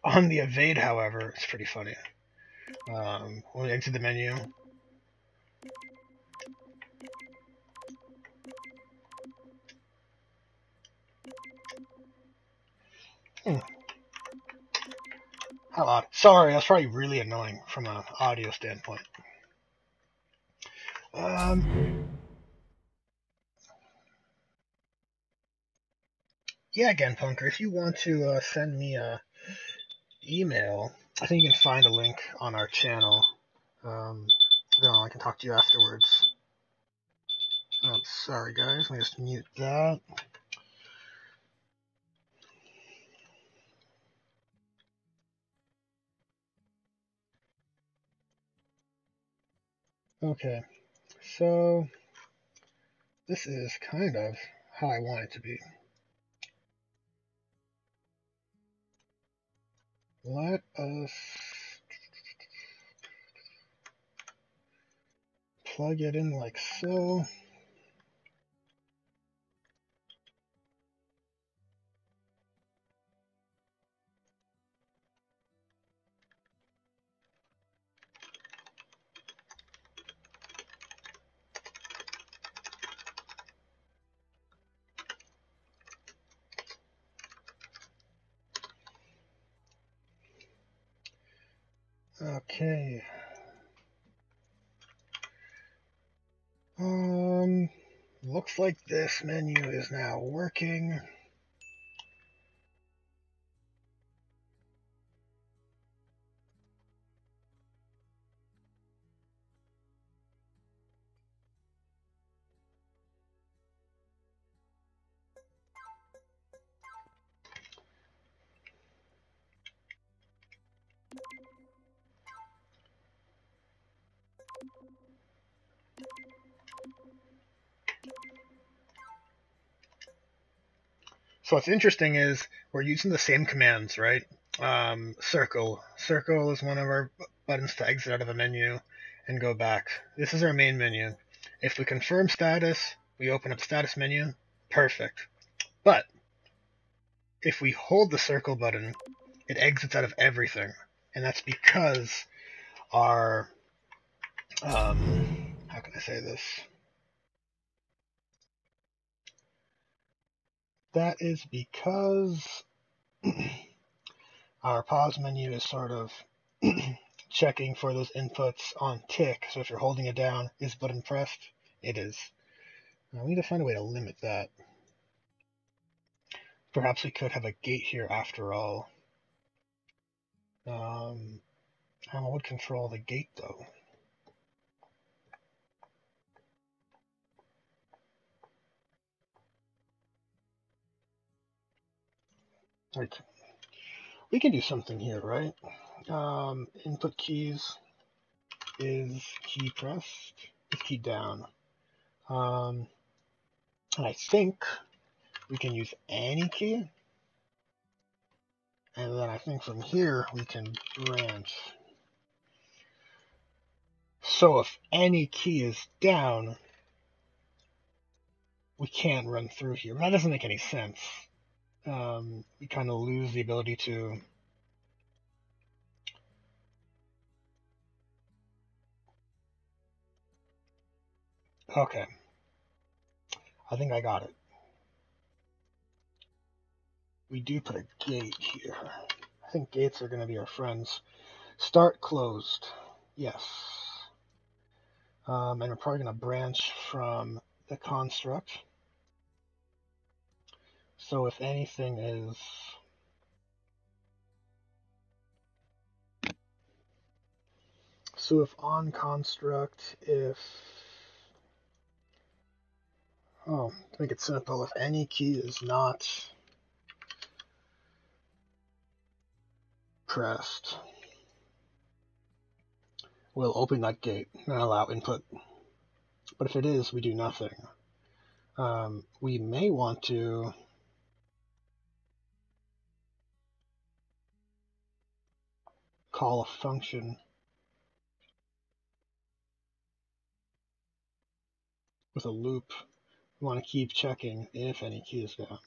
on the evade, however, it's pretty funny. Um, when we exit the menu, odd. Sorry, that's probably really annoying from an audio standpoint. Um, yeah, again, Punker, if you want to uh, send me an email, I think you can find a link on our channel. Um, no, I can talk to you afterwards. Oh, sorry, guys. Let me just mute that. Okay, so this is kind of how I want it to be. Let us plug it in like so. Okay. Um, looks like this menu is now working. So what's interesting is we're using the same commands, right? Um, circle. Circle is one of our buttons to exit out of a menu and go back. This is our main menu. If we confirm status, we open up status menu. Perfect. But if we hold the circle button, it exits out of everything. And that's because our, um, how can I say this? That is because our pause menu is sort of checking for those inputs on tick. So if you're holding it down, is button pressed? It is. Now we need to find a way to limit that. Perhaps we could have a gate here after all. Um, I would control the gate though. Like, we can do something here, right? Um, input keys is key pressed, is key down. Um, and I think we can use any key. And then I think from here we can branch. So if any key is down, we can't run through here. That doesn't make any sense. Um, we kind of lose the ability to okay, I think I got it. We do put a gate here. I think gates are going to be our friends. Start closed, yes. Um, and we're probably going to branch from the construct. So if anything is so if on construct if oh to make it simple, if any key is not pressed, we'll open that gate and allow input. But if it is, we do nothing. Um, we may want to call a function with a loop. We want to keep checking if any key is down.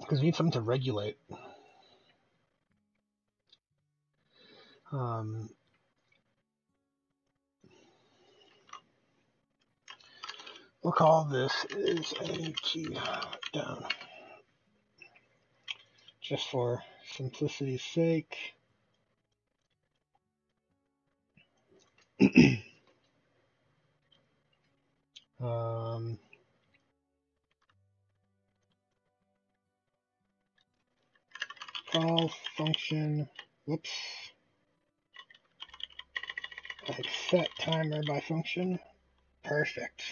Because we need something to regulate. Um, we'll call this is a key down, just for simplicity's sake. um, call function, whoops, like set timer by function, perfect.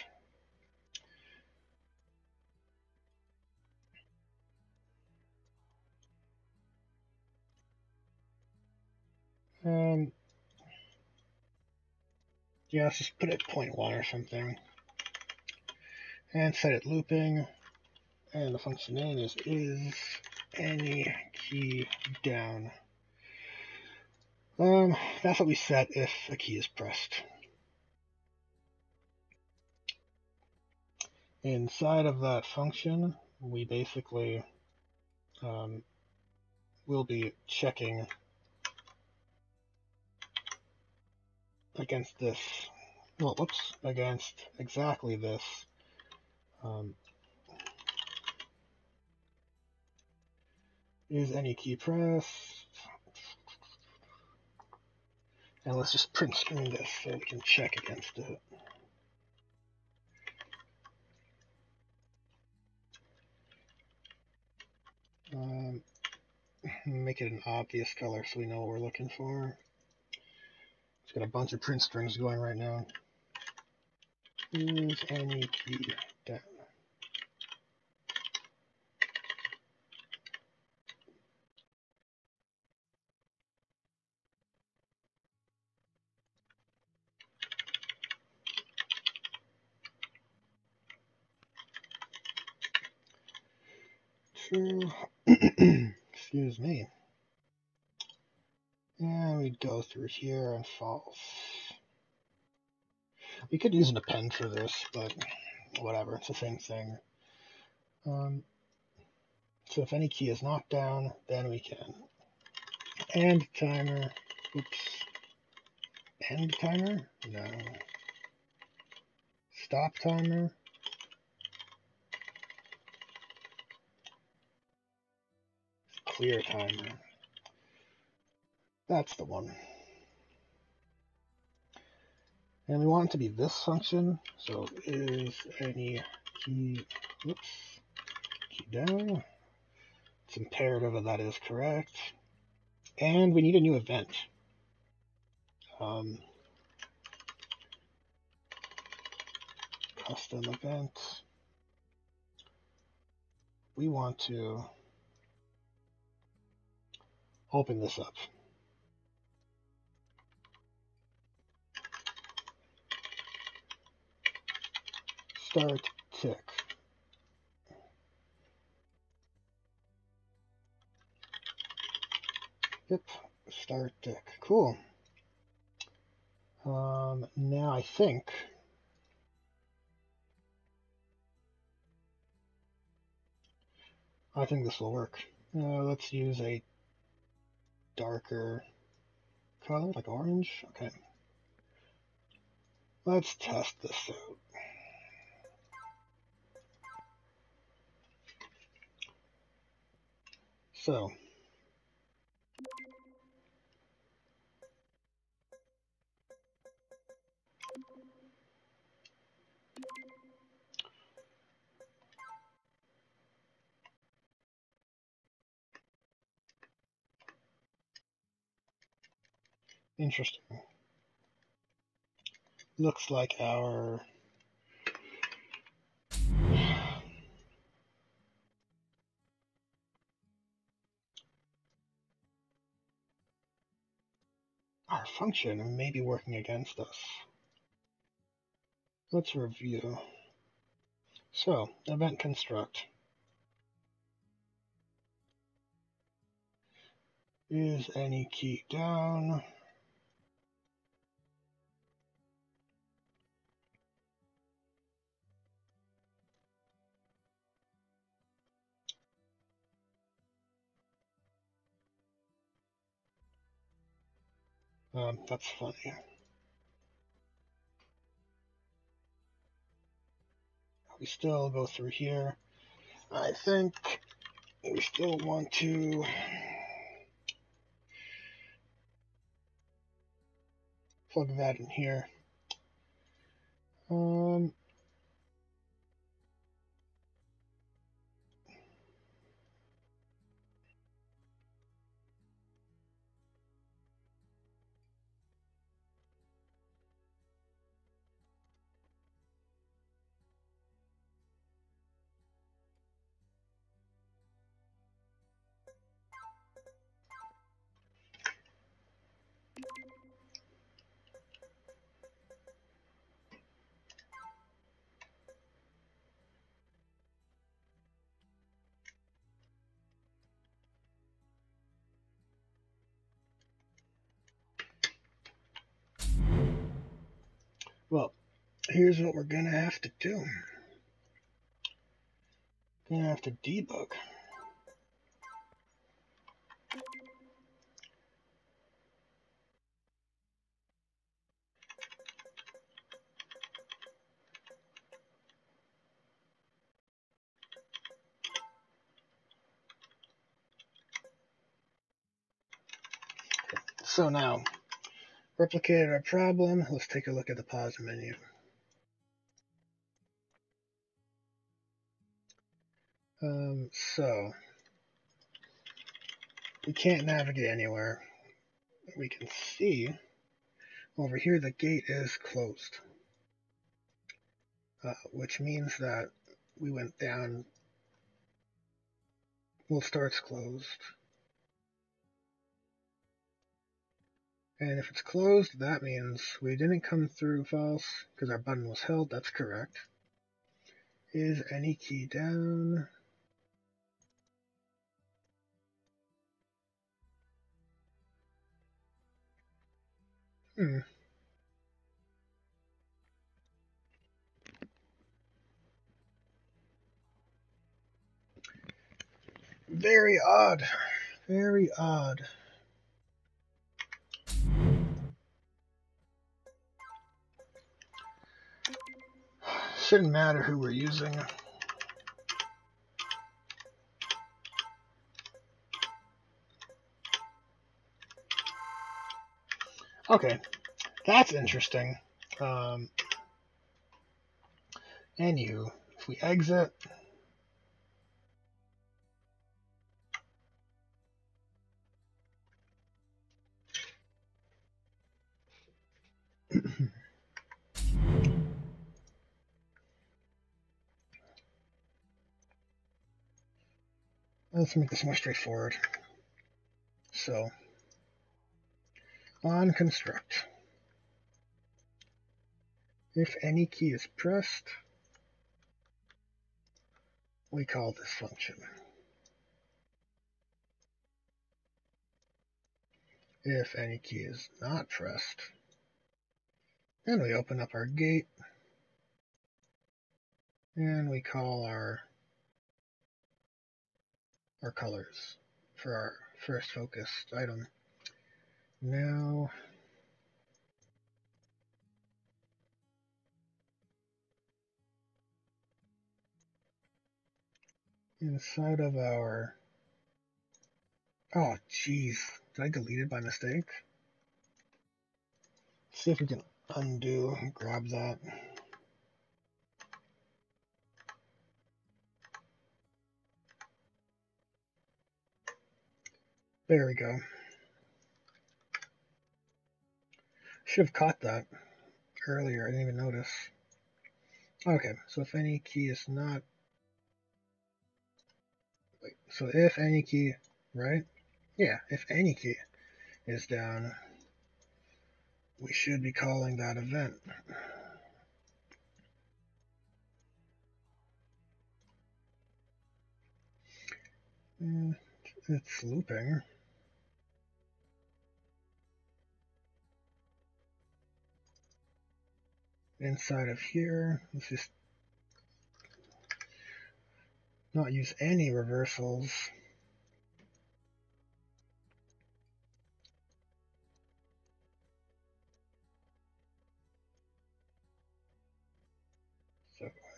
Um, yeah, let's just put it point one or something, and set it looping, and the function name is is any key down. Um, that's what we set if a key is pressed. Inside of that function, we basically um, will be checking against this, well, whoops, against exactly this. Um, is any key pressed? And let's just print screen this so we can check against it. Um, make it an obvious color so we know what we're looking for. It's got a bunch of print strings going right now. Is any key down? True. Excuse me. And we go through here and false. We could use an append for this, but whatever, it's the same thing. Um, so if any key is knocked down, then we can end timer. Oops. End timer? No. Stop timer. Clear timer. That's the one. And we want it to be this function. So is any key, oops, key down. It's imperative that that is correct. And we need a new event. Um, custom event. We want to open this up. Start tick. Yep, start tick. Cool. Um, now I think I think this will work. Uh, let's use a darker color, like orange. Okay. Let's test this out. So, interesting. Looks like our Our function may be working against us. Let's review. So, event construct. Is any key down? Um, that's funny. We still go through here. I think we still want to... plug that in here. Um, Well, here's what we're gonna have to do. Gonna have to debug. So now, replicated our problem. Let's take a look at the pause menu. Um, so, we can't navigate anywhere. We can see over here the gate is closed, uh, which means that we went down. Well, start's closed. And if it's closed, that means we didn't come through false because our button was held. That's correct. Is any key down? Hmm. Very odd. Very odd. Shouldn't matter who we're using. Okay, that's interesting. Um, anywho, if we exit, let's make this more straightforward. So, on construct, if any key is pressed, we call this function. If any key is not pressed, then we open up our gate and we call our our colors for our first focused item. Now, inside of our, oh geez, did I delete it by mistake? Let's see if we can undo, grab that. There we go. Should have caught that earlier. I didn't even notice. Okay, so if any key is not... Wait, so if any key, right? Yeah, if any key is down, we should be calling that event. And it's looping. Inside of here, let's just not use any reversals.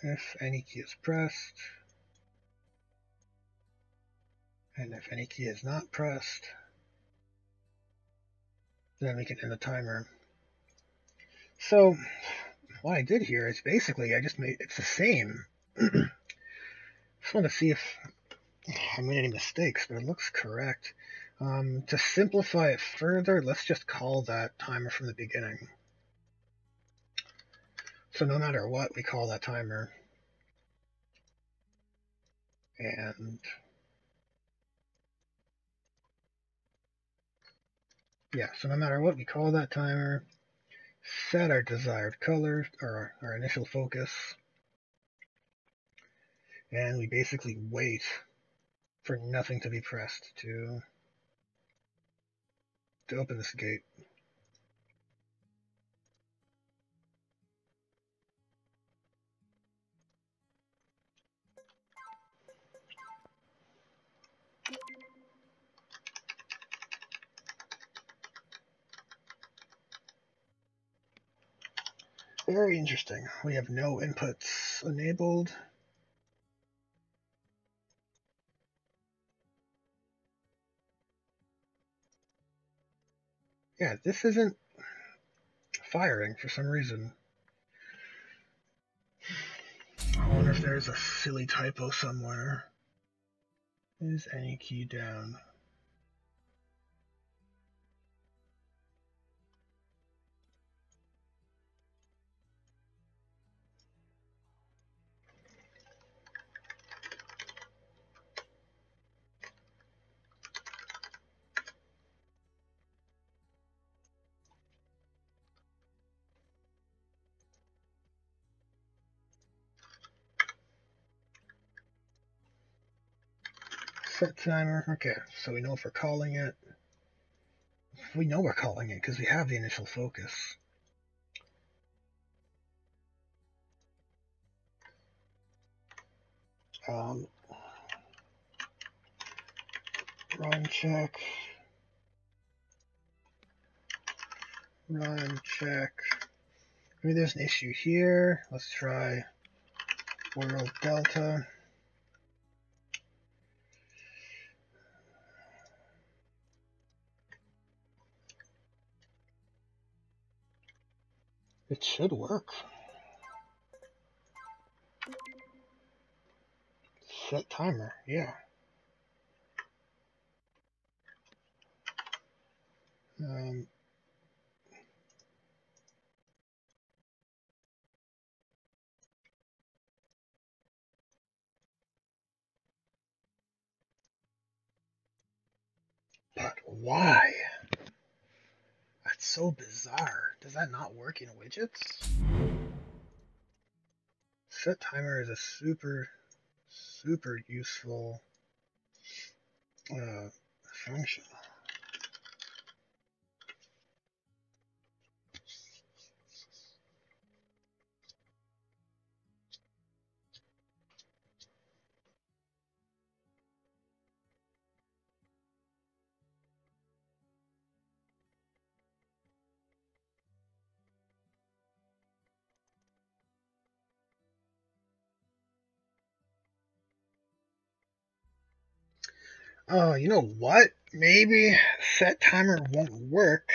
if any key is pressed, and if any key is not pressed, then we can end the timer. So what I did here is basically I just made it's the same. Just want to see if I made any mistakes, but it looks correct. Um, to simplify it further, let's just call that timer from the beginning. So no matter what, we call that timer. And yeah, so no matter what, we call that timer, set our desired color or our, our initial focus, and we basically wait for nothing to be pressed to, to open this gate. Very interesting. We have no inputs enabled. Yeah, this isn't firing for some reason. I wonder if there's a silly typo somewhere. Is any key down? Set timer. Okay, so we know if we're calling it. We know we're calling it because we have the initial focus. Um, run check. Run check. Maybe there's an issue here. Let's try world delta. It should work. Set timer, yeah. Um, but why? That's so bizarre. Does that not work in widgets? Set timer is a super, super useful uh, function. Oh, you know what? Maybe set timer won't work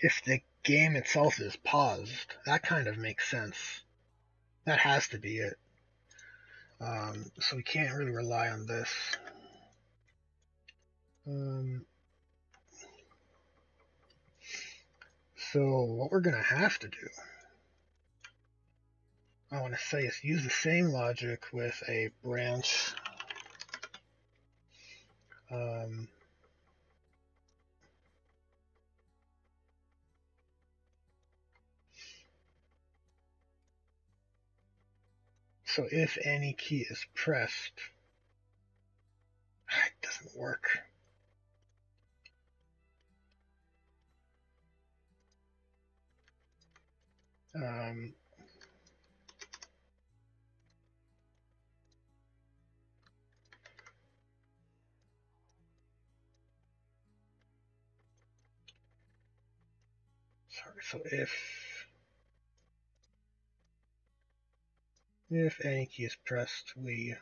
if the game itself is paused. That kind of makes sense. That has to be it. Um, so we can't really rely on this. Um, so what we're going to have to do, I want to say, is use the same logic with a branch. Um, so if any key is pressed, it doesn't work. Um, So if If any key is pressed, we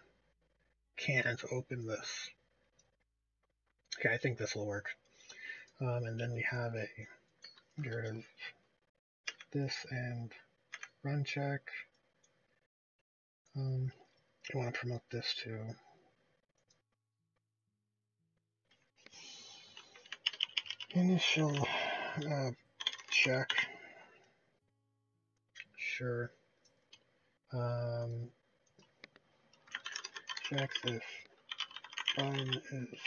can't open this. Okay, I think this will work. Um, and then we have a get rid of this and run check. Um, I want to promote this to initial uh, check. Sure. Um, check if button is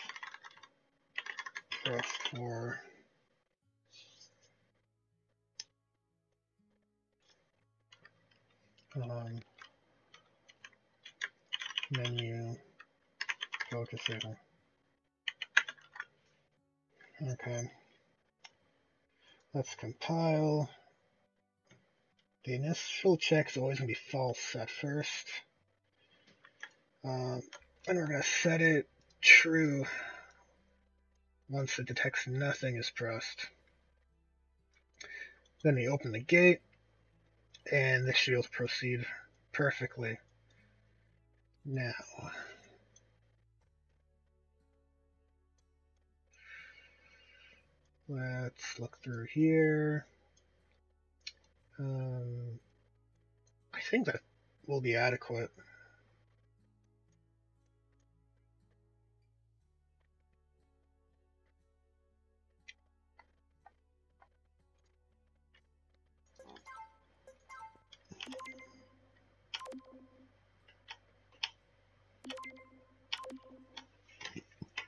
pressed for um, menu focusing. Okay, let's compile. The initial check is always going to be false at first. Um, and we're going to set it true once it detects nothing is pressed. Then we open the gate, and this should be able to proceed perfectly. Now, let's look through here. Um, I think that will be adequate.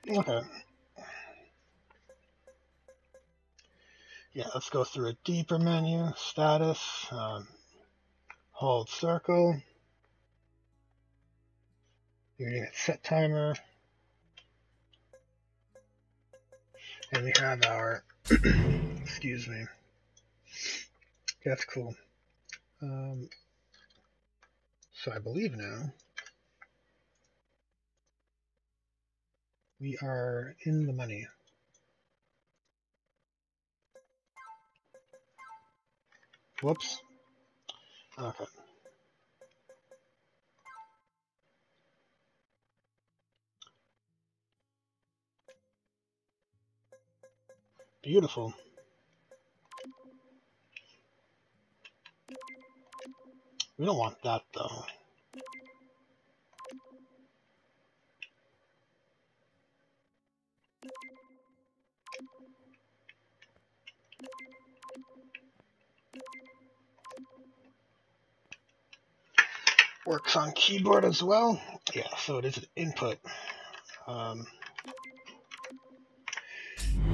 Okay. Yeah, let's go through a deeper menu, status, um, hold circle. You're going to get set timer. And we have our, excuse me, that's cool. Um, so I believe now we are in the money. Whoops. Okay. Beautiful. We don't want that though. Works on keyboard as well. Yeah, so it is an input. Um,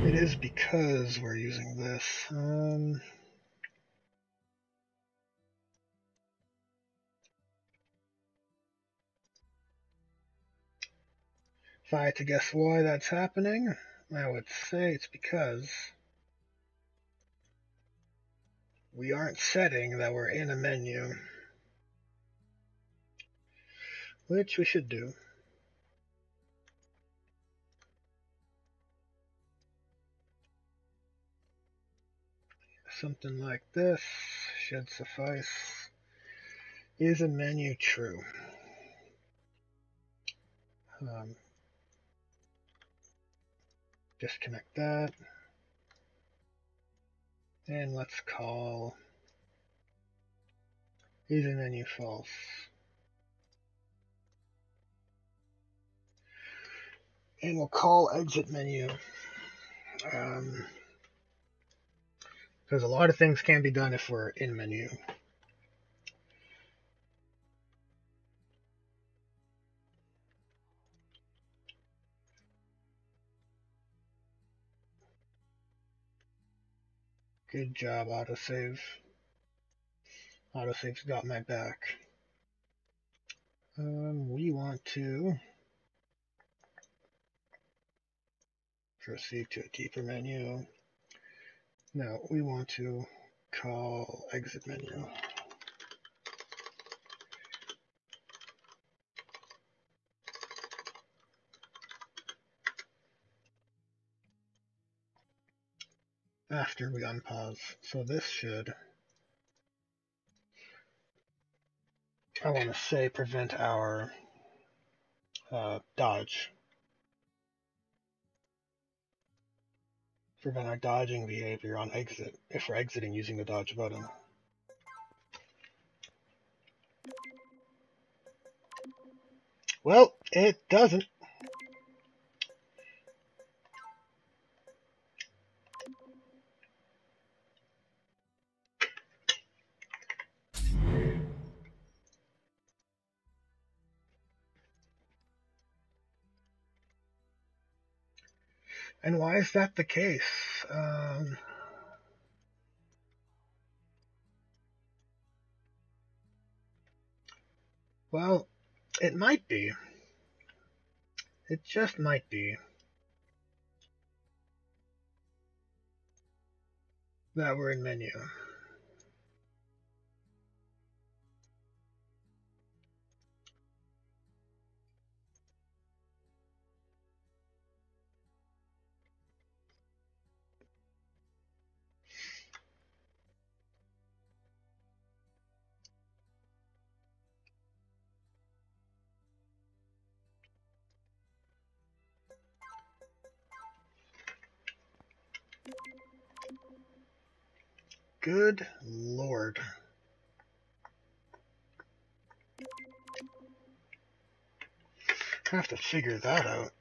it is because we're using this. Um, if I had to guess why that's happening, I would say it's because we aren't setting that we're in a menu. Which we should do. Something like this should suffice. Is a menu true? Um, disconnect that. And let's call is a menu false. And we'll call exit menu um, because a lot of things can be done if we're in menu. Good job, autosave. Autosave's got my back. Um, we want to proceed to a deeper menu. Now we want to call exit menu. After we unpause. So this should I want to say prevent our uh, dodge. Prevent our dodging behavior on exit, if we're exiting using the dodge button. Well, it doesn't. And why is that the case? Um, well, it might be. It just might be that we're in menu. Good Lord. I have to figure that out.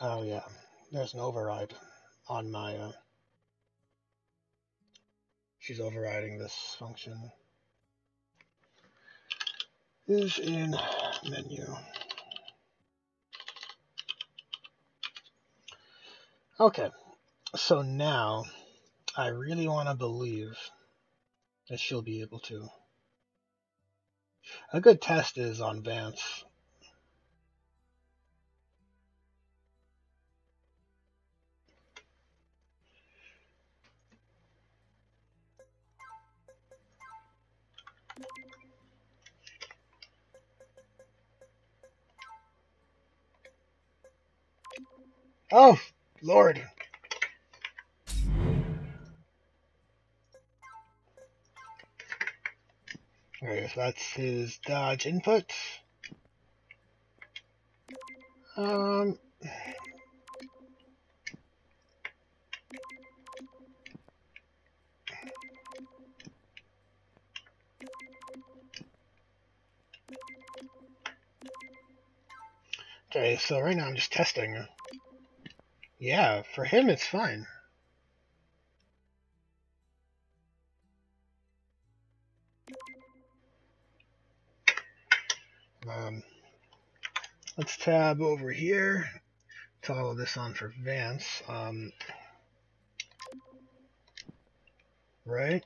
Oh yeah, there's an override on Maya. She's overriding this function. Is in menu. Okay, so now I really want to believe that she'll be able to. A good test is on Vance. Oh, Lord. All right, so that's his dodge input. Um, okay, so right now I'm just testing. Yeah, for him it's fine. Um, let's tab over here. Let's toggle this on for Vance. Um, right,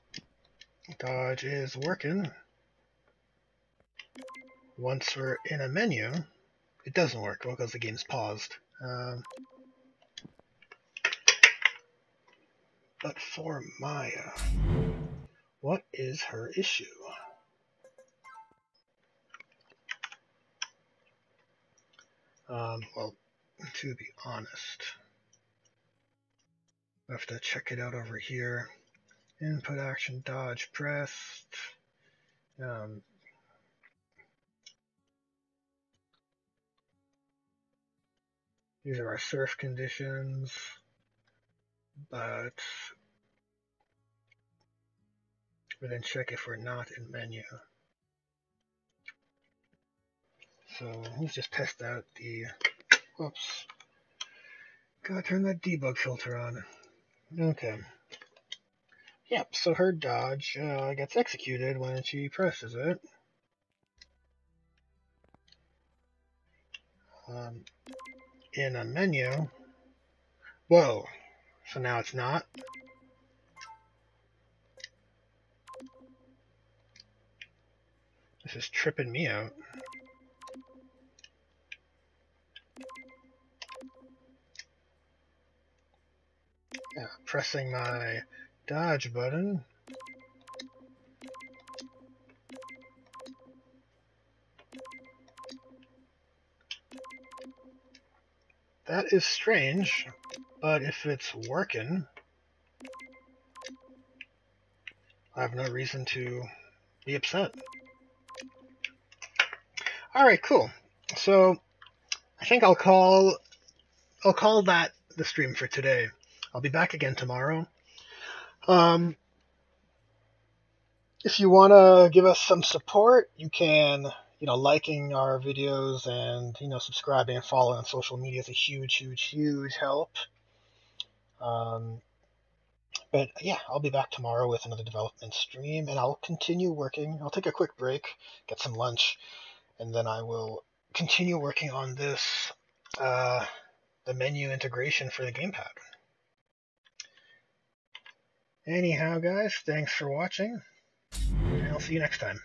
dodge is working. Once we're in a menu, it doesn't work because the game's paused. Um, But for Maya, what is her issue? Um, well, to be honest, I have to check it out over here. Input action dodge pressed. Um, these are our surf conditions. But we then check if we're not in menu. So let's just test out the, whoops, gotta turn that debug filter on. Okay. Yep, so her dodge uh, gets executed when she presses it. um, in a menu. Whoa, so now it's not. This is tripping me out. Yeah, pressing my dodge button. That is strange, but if it's working, I have no reason to be upset. All right, cool. So I think I'll call I'll call that the stream for today. I'll be back again tomorrow. Um, if you want to give us some support, you can, you know, liking our videos and, you know, subscribing and following on social media is a huge, huge, huge help. Um, but yeah, I'll be back tomorrow with another development stream, and I'll continue working. I'll take a quick break, get some lunch, and then I will continue working on this, uh, the menu integration for the gamepad. Anyhow, guys, thanks for watching, and I'll see you next time.